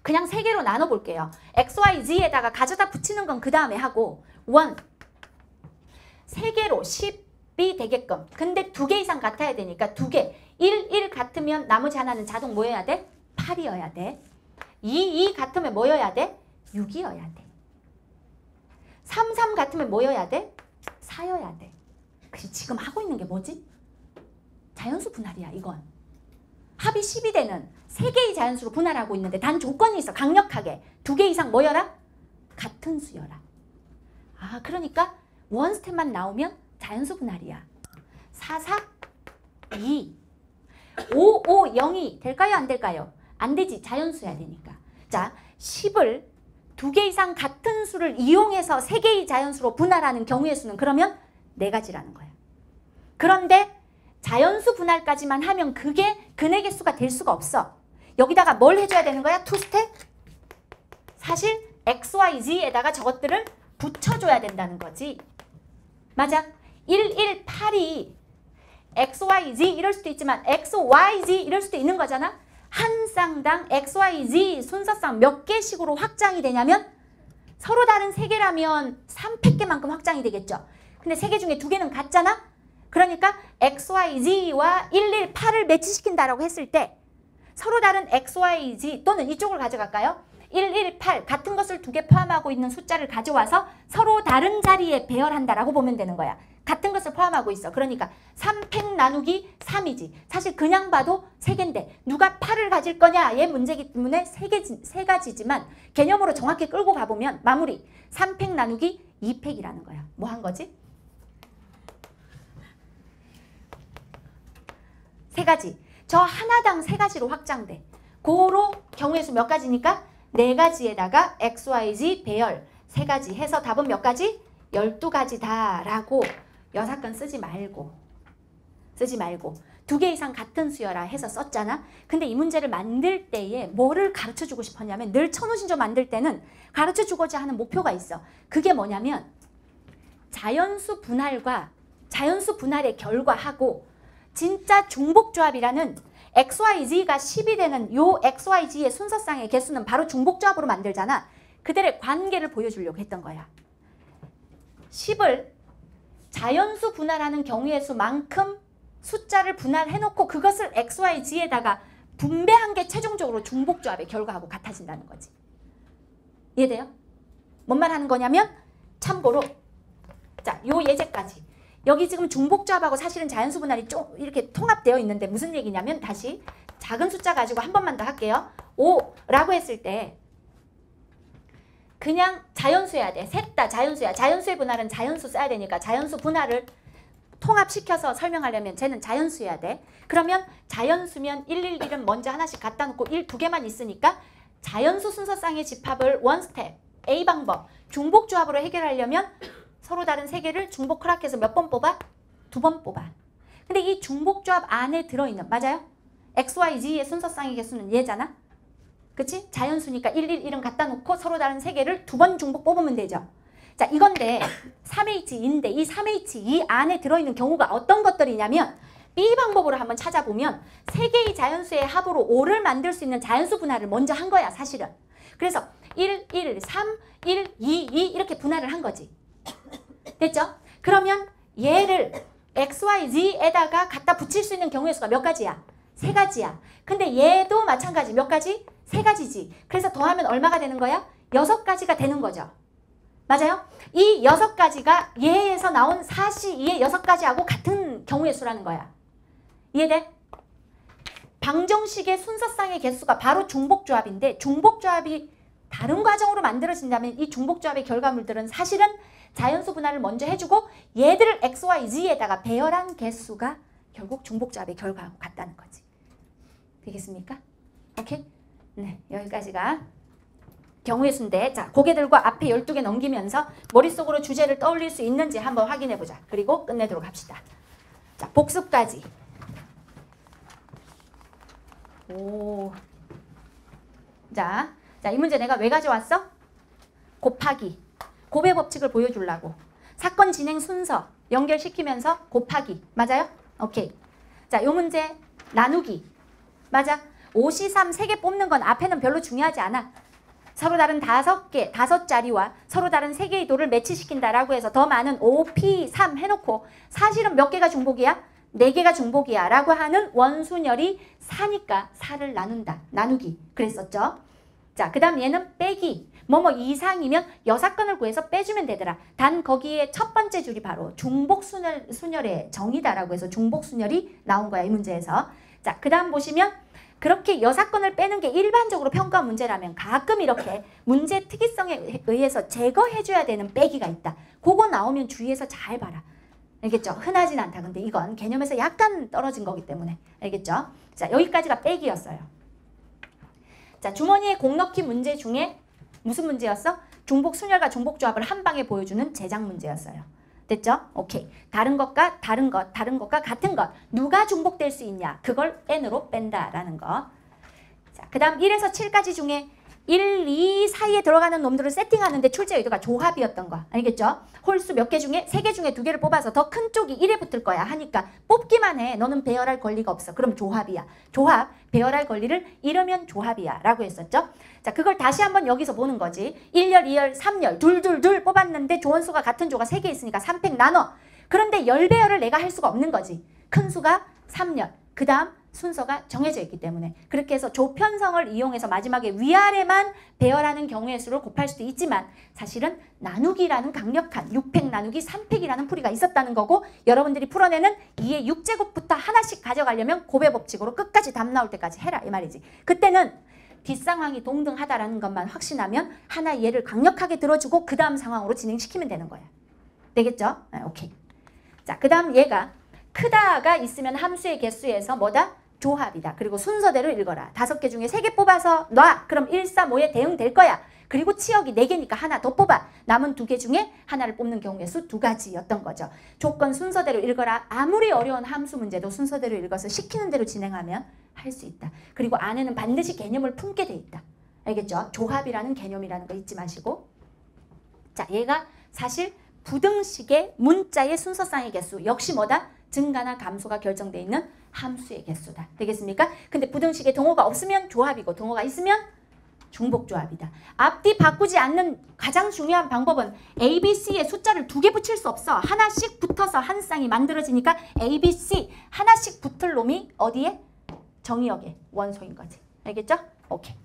그냥 세 개로 나눠 볼게요. 엑스, 와이, 지에다가 가져다 붙이는 건 그 다음에 하고 일, 세 개로 십이 되게끔. 근데 두 개 이상 같아야 되니까 두 개. 일, 일 같으면 나머지 하나는 자동 뭐여야 돼? 팔이어야 돼. 이, 이 같으면 뭐여야 돼? 육이어야 돼. 삼, 삼 같으면 뭐여야 돼? 사여야 돼. 그래서 지금 하고 있는 게 뭐지? 자연수 분할이야, 이건. 합이 십이 되는 세 개의 자연수로 분할하고 있는데 단 조건이 있어. 강력하게. 두 개 이상 뭐여라? 같은 수여라. 아, 그러니까 원 스텝만 나오면 자연수 분할이야. 사, 사, 이, 오, 오, 영이 될까요? 안 될까요? 안 되지. 자연수야 되니까. 자, 십을 두 개 이상 같은 수를 이용해서 세 개의 자연수로 분할하는 경우의 수는 그러면 네 가지라는 거야. 그런데 자연수 분할까지만 하면 그게 근의 개수가 될 수가 없어. 여기다가 뭘 해줘야 되는 거야? 투 스텝? 사실 엑스, 와이, 지에다가 저것들을 붙여줘야 된다는 거지. 맞아. 일, 일, 팔이 엑스, 와이, 지 이럴 수도 있지만 엑스, 와이, 지 이럴 수도 있는 거잖아. 한 쌍당 엑스, 와이, 지 순서상 몇 개씩으로 확장이 되냐면 서로 다른 세 개라면 삼백 개만큼 확장이 되겠죠. 근데 세 개 중에 두 개는 같잖아. 그러니까 엑스, 와이, 지와 일, 일, 팔을 매치시킨다라고 했을 때 서로 다른 엑스, 와이, 지 또는 이쪽을 가져갈까요? 일, 일, 팔 같은 것을 두 개 포함하고 있는 숫자를 가져와서 서로 다른 자리에 배열한다라고 보면 되는 거야. 같은 것을 포함하고 있어. 그러니까 삼백 나누기 삼이지. 사실 그냥 봐도 세 개인데 누가 팔을 가질 거냐의 문제이기 때문에 세 가지지만 개념으로 정확히 끌고 가보면 마무리. 삼백 나누기 이백이라는 거야. 뭐 한 거지? 세 가지. 저 하나당 세 가지로 확장돼. 고로 경우의 수 몇 가지니까? 네 가지에다가 엑스, 와이, 지 배열. 세 가지 해서 답은 몇 가지? 열두 가지다라고 여사건 쓰지 말고. 쓰지 말고. 두 개 이상 같은 수여라 해서 썼잖아. 근데 이 문제를 만들 때에 뭐를 가르쳐주고 싶었냐면 늘 천우신조 만들 때는 가르쳐주고자 하는 목표가 있어. 그게 뭐냐면 자연수 분할과 자연수 분할의 결과하고 진짜 중복조합이라는 엑스, 와이, 지가 십이 되는 요 엑스, 와이, 지의 순서상의 개수는 바로 중복조합으로 만들잖아. 그들의 관계를 보여주려고 했던 거야. 십을 자연수 분할하는 경우의 수만큼 숫자를 분할해놓고 그것을 엑스, 와이, 지에다가 분배한 게 최종적으로 중복조합의 결과하고 같아진다는 거지. 이해돼요? 뭔 말 하는 거냐면 참고로 자, 요 예제까지. 여기 지금 중복조합하고 사실은 자연수 분할이 좀 이렇게 통합되어 있는데 무슨 얘기냐면 다시 작은 숫자 가지고 한 번만 더 할게요. 오라고 했을 때 그냥 자연수여야 돼. 셋 다 자연수야. 자연수의 분할은 자연수 써야 되니까 자연수 분할을 통합시켜서 설명하려면 쟤는 자연수여야 돼. 그러면 자연수면 일, 일, 일은 먼저 하나씩 갖다 놓고 일, 두 개만 있으니까 자연수 순서쌍의 집합을 원 스텝, A 방법, 중복조합으로 해결하려면 서로 다른 세 개를 중복 허락해서 몇 번 뽑아? 두 번 뽑아. 근데 이 중복조합 안에 들어있는, 맞아요? 엑스, 와이, 지의 순서쌍의 개수는 얘잖아? 그치? 자연수니까 일, 일, 일은 갖다 놓고 서로 다른 세 개를 두 번 중복 뽑으면 되죠. 자, 이건데 삼 에이치 이인데 이 삼 에이치 이 안에 들어있는 경우가 어떤 것들이냐면 B 방법으로 한번 찾아보면 세 개의 자연수의 합으로 오를 만들 수 있는 자연수 분할을 먼저 한 거야, 사실은. 그래서 일, 일, 삼, 일, 이, 이 이렇게 분할을 한 거지. 됐죠? 그러면 얘를 엑스, 와이, 지에다가 갖다 붙일 수 있는 경우의 수가 몇 가지야? 세 가지야. 근데 얘도 마찬가지 몇 가지? 세 가지지. 그래서 더하면 얼마가 되는 거야? 여섯 가지가 되는 거죠. 맞아요? 이 여섯 가지가 얘에서 나온 사십이의 여섯 가지하고 같은 경우의 수라는 거야. 이해돼? 방정식의 순서쌍의 개수가 바로 중복조합인데 중복조합이 다른 과정으로 만들어진다면 이 중복조합의 결과물들은 사실은 자연수 분할을 먼저 해주고 얘들을 엑스, 와이, 지에다가 배열한 개수가 결국 중복조합의 결과하고 같다는 거지. 되겠습니까? 오케이? 네, 여기까지가 경우의 수인데 자, 고개들과 앞에 열두 개 넘기면서 머릿속으로 주제를 떠올릴 수 있는지 한번 확인해보자. 그리고 끝내도록 합시다. 자, 복습까지. 오. 자, 자, 이 문제 내가 왜 가져왔어? 곱하기. 곱의 법칙을 보여주려고. 사건 진행 순서 연결시키면서 곱하기. 맞아요? 오케이. 자, 요 문제 나누기. 맞아. 오, 씨, 삼 세 개 뽑는 건 앞에는 별로 중요하지 않아. 서로 다른 다섯 개, 다섯 자리와 서로 다른 세 개의 도를 매치시킨다라고 해서 더 많은 오, 피, 삼 해놓고 사실은 몇 개가 중복이야? 네 개가 중복이야 라고 하는 원순열이 사니까 사를 나눈다. 나누기. 그랬었죠. 자, 그 다음 얘는 빼기. 뭐뭐 이상이면 여사건을 구해서 빼주면 되더라. 단 거기에 첫 번째 줄이 바로 중복순열, 순열의 정의다라고 해서 중복순열이 나온 거야. 이 문제에서. 자, 그 다음 보시면 그렇게 여사건을 빼는 게 일반적으로 평가 문제라면 가끔 이렇게 문제 특이성에 의해서 제거해줘야 되는 빼기가 있다. 그거 나오면 주의해서 잘 봐라. 알겠죠? 흔하진 않다. 근데 이건 개념에서 약간 떨어진 거기 때문에. 알겠죠? 자, 여기까지가 빼기였어요. 자, 주머니에 공 넣기 문제 중에 무슨 문제였어? 중복순열과 중복조합을 한 방에 보여주는 제작 문제였어요. 됐죠? 오케이. 다른 것과 다른 것, 다른 것과 같은 것. 누가 중복될 수 있냐? 그걸 n으로 뺀다라는 거. 자, 그 다음 일에서 칠까지 중에 일, 이 사이에 들어가는 놈들을 세팅하는데 출제 의도가 조합이었던 거. 알겠죠? 홀수 몇 개 중에 세 개 중에 두 개를 뽑아서 더 큰 쪽이 일에 붙을 거야 하니까 뽑기만 해. 너는 배열할 권리가 없어. 그럼 조합이야. 조합, 배열할 권리를 잃으면 조합이야 라고 했었죠. 자, 그걸 다시 한번 여기서 보는 거지. 일 열, 이 열, 삼 열 둘둘둘 뽑았는데 조원수가 같은 조가 세 개 있으니까 삼 팩 나눠. 그런데 열 배열을 내가 할 수가 없는 거지. 큰 수가 삼 열. 그 다음 순서가 정해져 있기 때문에 그렇게 해서 조편성을 이용해서 마지막에 위아래만 배열하는 경우의 수를 곱할 수도 있지만 사실은 나누기라는 강력한 육 팩 나누기 삼 팩이라는 풀이가 있었다는 거고 여러분들이 풀어내는 이의 육 제곱부터 하나씩 가져가려면 곱의 법칙으로 끝까지 답 나올 때까지 해라 이 말이지. 그때는 뒷상황이 동등하다라는 것만 확신하면 하나 얘를 강력하게 들어주고 그 다음 상황으로 진행시키면 되는 거야. 되겠죠? 네, 오케이. 자, 그 다음 얘가 크다가 있으면 함수의 개수에서 뭐다? 조합이다. 그리고 순서대로 읽어라. 다섯 개 중에 세 개 뽑아서 놔. 그럼 일, 사, 오에 대응될 거야. 그리고 치역이 네 개니까 하나 더 뽑아. 남은 두 개 중에 하나를 뽑는 경우의 수 두 가지였던 거죠. 조건 순서대로 읽어라. 아무리 어려운 함수 문제도 순서대로 읽어서 시키는 대로 진행하면 할 수 있다. 그리고 안에는 반드시 개념을 품게 돼 있다. 알겠죠? 조합이라는 개념이라는 거 잊지 마시고. 자, 얘가 사실 부등식의 문자의 순서쌍의 개수. 역시 뭐다? 증가나 감소가 결정되어 있는 함수의 개수다. 되겠습니까? 근데 부등식에 동호가 없으면 조합이고 동호가 있으면 중복조합이다. 앞뒤 바꾸지 않는 가장 중요한 방법은 A, B, C에 숫자를 두 개 붙일 수 없어. 하나씩 붙어서 한 쌍이 만들어지니까 A, B, C 하나씩 붙을 놈이 어디에? 정의역의 원소인 거지. 알겠죠? 오케이.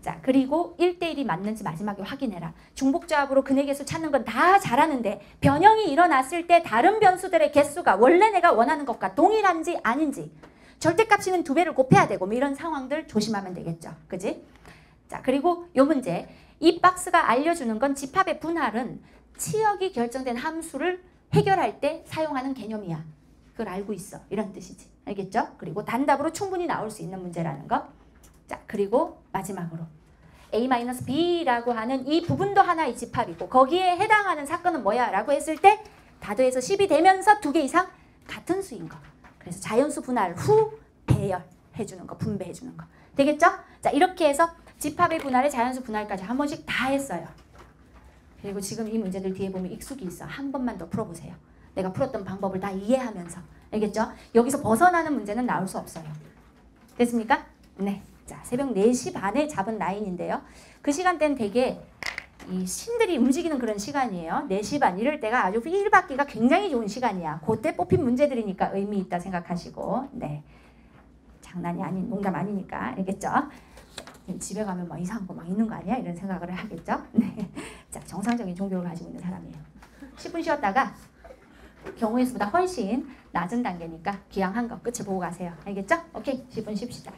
자, 그리고 일 대 일이 맞는지 마지막에 확인해라. 중복조합으로 근의 개수 찾는 건 다 잘하는데 변형이 일어났을 때 다른 변수들의 개수가 원래 내가 원하는 것과 동일한지 아닌지 절대값이는 두 배를 곱해야 되고 뭐 이런 상황들 조심하면 되겠죠. 그지? 자, 그리고 요 문제 이 박스가 알려주는 건 집합의 분할은 치역이 결정된 함수를 해결할 때 사용하는 개념이야. 그걸 알고 있어. 이런 뜻이지. 알겠죠? 그리고 단답으로 충분히 나올 수 있는 문제라는 거. 자, 그리고 마지막으로 에이 마이너스 비라고 하는 이 부분도 하나의 집합이고 거기에 해당하는 사건은 뭐야? 라고 했을 때 다도에서 십이 되면서 두 개 이상 같은 수인 거. 그래서 자연수 분할 후 배열해주는 거, 분배해주는 거. 되겠죠? 자, 이렇게 해서 집합의 분할에 자연수 분할까지 한 번씩 다 했어요. 그리고 지금 이 문제들 뒤에 보면 익숙이 있어. 한 번만 더 풀어보세요. 내가 풀었던 방법을 다 이해하면서. 알겠죠? 여기서 벗어나는 문제는 나올 수 없어요. 됐습니까? 네. 자, 새벽 네 시 반에 잡은 라인인데요. 그 시간대는 되게 이 신들이 움직이는 그런 시간이에요. 네 시 반 이럴 때가 아주 일 학기가 굉장히 좋은 시간이야. 그때 뽑힌 문제들이니까 의미 있다 생각하시고. 네, 장난이 아닌 농담 아니니까. 알겠죠? 집에 가면 막 이상한 거 막 있는 거 아니야? 이런 생각을 하겠죠? 네, 자, 정상적인 종교를 가지고 있는 사람이에요. 십 분 쉬었다가 경우의 수보다 훨씬 낮은 단계니까 기왕 한 거 끝을 보고 가세요. 알겠죠? 오케이, 십 분 쉽시다.